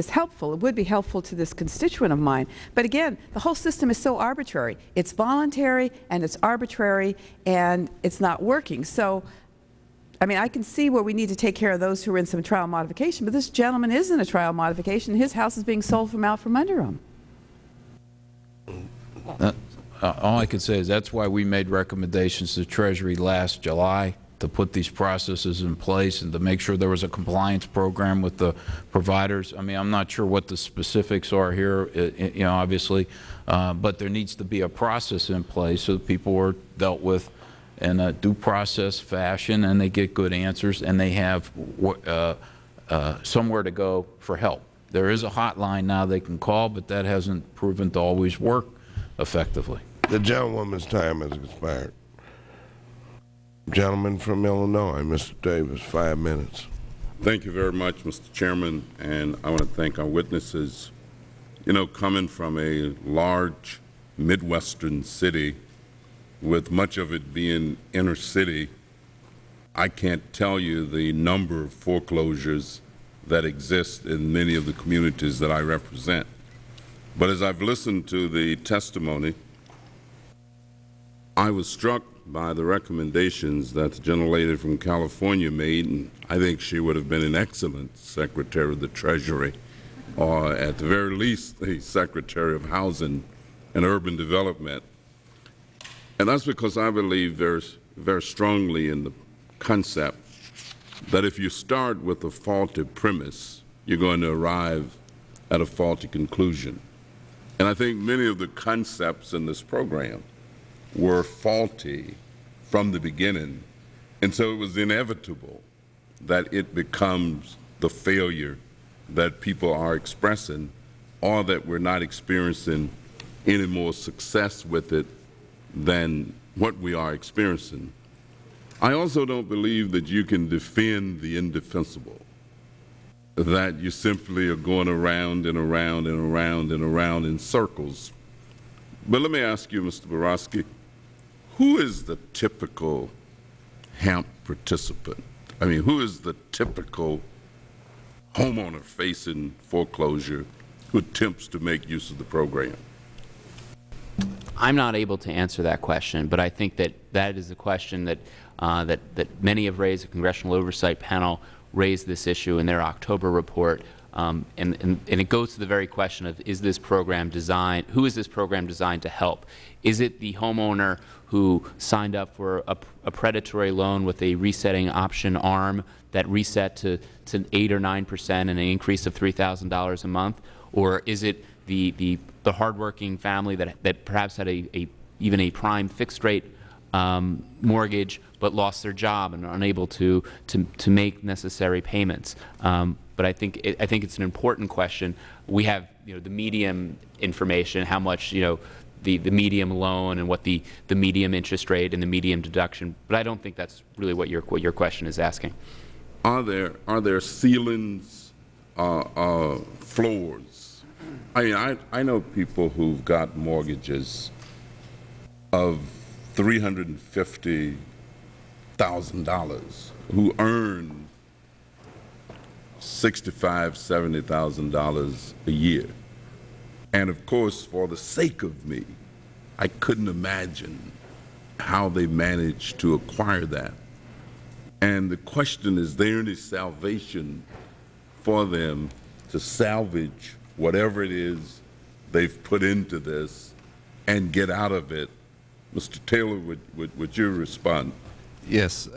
helpful. It would be helpful to this constituent of mine. But again, the whole system is so arbitrary. It's voluntary and it's arbitrary and it's not working. So I mean, I can see where we need to take care of those who are in some trial modification, but this gentleman is in a trial modification. His house is being sold from out from under him. All I can say is that's why we made recommendations to Treasury last July to put these processes in place and to make sure there was a compliance program with the providers. I mean, I'm not sure what the specifics are here, you know, obviously, but there needs to be a process in place so that people are dealt with in a due process fashion and they get good answers and they have somewhere to go for help. There is a hotline now they can call, but that hasn't proven to always work effectively. The gentlewoman's time has expired. Gentleman from Illinois, Mr. Davis, 5 minutes. Thank you very much, Mr. Chairman, and I want to thank our witnesses. You know, coming from a large Midwestern city, with much of it being inner city, I can't tell you the number of foreclosures that exist in many of the communities that I represent. But as I've listened to the testimony, I was struck by the recommendations that the gentlelady from California made, and I think she would have been an excellent Secretary of the Treasury, or at the very least the Secretary of Housing and Urban Development. And that's because I believe very strongly in the concept that if you start with a faulty premise, you're going to arrive at a faulty conclusion. And I think many of the concepts in this program were faulty from the beginning, and so it was inevitable that it becomes the failure that people are expressing, or that we're not experiencing any more success with it than what we are experiencing. I also don't believe that you can defend the indefensible, that you simply are going around and around and around and around in circles. But let me ask you, Mr. Barofsky, who is the typical HAMP participant? I mean, who is the typical homeowner facing foreclosure who attempts to make use of the program? I'm not able to answer that question, but I think that that is a question that, that many have raised. The Congressional Oversight Panel raised this issue in their October report. And it goes to the very question of, is this program designed, who is this program designed to help? Is it the homeowner who signed up for a predatory loan with a resetting option arm that reset to 8 or 9% and an increase of $3,000 a month? Or is it the hardworking family that perhaps had even a prime fixed rate mortgage but lost their job and are unable to make necessary payments? But I think it's an important question. We have, you know, the medium information, how much, you know, the medium loan and what the medium interest rate and the medium deduction. But I don't think that's really what your question is asking. Are there ceilings, floors? I mean, I know people who've got mortgages of $350,000 who earn $65,000, $70,000 a year. And of course, for the sake of me, I couldn't imagine how they managed to acquire that. And the question is, there any salvation for them to salvage whatever it is they've put into this and get out of it? Mr. Taylor, would you respond? Yes.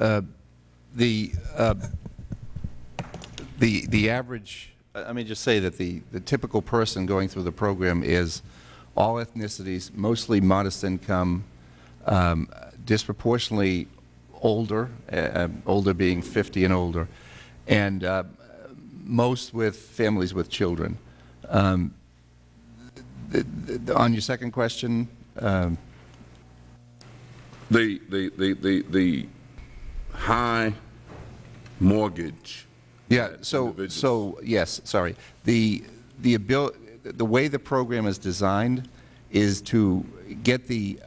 The average, let me just say that the typical person going through the program is all ethnicities, mostly modest income, disproportionately older, older being 50 and older, and most with families with children. On your second question, the high mortgage. Yeah. So yes. Sorry. The way the program is designed is to get the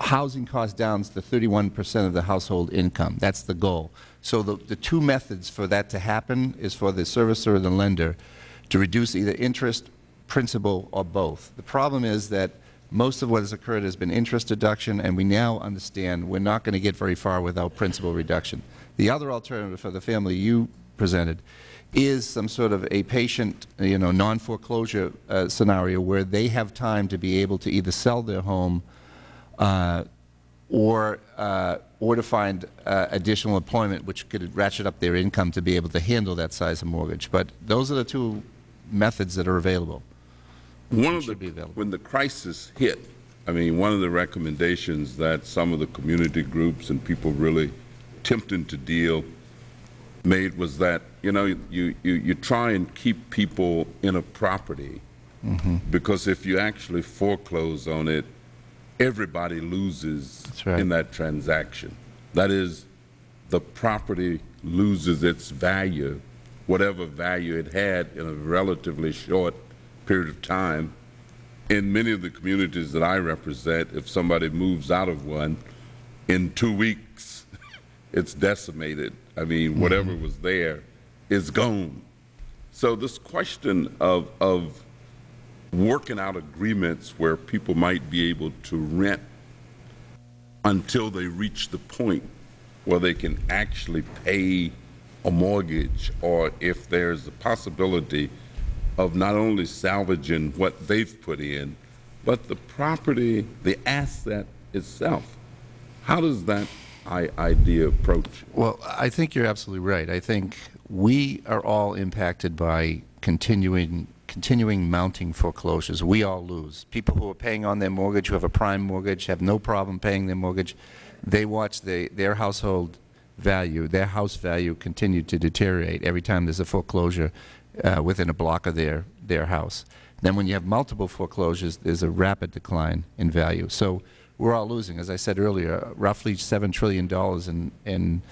housing costs down to 31% of the household income. That's the goal. So the two methods for that to happen is for the servicer or the lender to reduce either interest, principal, or both. The problem is that Most of what has occurred has been interest deduction, and we now understand we're not going to get very far without principal reduction. The other alternative for the family you presented is some sort of a patient, non-foreclosure scenario where they have time to be able to either sell their home or to find additional employment, which could ratchet up their income to be able to handle that size of mortgage. But those are the two methods that are available. When the crisis hit, I mean, one of the recommendations that some of the community groups and people really tempted to deal made was that, you try and keep people in a property, mm-hmm. because if you actually foreclose on it, everybody loses in that transaction. That is, the property loses its value, whatever value it had in a relatively short period of time. In many of the communities that I represent, if somebody moves out of one, in 2 weeks, it's decimated. I mean, whatever was there is gone. So this question of working out agreements where people might be able to rent until they reach the point where they can actually pay a mortgage, or if there's a possibility of not only salvaging what they've put in, but the property, the asset itself. How does that idea approach? Well, I think you're absolutely right. I think we are all impacted by continuing mounting foreclosures. We all lose. People who are paying on their mortgage, who have a prime mortgage, have no problem paying their mortgage. They watch their household value, their house value, continue to deteriorate every time there's a foreclosure within a block of their house. Then when you have multiple foreclosures, there's a rapid decline in value. So we're all losing. As I said earlier, roughly $7 trillion in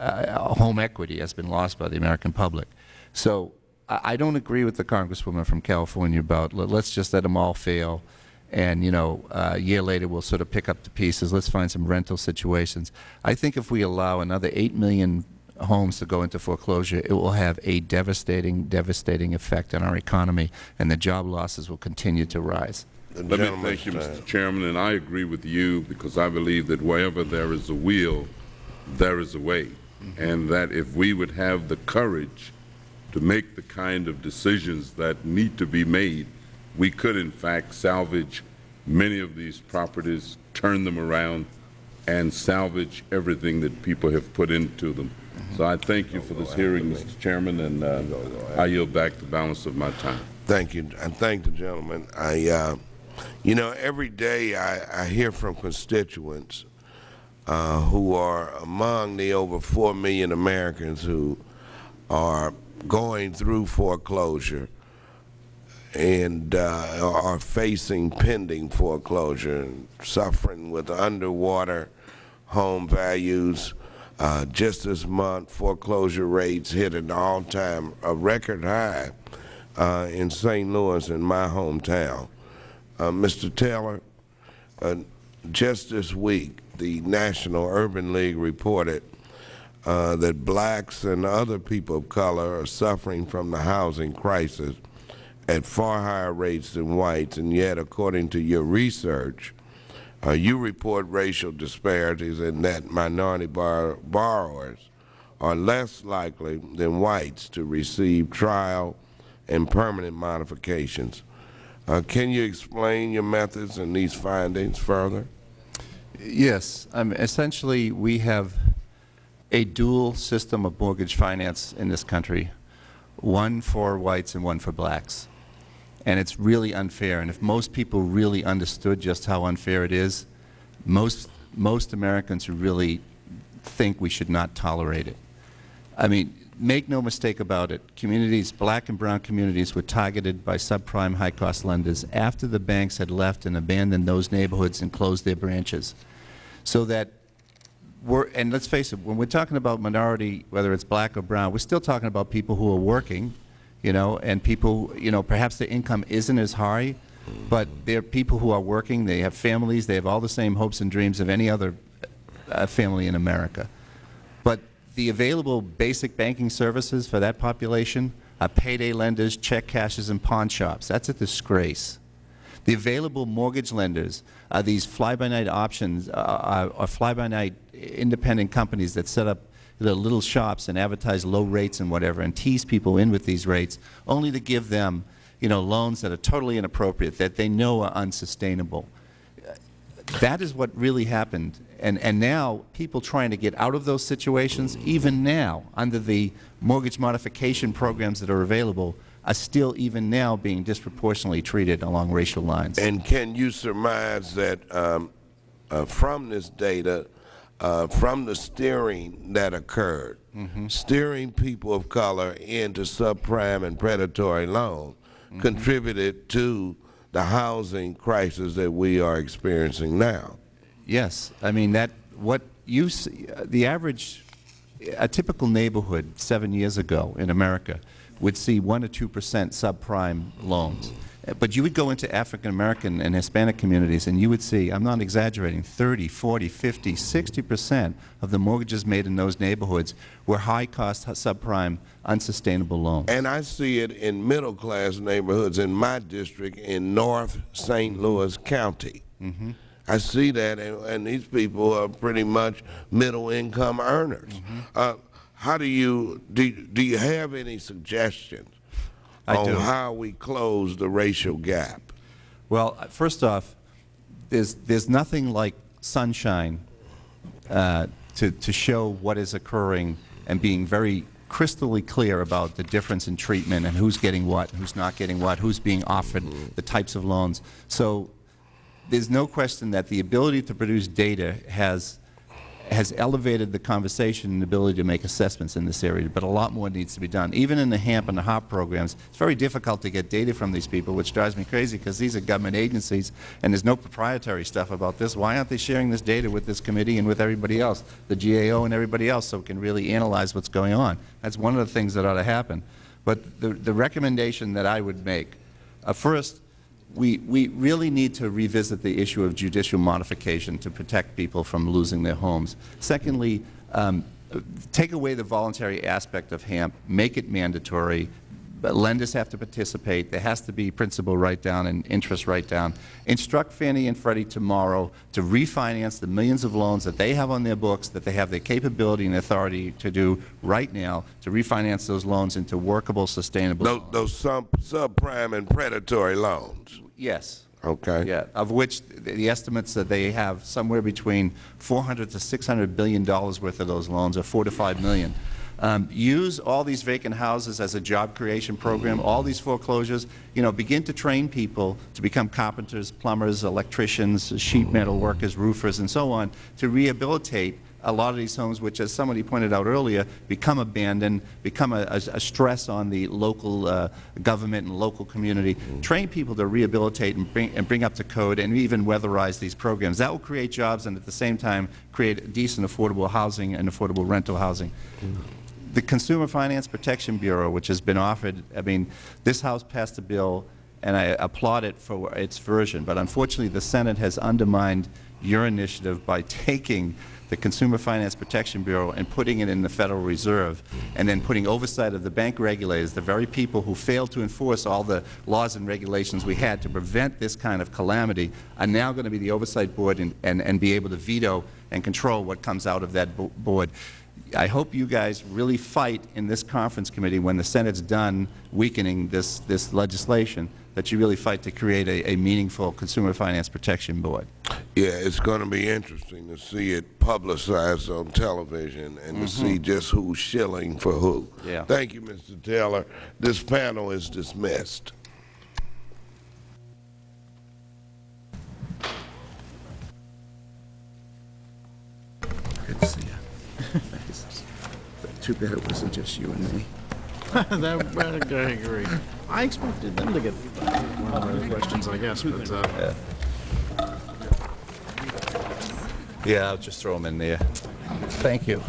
home equity has been lost by the American public. So I don't agree with the Congresswoman from California about let's just let them all fail and, a year later we'll sort of pick up the pieces, let's find some rental situations. I think if we allow another 8 million homes to go into foreclosure, it will have a devastating effect on our economy, and the job losses will continue to rise. Let me thank you, Mr. Chairman, and I agree with you because I believe that wherever there is a will, there is a way, mm-hmm. and that if we would have the courage to make the kind of decisions that need to be made, we could in fact salvage many of these properties, turn them around, and salvage everything that people have put into them. Mm-hmm. So I thank you for this hearing, Mr. Chairman, and I yield back the balance of my time. Thank you, and thank the gentleman. Every day I hear from constituents who are among the over 4 million Americans who are going through foreclosure and are facing pending foreclosure and suffering with underwater home values. Just this month, foreclosure rates hit an all-time record high in St. Louis, in my hometown. Mr. Taylor, just this week, the National Urban League reported that blacks and other people of color are suffering from the housing crisis at far higher rates than whites, and yet, according to your research, you report racial disparities in that minority borrowers are less likely than whites to receive trial and permanent modifications. Can you explain your methods and these findings further? Yes. Essentially, we have a dual system of mortgage finance in this country, one for whites and one for blacks. And it's really unfair. And if most people really understood just how unfair it is, most Americans who really think we should not tolerate it. I mean, make no mistake about it, communities, black and brown communities, were targeted by subprime high-cost lenders after the banks had left and abandoned those neighborhoods and closed their branches. So that and let's face it, when we're talking about minority, whether it's black or brown, we're still talking about people who are working, and people, perhaps their income isn't as high, but they're people who are working, they have families, they have all the same hopes and dreams of any other family in America. But the available basic banking services for that population are payday lenders, check cashers, and pawn shops. That's a disgrace. The available mortgage lenders are these fly-by-night options, are fly-by-night independent companies that set up the little shops and advertise low rates and whatever and tease people in with these rates, only to give them, you know, loans that are totally inappropriate, that they know are unsustainable. That is what really happened. And now people trying to get out of those situations, even now, under the mortgage modification programs that are available, are still even now being disproportionately treated along racial lines. And can you surmise that from this data, from the steering that occurred, steering people of color into subprime and predatory loans contributed to the housing crisis that we are experiencing now? Yes. I mean, that what you see, the average, a typical neighborhood 7 years ago in America would see 1 or 2% subprime loans. But you would go into African American and Hispanic communities and you would see, I'm not exaggerating, 30, 40, 50, 60% of the mortgages made in those neighborhoods were high-cost, subprime, unsustainable loans. And I see it in middle-class neighborhoods in my district in North St. Louis County. I see that, and these people are pretty much middle-income earners. How do you have any suggestions on how we close the racial gap? Well, first off, there's nothing like sunshine to show what is occurring and being very crystally clear about the difference in treatment and who's getting what, who's not getting what, who's being offered the types of loans. So there's no question that the ability to produce data has elevated the conversation and the ability to make assessments in this area, but a lot more needs to be done. Even in the HAMP and the HARP programs, it's very difficult to get data from these people, which drives me crazy because these are government agencies and there's no proprietary stuff about this. Why aren't they sharing this data with this committee and with everybody else, the GAO and everybody else, so we can really analyze what's going on? That's one of the things that ought to happen. But the recommendation that I would make, first, we really need to revisit the issue of judicial modification to protect people from losing their homes. Secondly, take away the voluntary aspect of HAMP, make it mandatory. But lenders have to participate. There has to be principal write-down and interest write-down. Instruct Fannie and Freddie tomorrow to refinance the millions of loans that they have on their books, that they have the capability and authority to do right now, to refinance those loans into workable, sustainable loans. Those subprime and predatory loans? Yes. Okay. Yeah, of which the estimates that they have somewhere between $400 to $600 billion worth of those loans, or 4 to 5 million. Use all these vacant houses as a job creation program, all these foreclosures, you know, begin to train people to become carpenters, plumbers, electricians, sheet metal workers, roofers, and so on, to rehabilitate a lot of these homes which, as somebody pointed out earlier, become abandoned, become a stress on the local government and local community. Train people to rehabilitate and bring up to code and even weatherize these programs. That will create jobs and at the same time create decent affordable housing and affordable rental housing. The Consumer Finance Protection Bureau, which has been offered, I mean, this House passed a bill and I applaud it for its version, but unfortunately the Senate has undermined your initiative by taking the Consumer Finance Protection Bureau and putting it in the Federal Reserve, and then putting oversight of the bank regulators, the very people who failed to enforce all the laws and regulations we had to prevent this kind of calamity, are now going to be the oversight board and be able to veto and control what comes out of that board. I hope you guys really fight in this conference committee when the Senate's done weakening this legislation, that you really fight to create a meaningful Consumer Finance Protection Board. Yeah, it's going to be interesting to see it publicized on television and to see just who's shilling for who. Yeah. Thank you, Mr. Taylor. This panel is dismissed. Good to see you. Too bad it wasn't just you and me. I agree. I expected them to get one of those questions, I guess. But, yeah, I'll just throw them in there. Thank you.